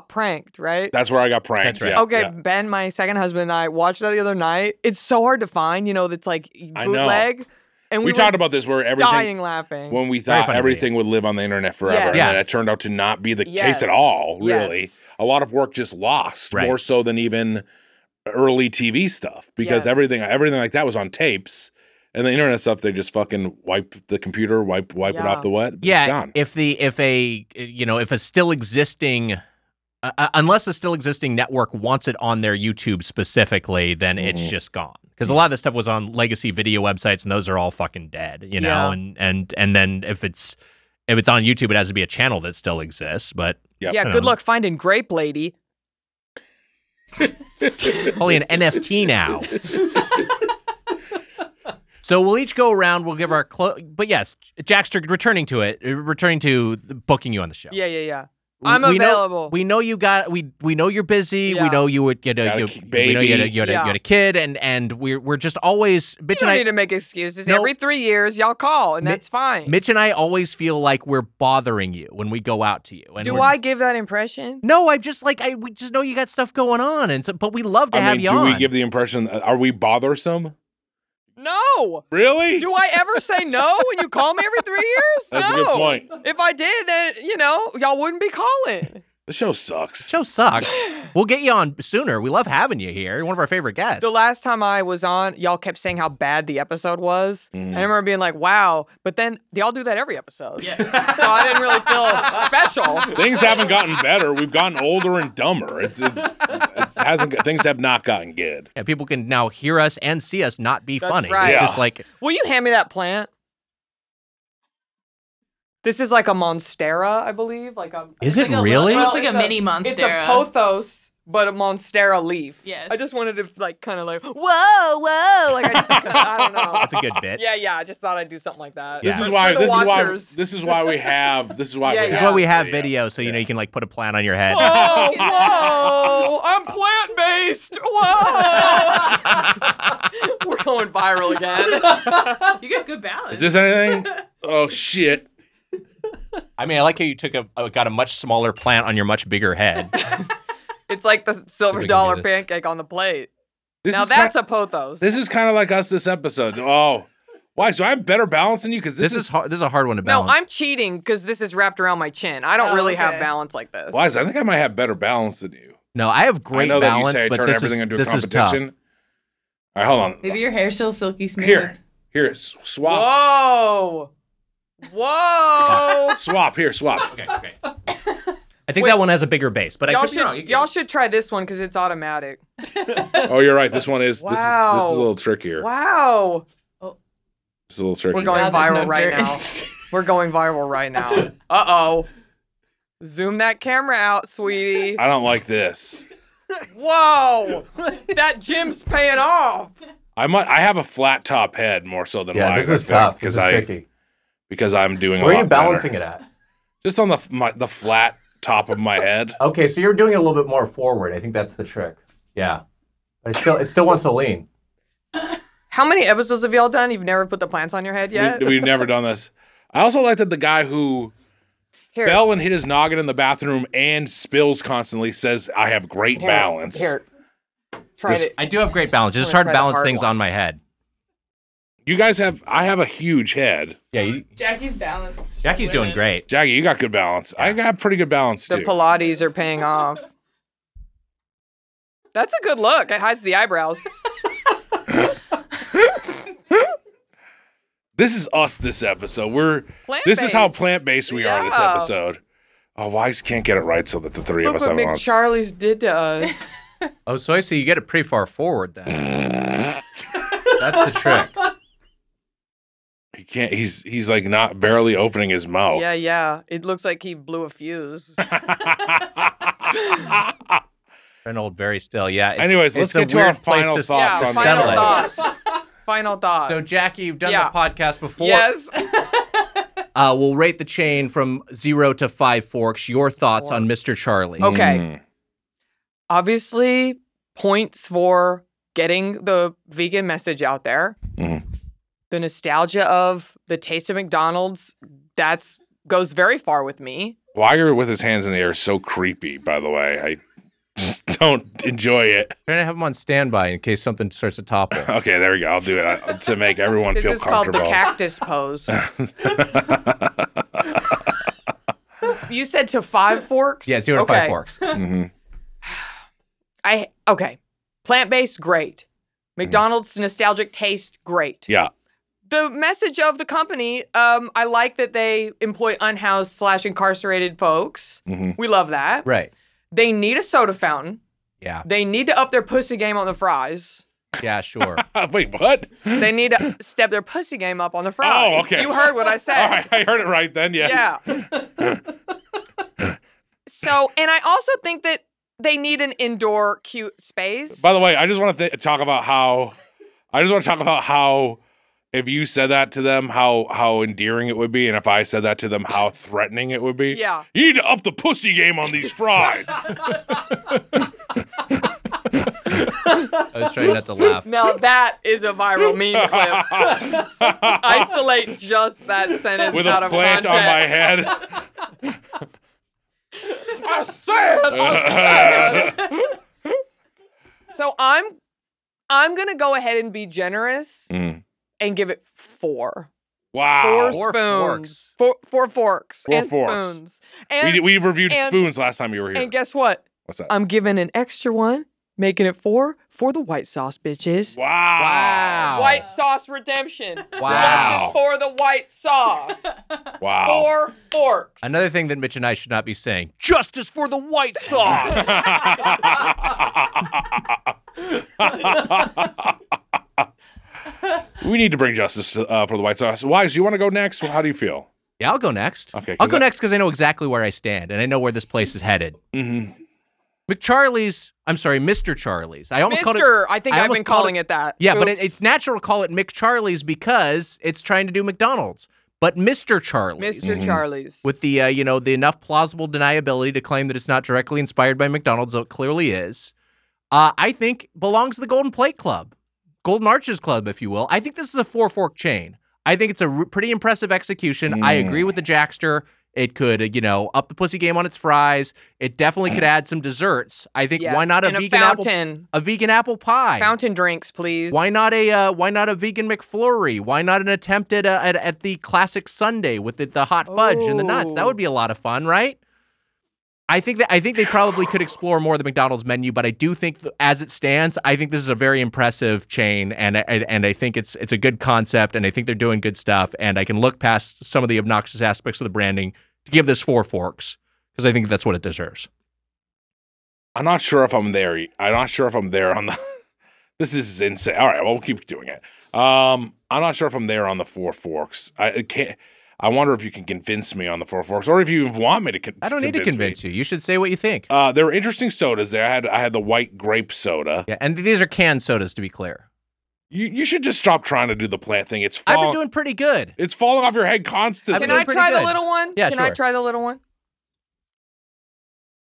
pranked, right? That's where I got pranked. That's right. Yeah, okay, yeah. Ben, my second husband, and I watched that the other night. It's so hard to find, that's like bootleg. And we talked about this where everything dying laughing. When we thought everything would live on the internet forever. Yes. And that turned out to not be the case at all, really. Yes. A lot of work just lost, more so than even early TV stuff, because everything like that was on tapes, and the internet stuff, they just fucking wipe the computer, wipe it off the web. It's gone. If a still existing unless a still existing network wants it on their YouTube specifically, then it's just gone, because a lot of this stuff was on legacy video websites, and those are all fucking dead, and then if it's on YouTube, it has to be a channel that still exists, but good luck finding Grape Lady. Only an NFT now. So we'll each go around. We'll give our but yes, Jackster, returning to booking you on the show. Yeah. I'm available. We know you're busy. Yeah. We know you would. You had a kid, and we're just always. Mitch and I don't need to make excuses. No, every 3 years, y'all call, and that's fine. Mitch and I always feel like we're bothering you when we go out to you. And do I give that impression? No, I'm just like we just know you got stuff going on, and so. But we love to have you on. Do we give the impression? Are we bothersome? No. Really? Do I ever say no when you call me every 3 years? That's a good point. If I did, then, y'all wouldn't be calling. The show sucks. We'll get you on sooner. We love having you here. You're one of our favorite guests. The last time I was on, y'all kept saying how bad the episode was. And I remember being like, wow. But then they all do that every episode. Yeah. So I didn't really feel special. Things haven't gotten better. We've gotten older and dumber. Things have not gotten good. Yeah, people can now hear us and see us not be funny. Right. It's just like, will you hand me that plant? This is like a Monstera, I believe. Is it really? It's like a mini Monstera. It's a pothos, but a Monstera leaf. Yes. I just wanted to whoa. I don't know. That's a good bit. Yeah. I just thought I'd do something like that. Yeah. This is why we have video, so you can put a plant on your head. Whoa, I'm plant based. Whoa. We're going viral again. You got good balance. Is this anything? Oh shit. I mean, I like how you got a much smaller plant on your much bigger head. It's like the $silver pancake on the plate. Now that's a pothos. This is kind of like us this episode. Oh, why? So I'm better balanced than you, because this is hard. This is a hard one to balance. No, I'm cheating because this is wrapped around my chin. I don't really have balance like this. Why? I think I might have better balance than you. No, I have great balance. I know that you say I turn everything into a competition. All right, hold on. Maybe your hair's still silky smooth. Here, swap. Whoa! Swap. Okay. I think that one has a bigger base, but I could be wrong. Y'all should try this one because it's automatic. Oh, you're right. This one is. Wow. This is a little trickier. Wow. It's a little trickier. We're going viral right now. Uh-oh. Zoom that camera out, sweetie. I don't like this. Whoa! That gym's paying off. I have a flat top head more so than mine. This is tough because I'm doing a lot better. Where are you balancing it at? Just on the flat top of my head. Okay, so you're doing it a little bit more forward. I think that's the trick. Yeah. But it still wants to lean. How many episodes have y'all done? You've never put the plants on your head yet? We've never done this. I also like that the guy who fell and hit his noggin in the bathroom and spills constantly says, I have great balance. I do have great balance. It's just hard to balance things on my head. You guys have, I have a huge head. Yeah, Jackie's balance. Jackie's doing great. Jackie, you got good balance. Yeah. I got pretty good balance too. The Pilates are paying off. That's a good look. It hides the eyebrows. This is us this episode. We're plant-based. This is how plant-based we are this episode. Oh, Wise can't get it right so that the three of us have on. Charlie's did to us. Oh, so I see you get it pretty far forward then. That's the trick. He can't, he's like not barely opening his mouth. Yeah, yeah. It looks like he blew a fuse. Trying to hold very still, yeah. Anyways, let's get to our final thoughts on this. Final thoughts. So, Jackie, you've done the podcast before. Yes. We'll rate the chain from 0 to 5 forks. Your thoughts on Mr. Charlie. Okay. Obviously, points for getting the vegan message out there. The nostalgia of the taste of McDonald's, that goes very far with me. Weiger with his hands in the air is so creepy, by the way. Just don't enjoy it. Trying to have them on standby in case something starts to topple. Okay, there we go. I'll do it to make everyone feel comfortable. This is called the cactus pose. You said to 5 forks? Yeah, 0 to 5 forks. Okay. Plant-based, great. McDonald's nostalgic taste, great. Yeah. The message of the company, I like that they employ unhoused / incarcerated folks. We love that. Right. They need a soda fountain. Yeah. They need to up their pussy game on the fries. Yeah, sure. Wait, what? They need to step their pussy game up on the fries. Oh, okay. You heard what I said. All right, I heard it right then, yes. Yeah. So, and I also think that they need an indoor cute space. By the way, I just want to talk about how if you said that to them, how endearing it would be, and if I said that to them, how threatening it would be. Yeah. You need to up the pussy game on these fries. I was trying not to laugh. Now that is a viral meme clip. Isolate just that sentence with out a plant of context. On my head. I said. So I'm gonna go ahead and be generous. And give it 4. Wow. 4 spoons. 4 forks. 4 forks. Spoons. And, we reviewed spoons last time you were here. And guess what? What's that? I'm giving an extra one, making it 4 for the white sauce, bitches. Wow. Wow. White sauce redemption. Wow. Justice for the white sauce. Wow. 4 forks. Another thing that Mitch and I should not be saying, justice for the white sauce. We need to bring justice for the white sauce. Wise, you want to go next? Well, how do you feel? Yeah, I'll go next. Okay, I'll go next because I know exactly where I stand and I know where this place is headed. McCharlie's, I'm sorry, Mr. Charlie's. I almost called it. I think I've been calling it that. Yeah, but it's natural to call it McCharlie's because it's trying to do McDonald's. But Mr. Charlie's. Mr. Charlie's. With the, you know, the enough plausible deniability to claim that it's not directly inspired by McDonald's, though it clearly is, I think belongs to the Golden Plate Club. Golden Arches Club, if you will. I think this is a 4-fork chain. I think it's a pretty impressive execution. I agree with the Jackster. It could, you know, up the pussy game on its fries. It definitely could add some desserts. I think why not a vegan fountain. A vegan apple pie. Fountain drinks, please. Why not a vegan McFlurry? Why not an attempt at the classic sundae with the hot fudge and the nuts? That would be a lot of fun, right? I think they probably could explore more of the McDonald's menu, but I do think as it stands, I think this is a very impressive chain, and I think it's a good concept, and I think they're doing good stuff, and I can look past some of the obnoxious aspects of the branding to give this 4 forks because I think that's what it deserves. I'm not sure if I'm there. I'm not sure if I'm there on the. This is insane. All right, well, we'll keep doing it. I'm not sure if I'm there on the 4 forks. I can't. I wonder if you can convince me on the 4 forks, or if you want me to convince me. I don't need to convince you. You should say what you think. There were interesting sodas there. I had the white grape soda. Yeah, and these are canned sodas, to be clear. You should just stop trying to do the plant thing. I've been doing pretty good. It's falling off your head constantly. Can I try the little one? Yeah, sure. Can I try the little one?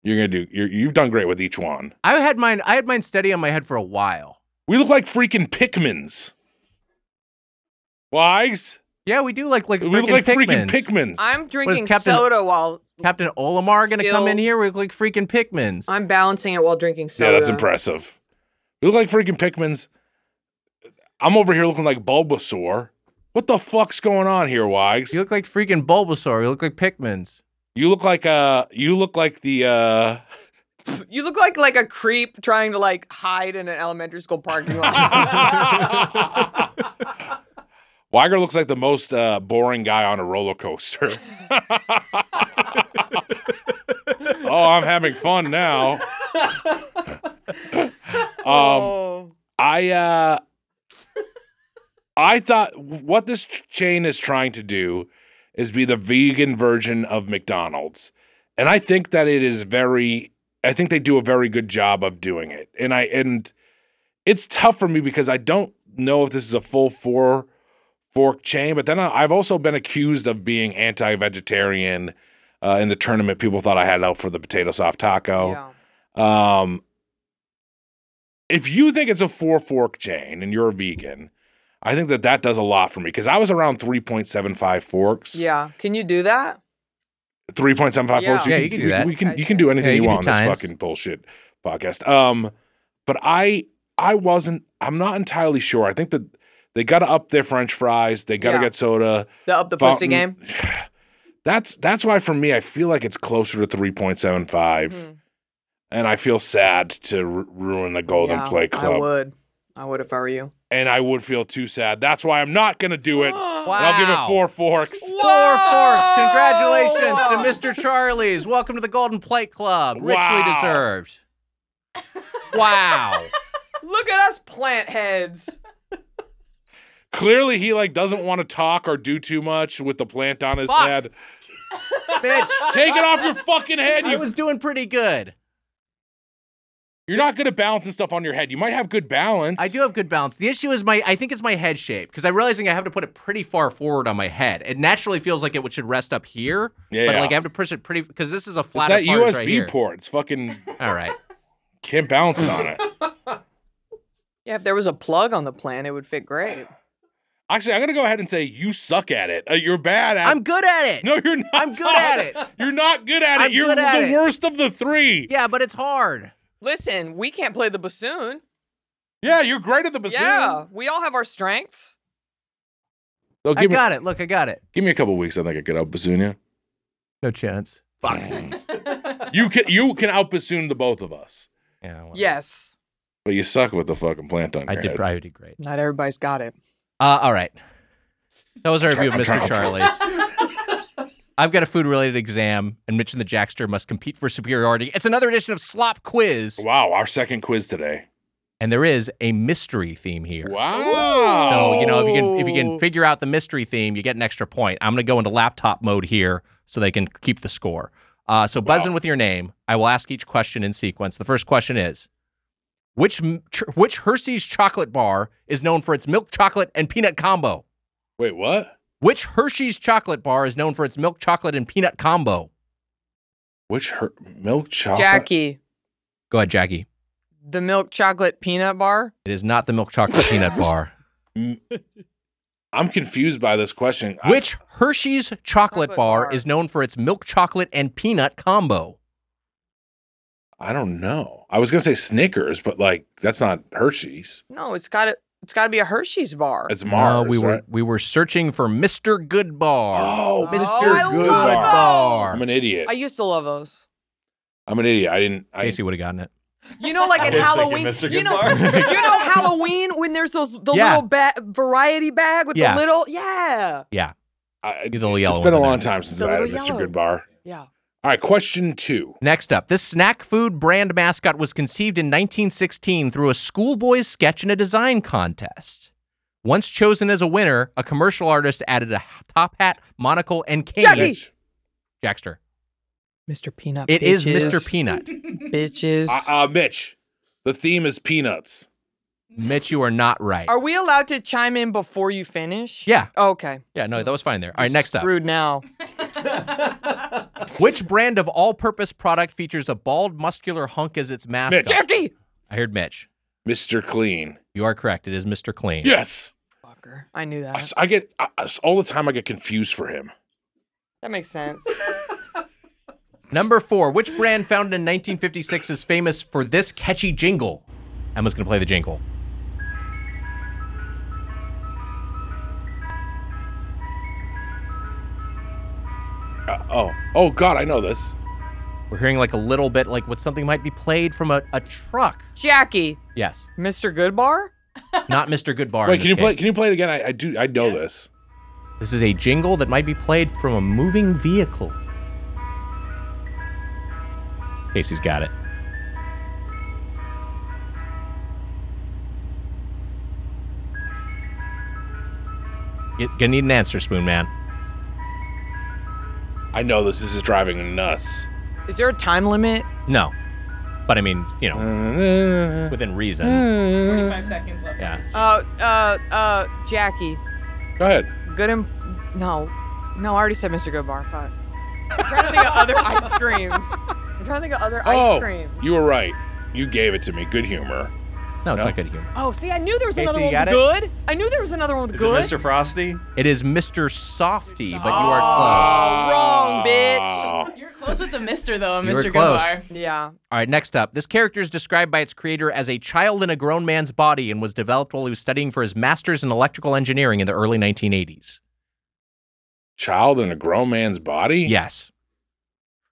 You've done great with each one. I had mine steady on my head for a while. We look like freaking Pikmins. Wags? Yeah, we do look like freaking Pikmins. I'm drinking soda while Captain Olimar gonna come in here. We look like freaking Pikmins. I'm balancing it while drinking soda. Yeah, that's impressive. We look like freaking Pikmins. I'm over here looking like Bulbasaur. What the fuck's going on here, Wags? You look like freaking Bulbasaur. You look like Pikmins. You look like you look like a creep trying to like hide in an elementary school parking lot. Weiger looks like the most boring guy on a roller coaster. Oh, I'm having fun now. I thought what this chain is trying to do is be the vegan version of McDonald's. And I think that it is very, I think they do a very good job of doing it. And it's tough for me because I don't know if this is a full four-fork chain, but then I've also been accused of being anti-vegetarian in the tournament. People thought I had it out for the potato soft taco. Yeah. If you think it's a four-fork chain and you're a vegan, I think that that does a lot for me because I was around 3.75 forks. Yeah. Can you do that? 3.75 forks? You can do that. You can do anything you want on this fucking bullshit podcast. But I'm not entirely sure. I think that they got to up their French fries. They got to get soda. Up the pussy game. That's why for me, I feel like it's closer to 3.75. Mm-hmm. And I feel sad to ruin the Golden Play Club. I would if I were you. And I would feel too sad. That's why I'm not going to do it. Wow. And I'll give it four forks. Whoa. 4 forks. Congratulations to Mr. Charlie's. Welcome to the Golden Plate Club. Richly deserved. Wow. Look at us plant heads. Clearly he doesn't want to talk or do too much with the plant on his head. Bitch. Take it off your fucking head. I was doing pretty good. You're not good at balancing stuff on your head. You might have good balance. I do have good balance. The issue is I think it's my head shape because I'm realizing I have to put it pretty far forward on my head. It naturally feels like it should rest up here. Yeah. But I have to push it pretty because this is a flat. It's that part USB right here. Port. It's fucking. All right. Can't balance it on it. Yeah, if there was a plug on the plan, it would fit great. Actually, I'm gonna go ahead and say you suck at it. You're bad at it. I'm good at it. No, you're not. I'm good at it. You're not good at it. You're the worst of the three. Yeah, but it's hard. Listen, we can't play the bassoon. Yeah, you're great at the bassoon. Yeah, we all have our strengths. So I got it. Look, I got it. Give me a couple weeks. I think I could out bassoon you. No chance. Fuck. You can out bassoon the both of us. Yeah. Well, yes. But you suck with the fucking plant on your head. I did probably great. Not everybody's got it. All right. That was our review of Mr. Charlie's. I've got a food-related exam, and Mitch and the Jackster must compete for superiority. It's another edition of Slop Quiz. Wow, our second quiz today. And there is a mystery theme here. Wow. So, if you can figure out the mystery theme, you get an extra point. I'm going to go into laptop mode here so they can keep the score. So buzz in with your name. I will ask each question in sequence. The first question is, which Hershey's chocolate bar is known for its milk chocolate and peanut combo? Wait, what? Which Hershey's chocolate bar is known for its milk chocolate and peanut combo? Which milk chocolate? Jackie. Go ahead, Jackie. The milk chocolate peanut bar? It is not the milk chocolate peanut bar. I'm confused by this question. Which Hershey's chocolate bar is known for its milk chocolate and peanut combo? I don't know. I was going to say Snickers, but that's not Hershey's. No, it's got to be a Hershey's bar. It's Mars. No, we were searching for Mr. Good Bar. Oh, Mr. Good Bar. I'm an idiot. I used to love those. I'm an idiot. I Casey would have gotten it. You know, like at Halloween. Mr. Good Bar. you know Halloween when there's the little variety bag with the little yeah. The little yellow. It's been a long time since I had a Mr. Good Bar. Yeah. All right, question 2. Next up, this snack food brand mascot was conceived in 1916 through a schoolboy's sketch in a design contest. Once chosen as a winner, a commercial artist added a top hat, monocle, and cane. Jackie! Jackster. Mr. Peanut. It is Mr. Peanut. Bitches. Mitch, the theme is peanuts. Mitch, you are not right. Are we allowed to chime in before you finish? Yeah. Oh, okay. Yeah, no, that was fine there. All right, next up. Rude now. Which brand of all-purpose product features a bald, muscular hunk as its mascot? Mitch. Jerky! I heard Mitch. Mr. Clean. You are correct. It is Mr. Clean. Yes. Fucker. I knew that. All the time I get confused for him. That makes sense. Number 4. Which brand founded in 1956 is famous for this catchy jingle? Emma's going to play the jingle. Oh, God, I know this. We're hearing like a little bit like what something might be played from a truck. Jackie. Yes. Mr. Goodbar? It's not Mr. Goodbar. Wait, can you play it again? I know this. This is a jingle that might be played from a moving vehicle. Casey's got it. You're gonna need an answer, Spoon Man. I know this. This is driving me nuts. Is there a time limit? No. But I mean, you know, within reason. 45 seconds left. Yeah. Jackie. Go ahead. No, I already said Mr. Goodbar. Fuck. I'm trying to think of other ice creams. Oh, you were right. You gave it to me. Good humor. No, it's not good humor. Oh, see, I knew there was another one with good. Is it Mr. Frosty? It is Mr. Softy, but you are close. Oh, wrong, bitch. You're close with the Mr. though, Mr. Goodbar. Yeah. All right, next up. This character is described by its creator as a child in a grown man's body and was developed while he was studying for his master's in electrical engineering in the early 1980s. Child in a grown man's body? Yes.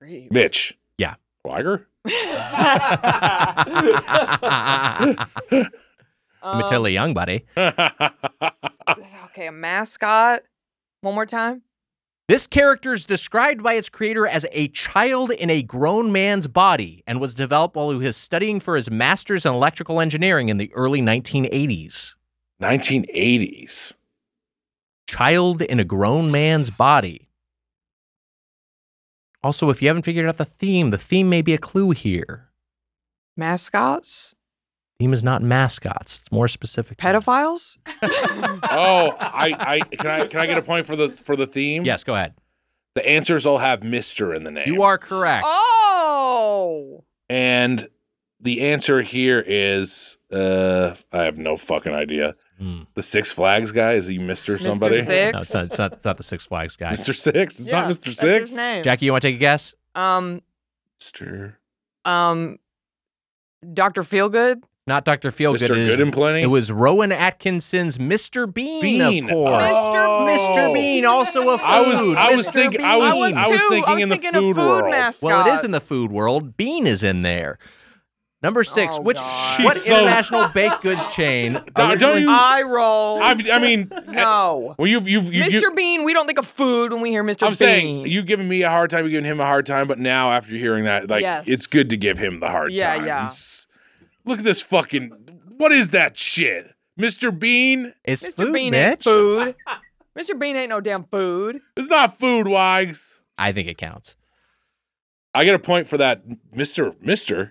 Great. Mitch. Yeah. Weiger? I'm totally young, buddy. Okay, a mascot. One more time. This character is described by its creator as a child in a grown man's body and was developed while he was studying for his master's in electrical engineering in the early 1980s. 1980s? Child in a grown man's body. Also, if you haven't figured out the theme may be a clue here. Mascots? Theme is not mascots. It's more specific. Pedophiles? Can I get a point for the theme? Yes, go ahead. The answers all have Mr. in the name. You are correct. Oh. And the answer here is I have no fucking idea. Mm. The Six Flags guy? Is he Mr. somebody? Six? No, it's not the Six Flags guy. Mr. Six? It's not Mr. Six? That's his name. Jackie, you want to take a guess? Dr. Feelgood? Not Dr. Feelgood. Mr. Good and Plenty? It was Rowan Atkinson's Mr. Bean, of course. Oh. Mr. Bean, also a food. I was thinking in the food world. Mascot. Well, it is in the food world. Bean is in there. Number 6, what international baked goods chain? No. Well, Mr. Bean, we don't think of food when we hear Mr. Bean. I'm saying, you've given me a hard time, you've given him a hard time, but now after hearing that, like, it's good to give him the hard time. Yeah, look at this fucking, what is that shit? Mr. Bean? It's Mr. Bean, Mitch. Ain't food. Mr. Bean ain't no damn food. It's not food, Wags. I think it counts. I get a point for that, Mr.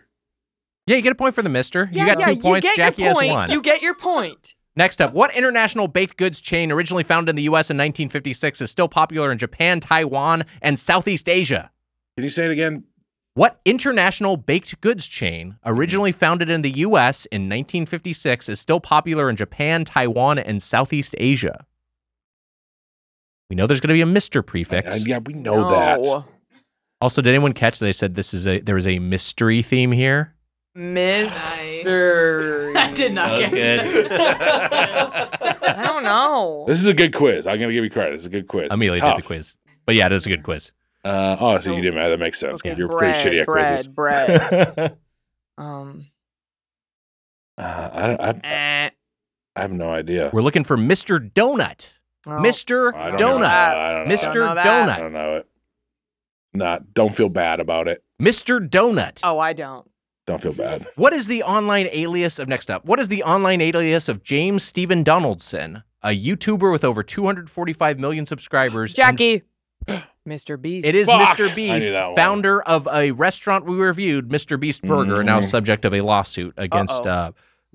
Yeah, you get a point for the Mister. Yeah, you got 2 points. Jackie has 1. You get your point. Next up, what international baked goods chain originally founded in the U.S. in 1956 is still popular in Japan, Taiwan, and Southeast Asia? Can you say it again? What international baked goods chain originally founded in the U.S. in 1956 is still popular in Japan, Taiwan, and Southeast Asia? We know there's going to be a Mister prefix. Yeah, we know that. Also, did anyone catch that I said there is a mystery theme here? Mr. Nice. I did not guess that. I don't know. This is a good quiz. I'm going to give you credit. It's a good quiz. Amelia did the quiz. But yeah, it is a good quiz. So you did matter. That makes sense. Okay. You're pretty shitty at quizzes. Bread. I have no idea. We're looking for Mr. Donut. I don't know it. Don't feel bad about it. Mr. Donut. Oh, I don't. Don't feel bad. What is the online alias of James Steven Donaldson, a YouTuber with over 245 million subscribers? Jackie. Mr. Beast. It is Mr. Beast, founder of a restaurant we reviewed, Mr. Beast Burger, now subject of a lawsuit against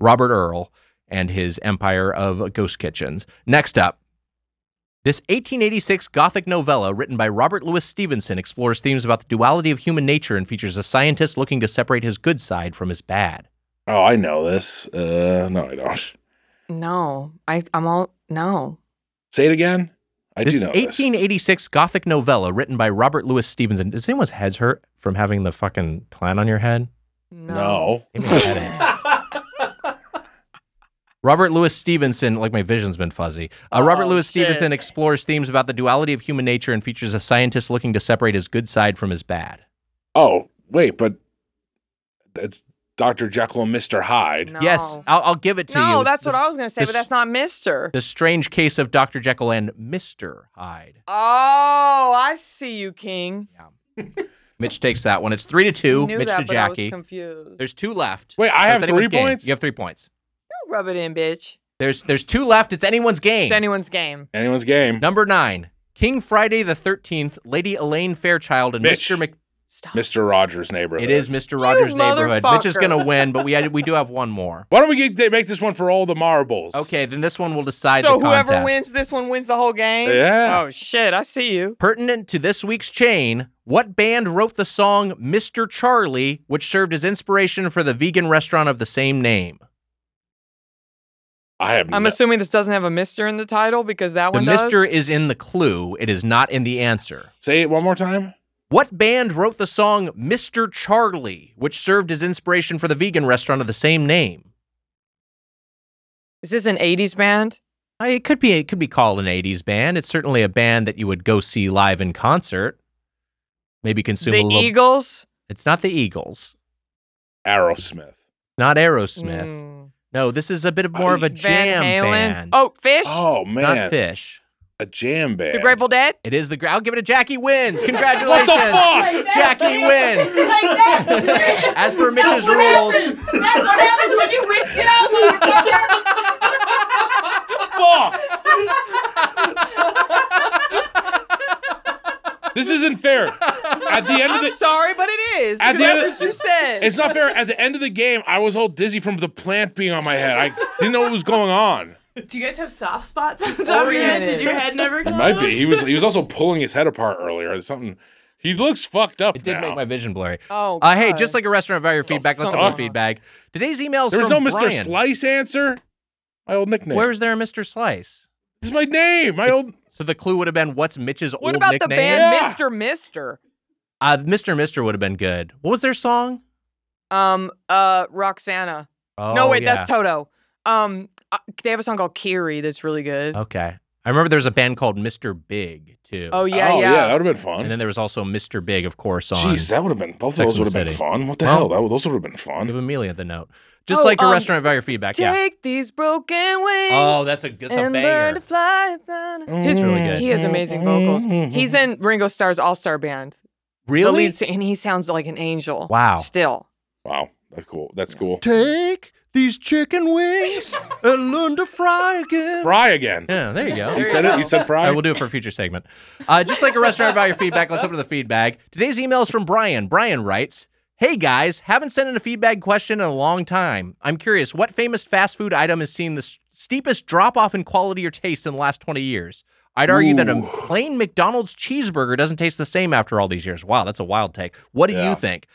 Robert Earl and his empire of ghost kitchens. Next up, this 1886 Gothic novella written by Robert Louis Stevenson explores themes about the duality of human nature and features a scientist looking to separate his good side from his bad. Oh, I know this. No, I don't. No, no. Say it again. This 1886 Gothic novella written by Robert Louis Stevenson. Does anyone's heads hurt from having the fucking plant on your head? No. Robert Louis Stevenson, like my vision's been fuzzy. Robert Louis Stevenson explores themes about the duality of human nature and features a scientist looking to separate his good side from his bad. Oh, wait, but that's Dr. Jekyll and Mr. Hyde. No. Yes, I'll give it to you. No, that's what I was going to say, but that's not Mr. The Strange Case of Dr. Jekyll and Mr. Hyde. Oh, I see you, King. Yeah. Mitch takes that one. It's 3-2. Mitch to Jackie. I was confused. There's two left. Wait, I have 3 points? You have 3 points. Don't rub it in, bitch. There's two left. It's anyone's game. It's anyone's game. Anyone's game. Number 9. King Friday the 13th, Lady Elaine Fairchild, and Mitch. Mr. Rogers' Neighborhood. It is Mr. Rogers' Neighborhood. Mitch is going to win, but we do have one more. Why don't we make this one for all the marbles? Okay, then this one will decide the contest. So whoever wins this one wins the whole game? Yeah. Oh, shit, I see you. Pertinent to this week's chain, what band wrote the song Mr. Charlie, which served as inspiration for the vegan restaurant of the same name? I'm assuming this doesn't have a Mr. in the title because that one does. The Mr. is in the clue. It is not in the answer. Say it one more time. What band wrote the song Mr. Charlie, which served as inspiration for the vegan restaurant of the same name? Is this an 80s band? It could be. It could be called an 80s band. It's certainly a band that you would go see live in concert. Maybe consume a little... The Eagles? It's not the Eagles. Aerosmith. Not Aerosmith. Mm. No, this is a bit of more of a jam band. Oh, Fish? Oh, man. Not Fish. A jam band. The Grateful Dead? It is the... I'll give it to Jackie wins. Congratulations. What the fuck? Jackie wins. As per Mitch's rules. Happens. That's what happens when you whisk it out, motherfucker. Fuck. This isn't fair. At the end of the... I'm sorry, but it is. That's what you said. It's not fair. At the end of the game, I was all dizzy from the plant being on my head. I didn't know what was going on. Do you guys have soft spots on top of your head? Did your head never close? It might be. He was also pulling his head apart earlier. Something. He looks fucked up. It did make my vision blurry. Oh, hey, just like a restaurant value feedback, let's have more feedback. Today's emails. There's no Mr. Slice answer. My old nickname. Where's there a Mr. Slice? This is my name. My old. So the clue would have been what's Mitch's old nickname? What about the band Mr. Mister? Mr. Mister would have been good. What was their song? Roxana. Oh, no, wait, that's Toto. They have a song called Kiri that's really good. Okay. I remember there was a band called Mr. Big, too. Oh, yeah. That would have been fun. And then there was also Mr. Big, of course, on... Jeez, that would have been... Both of those would have been fun. What the hell? Those would have been fun. Give Amelia the note. Just like your restaurant value feedback, Take these broken wings... Oh, that's a banger. To fly, it's really good. He has amazing vocals. He's in Ringo Starr's All-Star Band. Really? The lead, and he sounds like an angel. Wow. Still. Wow. That's cool. That's cool. Take... these chicken wings and learn to fry again. Fry again. Yeah, there you go. You said it. You said fry. All right, we'll do it for a future segment. Just like a restaurant about your feedback, let's open the feedback. Today's email is from Brian. Brian writes, "Hey guys, haven't sent in a feedback question in a long time. I'm curious, what famous fast food item has seen the steepest drop-off in quality or taste in the last 20 years? I'd argue that a plain McDonald's cheeseburger doesn't taste the same after all these years." Wow, that's a wild take. What do you think?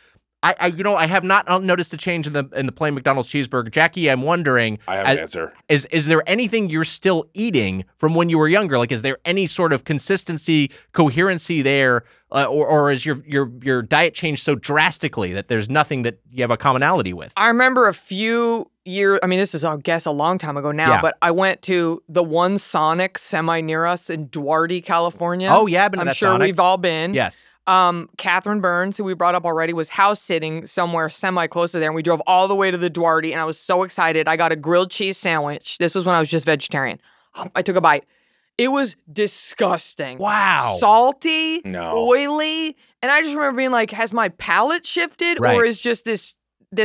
I have not noticed a change in the plain McDonald's cheeseburger. Jackie, I'm wondering. I have an answer. Is there anything you're still eating from when you were younger? Like, is there any sort of consistency, coherency there, or is your diet changed so drastically that there's nothing that you have a commonality with? I remember a few years. I mean, this is, I guess, a long time ago now. Yeah. But I went to the one Sonic semi near us in Duarte, California. Oh yeah, I'm sure Sonic. We've all been. Yes. Catherine Burns, who we brought up already, was house sitting somewhere semi-close to there, and we drove all the way to the Duarte, and I was so excited. I got a grilled cheese sandwich. This was when I was just vegetarian. I took a bite. It was disgusting. Wow. Salty, oily, and I just remember being like, has my palate shifted, or is just this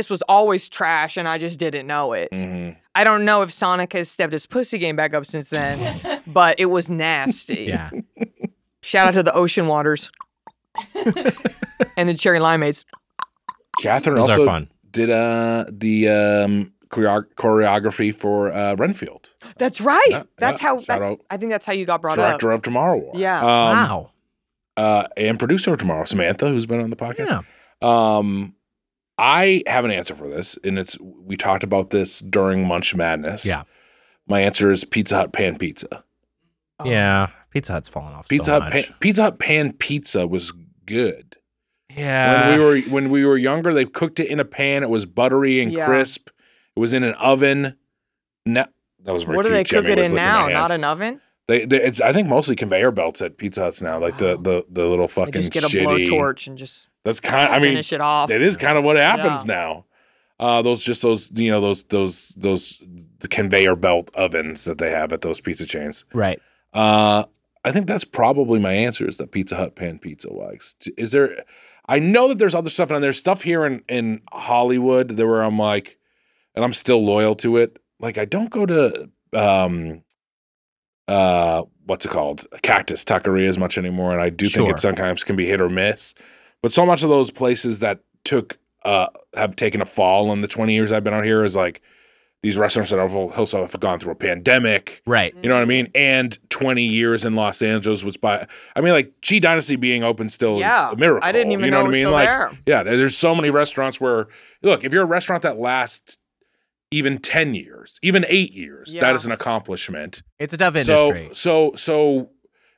was always trash, and I just didn't know it? Mm-hmm. I don't know if Sonic has stepped his pussy game back up since then, but it was nasty. Yeah. Shout out to the Ocean Waters. and the cherry limeades. Catherine also did the choreography for Renfield. That's right. Yeah, that's how. I think that's how you got brought up. Director of Tomorrow War. Yeah. Wow. And producer of Tomorrow, Samantha, who's been on the podcast. Yeah. I have an answer for this, and we talked about this during Munch Madness. Yeah. My answer is Pizza Hut pan pizza. Oh. Yeah, Pizza Hut's fallen off. Pizza Hut pan pizza was good. Yeah. When we were younger, they cooked it in a pan. It was buttery and crisp. It was in an oven. No, that was very cute. What do they cook it in now? Not an oven? It's I think mostly conveyor belts at Pizza Huts now, like the little fucking shitty. Just get a blowtorch and just finish it off. It is kind of what happens now. Those conveyor belt ovens that they have at those pizza chains. Right. I think that's probably my answer, is that Pizza Hut pan pizza likes. Is there? I know that there's other stuff, and there's stuff here in Hollywood that where I'm like, and I'm still loyal to it. Like, I don't go to what's it called, Cactus Taqueria as much anymore, and I do think it sometimes can be hit or miss. But so much of those places that have taken a fall in the 20 years I've been out here is like, these restaurants that also have gone through a pandemic. Right. You know what I mean? And 20 years in Los Angeles was G Dynasty being open still is a miracle. I didn't even know what I mean? Still there. Yeah, there's so many restaurants where, look, if you're a restaurant that lasts even 10 years, even 8 years, that is an accomplishment. It's a tough industry. So,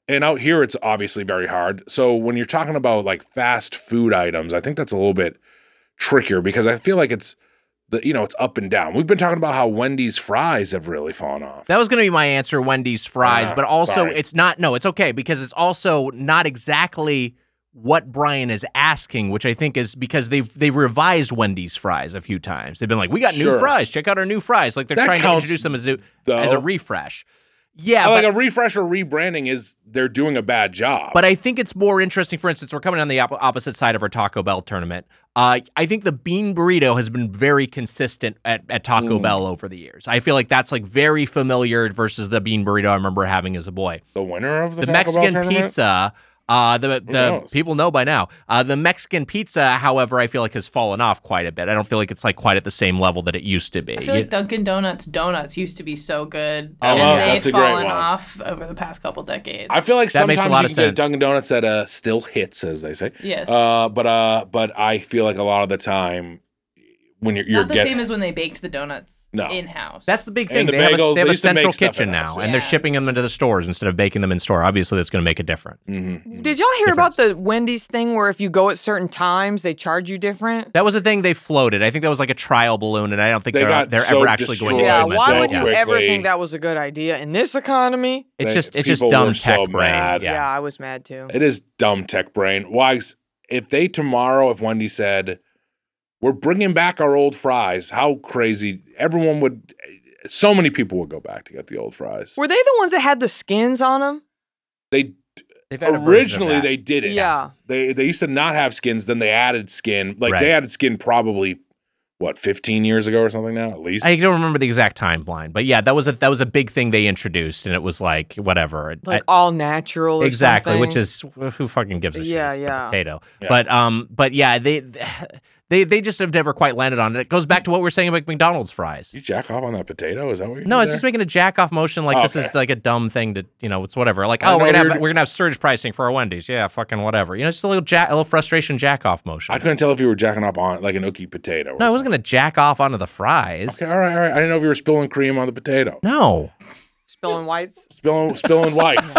and out here it's obviously very hard. So when you're talking about like fast food items, I think that's a little bit trickier, because I feel like it's, it's up and down. We've been talking about how Wendy's fries have really fallen off. That was going to be my answer, Wendy's fries, but also it's not. No, it's okay, because it's also not exactly what Brian is asking, which I think is because they've revised Wendy's fries a few times. They've been like, we got new fries. Check out our new fries. Like they're trying to introduce them as a refresh. Yeah, a refresh or rebranding is they're doing a bad job. But I think it's more interesting. For instance, we're coming on the opposite side of our Taco Bell tournament. I think the bean burrito has been very consistent at Taco Bell over the years. I feel like that's like very familiar versus the bean burrito I remember having as a boy. The winner of the Mexican pizza, the people know by now. The Mexican pizza, however, I feel like has fallen off quite a bit. I don't feel like it's like quite at the same level that it used to be. I feel like Dunkin' Donuts used to be so good. I love it. That's a great one. They've fallen off over the past couple decades. I feel like that sometimes makes a lot of sense. You can get Dunkin' Donuts that still hits, as they say. Yes. But I feel like a lot of the time when you're not the same as when they baked the donuts. No. In-house. That's the big thing. They have a central kitchen now, and they're shipping them into the stores instead of baking them in store. Obviously, that's going to make a difference. Mm-hmm. Did y'all hear about the Wendy's thing where if you go at certain times, they charge you different? That was a thing they floated. I think that was like a trial balloon, and I don't think they're ever actually going to. Yeah, why would you ever think that was a good idea in this economy? It's just dumb tech brain. Yeah, I was mad too. It is dumb tech brain. Why? If Wendy said, we're bringing back our old fries. How crazy. So many people would go back to get the old fries. Were they the ones that had the skins on them? Originally they didn't. Yeah. They used to not have skins, then they added skin. Like they added skin probably, 15 years ago or something now, at least? I don't remember the exact timeline, but yeah, that was a big thing they introduced, and it was like, whatever. Like all natural or exactly, something. Which is, who fucking gives a shit? It's a potato. Yeah. But yeah, they just have never quite landed on it. It goes back to what we were saying about McDonald's fries. You jack off on that potato? Is that what you're doing? No, it's just making a jack off motion. Like this is like a dumb thing to, it's whatever. Like, we're gonna have surge pricing for our Wendy's. Yeah, fucking whatever. It's just a little frustration jack off motion. I couldn't tell if you were jacking up on like an ookie potato. Or no, I wasn't gonna jack off onto the fries. Okay, all right. I didn't know if you were spilling cream on the potato. No, spilling whites. Spilling whites.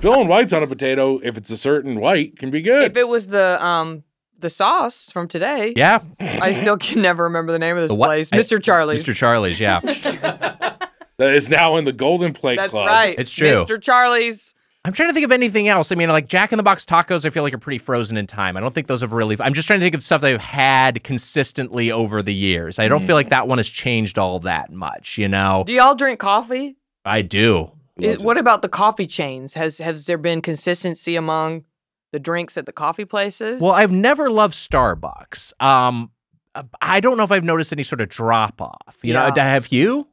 Spilling whites on a potato, if it's a certain white, can be good. If it was the sauce from today. Yeah. I still can never remember the name of this place. Mr. Charlie's. Mr. Charlie's, yeah. That is now in the Golden Plate Club. That's right. It's true. Mr. Charlie's. I'm trying to think of anything else. I mean, like Jack in the Box tacos, I feel like are pretty frozen in time. I don't think those have really... I'm just trying to think of stuff they've had consistently over the years. I don't feel like that one has changed all that much, Do y'all drink coffee? I do. What about the coffee chains? Has there been consistency among... the drinks at the coffee places? Well, I've never loved Starbucks. I don't know if I've noticed any sort of drop-off. You know, have you?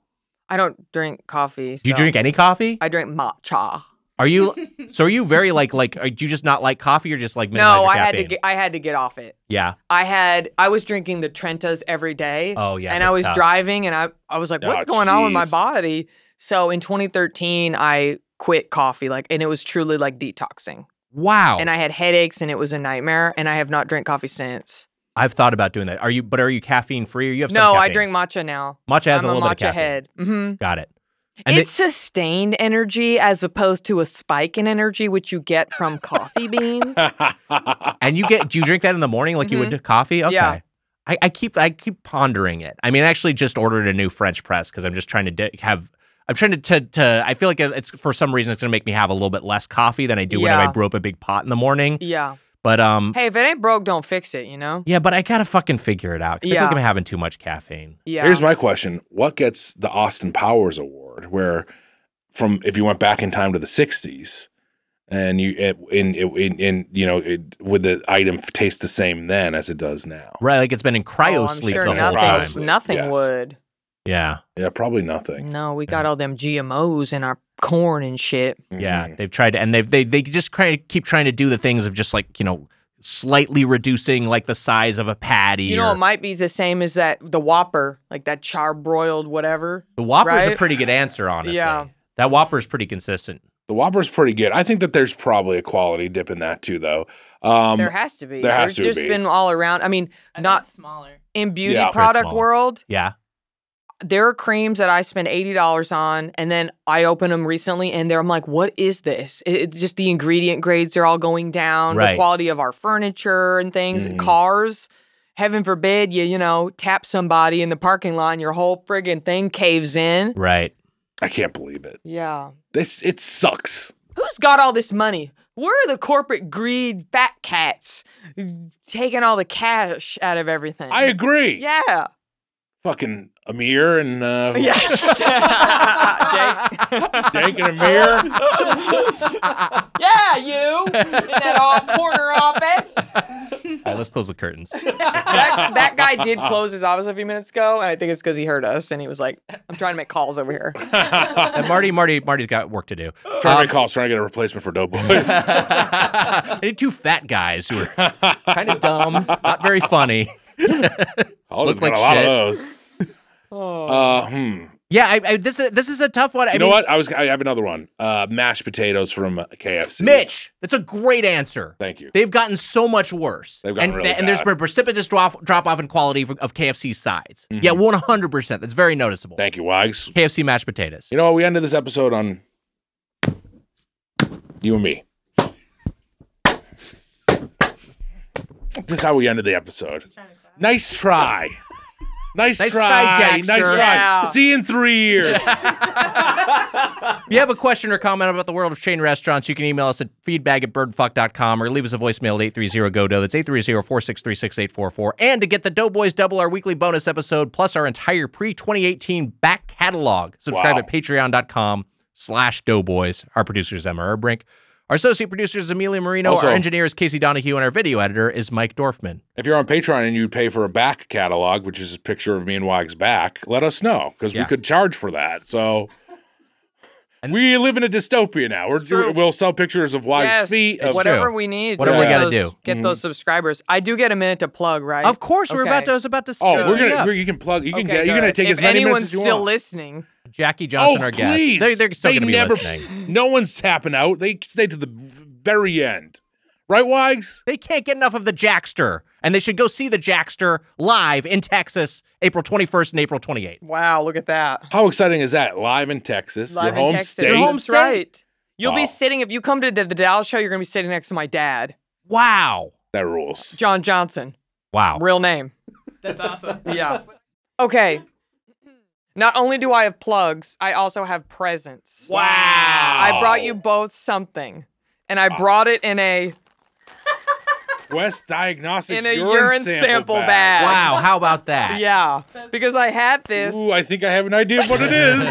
I don't drink coffee. Do you drink any coffee? I drink matcha. Are you so? Are you very like? Do you just not like coffee, or just like minimize your caffeine? I had to get off it. Yeah, I was drinking the Trentas every day. Oh yeah, and I was driving, and I was like, what's going on with my body? So in 2013, I quit coffee, and it was truly like detoxing. Wow. And I had headaches, and it was a nightmare. And I have not drank coffee since. I've thought about doing that. Are you caffeine free? Or you have some caffeine? I drink matcha now. Matcha has a little bit of caffeine. Got it. And it's sustained energy as opposed to a spike in energy, which you get from coffee beans. And you get, do you drink that in the morning like you would do coffee? Okay. Yeah. I keep pondering it. I mean, I actually just ordered a new French press because I'm just trying to I feel like it's, for some reason, it's going to make me have a little bit less coffee than I do when I brew up a big pot in the morning. Yeah. But, hey, if it ain't broke, don't fix it, you know? Yeah, but I gotta fucking figure it out, because I think I'm having too much caffeine. Yeah. Here's my question. What gets the Austin Powers Award, where if you went back in time to the 60s and would the item taste the same then as it does now? Right, like it's been in cryo sleep the whole time. Nothing would. Yeah. Yeah, probably nothing. No, we got all them GMOs in our corn and shit. Yeah, they've tried to, and they just keep trying to do the things of just like, you know, slightly reducing like the size of a patty. You know, it might be the same as the Whopper, like that charbroiled whatever. The Whopper's a pretty good answer, honestly. Yeah. That Whopper's pretty consistent. The Whopper's pretty good. I think that there's probably a quality dip in that too, though. There has to be. There's just been all around. I mean, not smaller. In beauty product world. Yeah. There are creams that I spend $80 on, and then I open them recently, and I'm like, what is this? It's just the ingredient grades are all going down, the quality of our furniture and things, and cars. Heaven forbid you know, tap somebody in the parking lot and your whole friggin' thing caves in. Right. I can't believe it. Yeah. It sucks. Who's got all this money? Where are the corporate greed fat cats taking all the cash out of everything? I agree. Yeah. Fucking Amir and Jake and Amir. Yeah, you in that all corner office. All right, let's close the curtains. That guy did close his office a few minutes ago, and I think it's because he heard us, and he was like, "I'm trying to make calls over here." And Marty's got work to do. Trying to make calls, trying to get a replacement for Doughboys. I need two fat guys who are kind of dumb, not very funny. Look like a lot of those. Yeah, this is a tough one. I mean, you know what? I have another one. Mashed potatoes from KFC. Mitch, that's a great answer. Thank you. They've gotten so much worse. They've gotten really bad. And there's been a precipitous drop off in quality of KFC sides. Yeah, 100%. That's very noticeable. Thank you, Wags. KFC mashed potatoes. You know what? We ended this episode on you and me. This is how we ended the episode. Nice try. Nice try, Jack. See you in 3 years. If you have a question or comment about the world of chain restaurants, you can email us at feedback@birdfuck.com or leave us a voicemail at 830-GO-DOUGH. That's 830-463-6844. And to get the Doughboys Double, our weekly bonus episode, plus our entire pre-2018 back catalog, subscribe at patreon.com/Doughboys. Our producer is Emma Erbrink. Our associate producer is Amelia Marino. Also, our engineer is Casey Donahue, and our video editor is Mike Dorfman. If you're on Patreon and you pay for a back catalog, which is a picture of me and Wag's back, let us know, because we could charge for that. So we live in a dystopia now. We'll sell pictures of Wag's feet. Whatever we need. Whatever we got to do. Get those subscribers. I do get a minute to plug, right? Of course. Okay. I was about to you can plug. You're going to take as many minutes as you want. If anyone's still listening. Jackie Johnson, our guest. They're still going to be listening. No one's tapping out. They stay to the very end. Right, Wags? They can't get enough of the Jackster, and they should go see the Jackster live in Texas, April 21st and April 28th. Wow, look at that. How exciting is that? Live in Texas, your home state. That's right. You'll be sitting, if you come to the Dallas show, you're going to be sitting next to my dad. Wow. That rules. John Johnson. Wow. Real name. That's awesome. Yeah. Okay. Not only do I have plugs, I also have presents. Wow. I brought you both something. And I brought it in a Quest Diagnostics urine sample bag. Wow, how about that? Yeah. Because I had this. Ooh, I think I have an idea of what it is.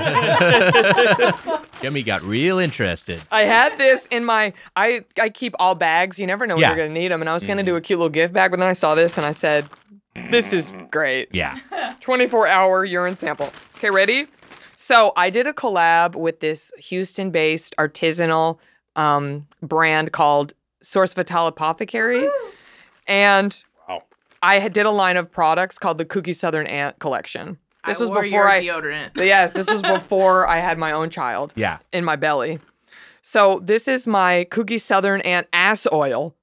Jimmy got real interested. I had this in my I keep all bags. You never know when you're going to need them. And I was going to do a cute little gift bag, but then I saw this and I said, this is great. Yeah. 24-hour urine sample. Okay, ready? So I did a collab with this Houston-based artisanal brand called Source Vitale Apothecary. And wow. I did a line of products called the Kooky Southern Ant Collection. This was before I wore your deodorant. Yes, this was before I had my own child. Yeah. In my belly. So this is my Kooky Southern Ant ass oil.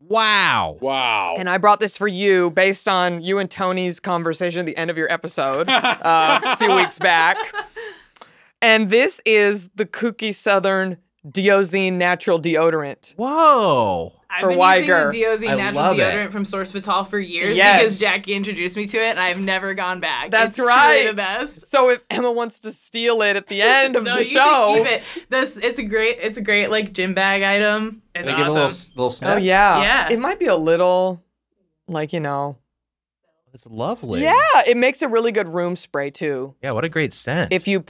Wow. Wow. And I brought this for you based on you and Tony's conversation at the end of your episode a few weeks back. And this is the Kooky Southern Diozine Natural Deodorant. Whoa. I've been using the Diozine Natural Deodorant from Source Vitale for years because Jackie introduced me to it, and I've never gone back. That's right. It's truly the best. So if Emma wants to steal it at the end of the show, you should keep it. It's a great like gym bag item. It's awesome. Give it a little snap. Oh yeah. Yeah. It might be a little, like, you know. It's lovely. Yeah, it makes a really good room spray too. Yeah, what a great scent. If you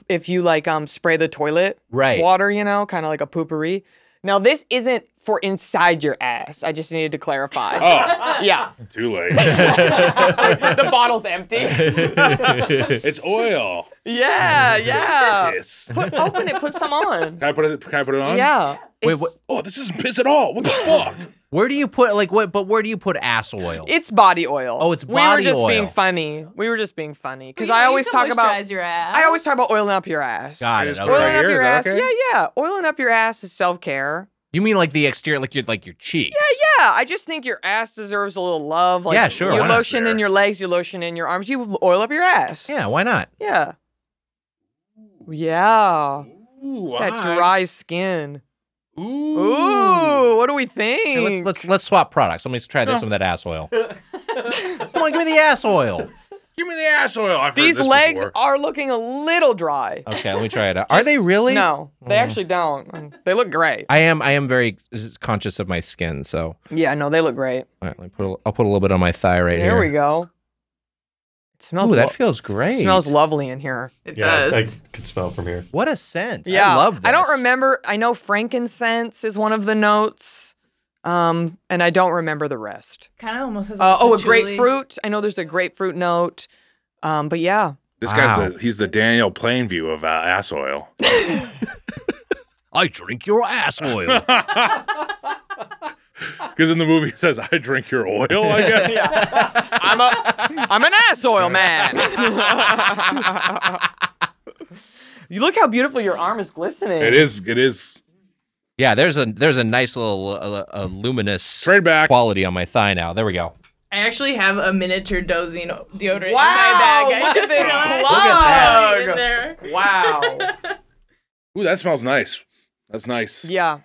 like spray the toilet water, you know, kind of like a poopery. Now, this isn't for inside your ass. I just needed to clarify. Oh. Yeah. Too late. The bottle's empty. It's oil. Yeah, yeah. Open it. Put some on. Can I put it on? Yeah. Wait, what? Oh, this isn't piss at all. What the fuck? Where do you put, like, what? But where do you put ass oil? It's body oil. Oh, it's body oil. We were just being funny. Because I always talk about your ass. I always talk about oiling up your ass. Got it. Okay. Oiling up your ass. Okay? Yeah. Oiling up your ass is self-care. You mean like the exterior, like your cheeks? Yeah. I just think your ass deserves a little love. Like, yeah, sure. You lotion in your legs, you lotion in your arms, you oil up your ass. Yeah, why not? Yeah. Yeah. Ooh, that dry skin. Ooh, what do we think? Hey, let's swap products. Let me try this one with that ass oil. Come on, give me the ass oil. Give me the ass oil. I've heard this before. These legs are looking a little dry. Okay, let me try it out. Are they really? No, they actually don't. They look great. I am very conscious of my skin, so. Yeah, no, they look great. All right, I'll put a little bit on my thigh right here. There we go. It smells. Ooh, that feels great. It smells lovely in here. It does. I could smell from here. What a scent. Yeah. I love this. I don't remember. I know frankincense is one of the notes, and I don't remember the rest. Kind of almost has a grapefruit. I know there's a grapefruit note, but yeah. This guy's he's the Daniel Plainview of ass oil. I drink your ass oil. Because in the movie it says, I drink your oil, I guess. Yeah. I'm an ass oil man. You look how beautiful your arm is glistening. It is. Yeah, there's a nice little luminous quality on my thigh now. There we go. I actually have a miniature Diozine deodorant in my bag. I just look at that. In there. Wow. Ooh, that smells nice. That's nice. Yeah.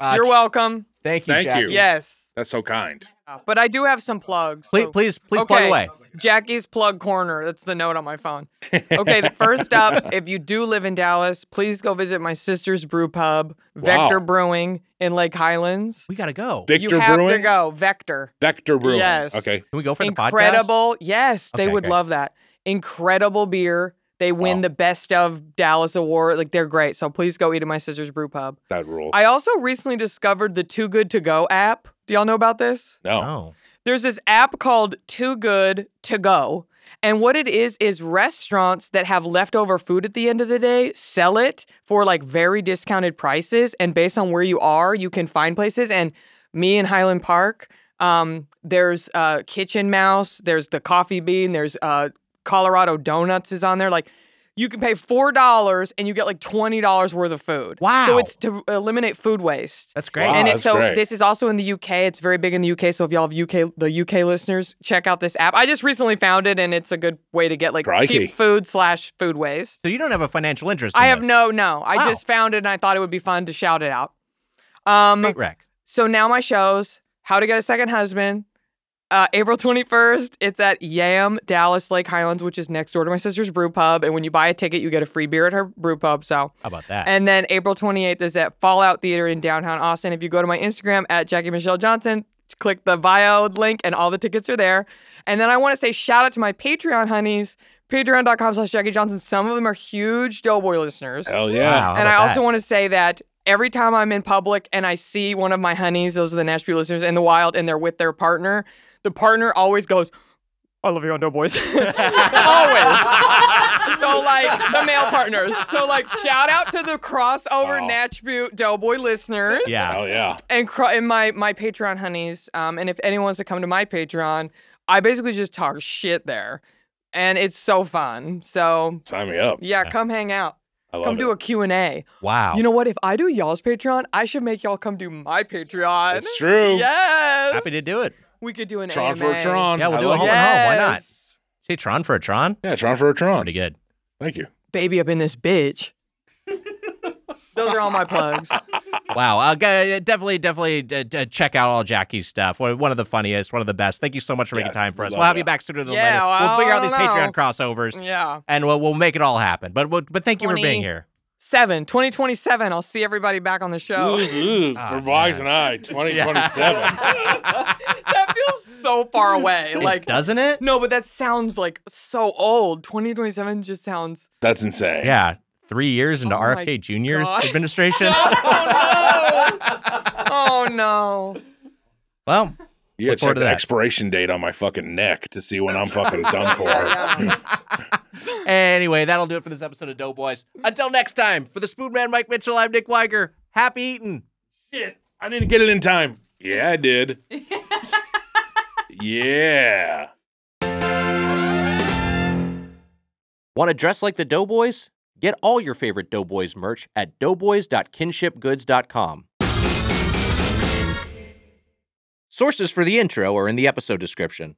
You're welcome. Thank you, Jackie. Yes. That's so kind. But I do have some plugs. So. Please plug away. Jackie's Plug Corner. That's the note on my phone. Okay, first up, if you do live in Dallas, please go visit my sister's brew pub, Vector Brewing in Lake Highlands. We got to go. Vector Brewing? You have to go. Vector Brewing. Yes. Okay. Can we go for the podcast? Incredible. Yes, they would love that. Incredible beer. They win the Best of Dallas Award. Like, they're great. So please go eat at my sister's brew pub. That rules. I also recently discovered the Too Good To Go app. Do y'all know about this? No. There's this app called Too Good To Go. And what it is restaurants that have leftover food at the end of the day sell it for, like, very discounted prices. And based on where you are, you can find places. And me in Highland Park, there's Kitchen Mouse. There's the Coffee Bean. There's... Colorado Donuts is on there. Like, you can pay $4 and you get like $20 worth of food. Wow. So it's to eliminate food waste. That's great. Wow, and it's this is also in the UK. It's very big in the UK. So if y'all have the UK listeners, check out this app. I just recently found it, and it's a good way to get, like, cheap food / food waste. So you don't have a financial interest in this. No. I just found it, and I thought it would be fun to shout it out. Great wreck. So now my shows, How to Get a Second Husband, April 21st, it's at Yam, Dallas, Lake Highlands, which is next door to my sister's brew pub. And when you buy a ticket, you get a free beer at her brew pub. So how about that? And then April 28th is at Fallout Theater in downtown Austin. If you go to my Instagram at Jackie Michelle Johnson, click the bio link and all the tickets are there. And then I want to say shout out to my Patreon honeys, patreon.com/JackieJohnson. Some of them are huge Doughboy listeners. Hell yeah. Wow, and I also want to say that every time I'm in public and I see one of my honeys, those are the Nashville listeners, in the wild, and they're with their partner, the partner always goes, I love you on Doughboys. Always. So like the male partners. So like shout out to the crossover Natch Butte Doughboy listeners. Yeah, oh yeah. And my Patreon honeys. And if anyone wants to come to my Patreon, I basically just talk shit there, and it's so fun. So sign me up. Yeah, come hang out. Come do a Q&A. Wow. You know what? If I do y'all's Patreon, I should make y'all come do my Patreon. It's true. Yes. Happy to do it. We could do an Tron AMA. For a Tron. Yeah, we'll do a home and home. Why not? Say Tron for a Tron? Yeah, Tron for a Tron. Pretty good. Thank you. Baby up in this bitch. Those are all my plugs. Wow. Definitely check out all Jackie's stuff. One of the funniest, one of the best. Thank you so much for making time for us. We'll have you back sooner than later. We'll figure out these Patreon crossovers. Yeah. And we'll make it all happen. But thank you for being here. 2027. I'll see everybody back on the show. For Boggs and I, 2027. That feels so far away. Like, doesn't it? No, but that sounds like so old. 2027 just sounds... That's insane. Yeah. 3 years into RFK Jr.'s administration. Oh, no. Oh, no. Well, you gotta check the expiration date on my fucking neck to see when I'm fucking done for. Anyway, that'll do it for this episode of Doughboys. Until next time, for the Spoon Man, Mike Mitchell, I'm Nick Weiger. Happy eating. Shit, I didn't get it in time. Yeah, I did. Yeah. Want to dress like the Doughboys? Get all your favorite Doughboys merch at doughboys.kinshipgoods.com. Sources for the intro are in the episode description.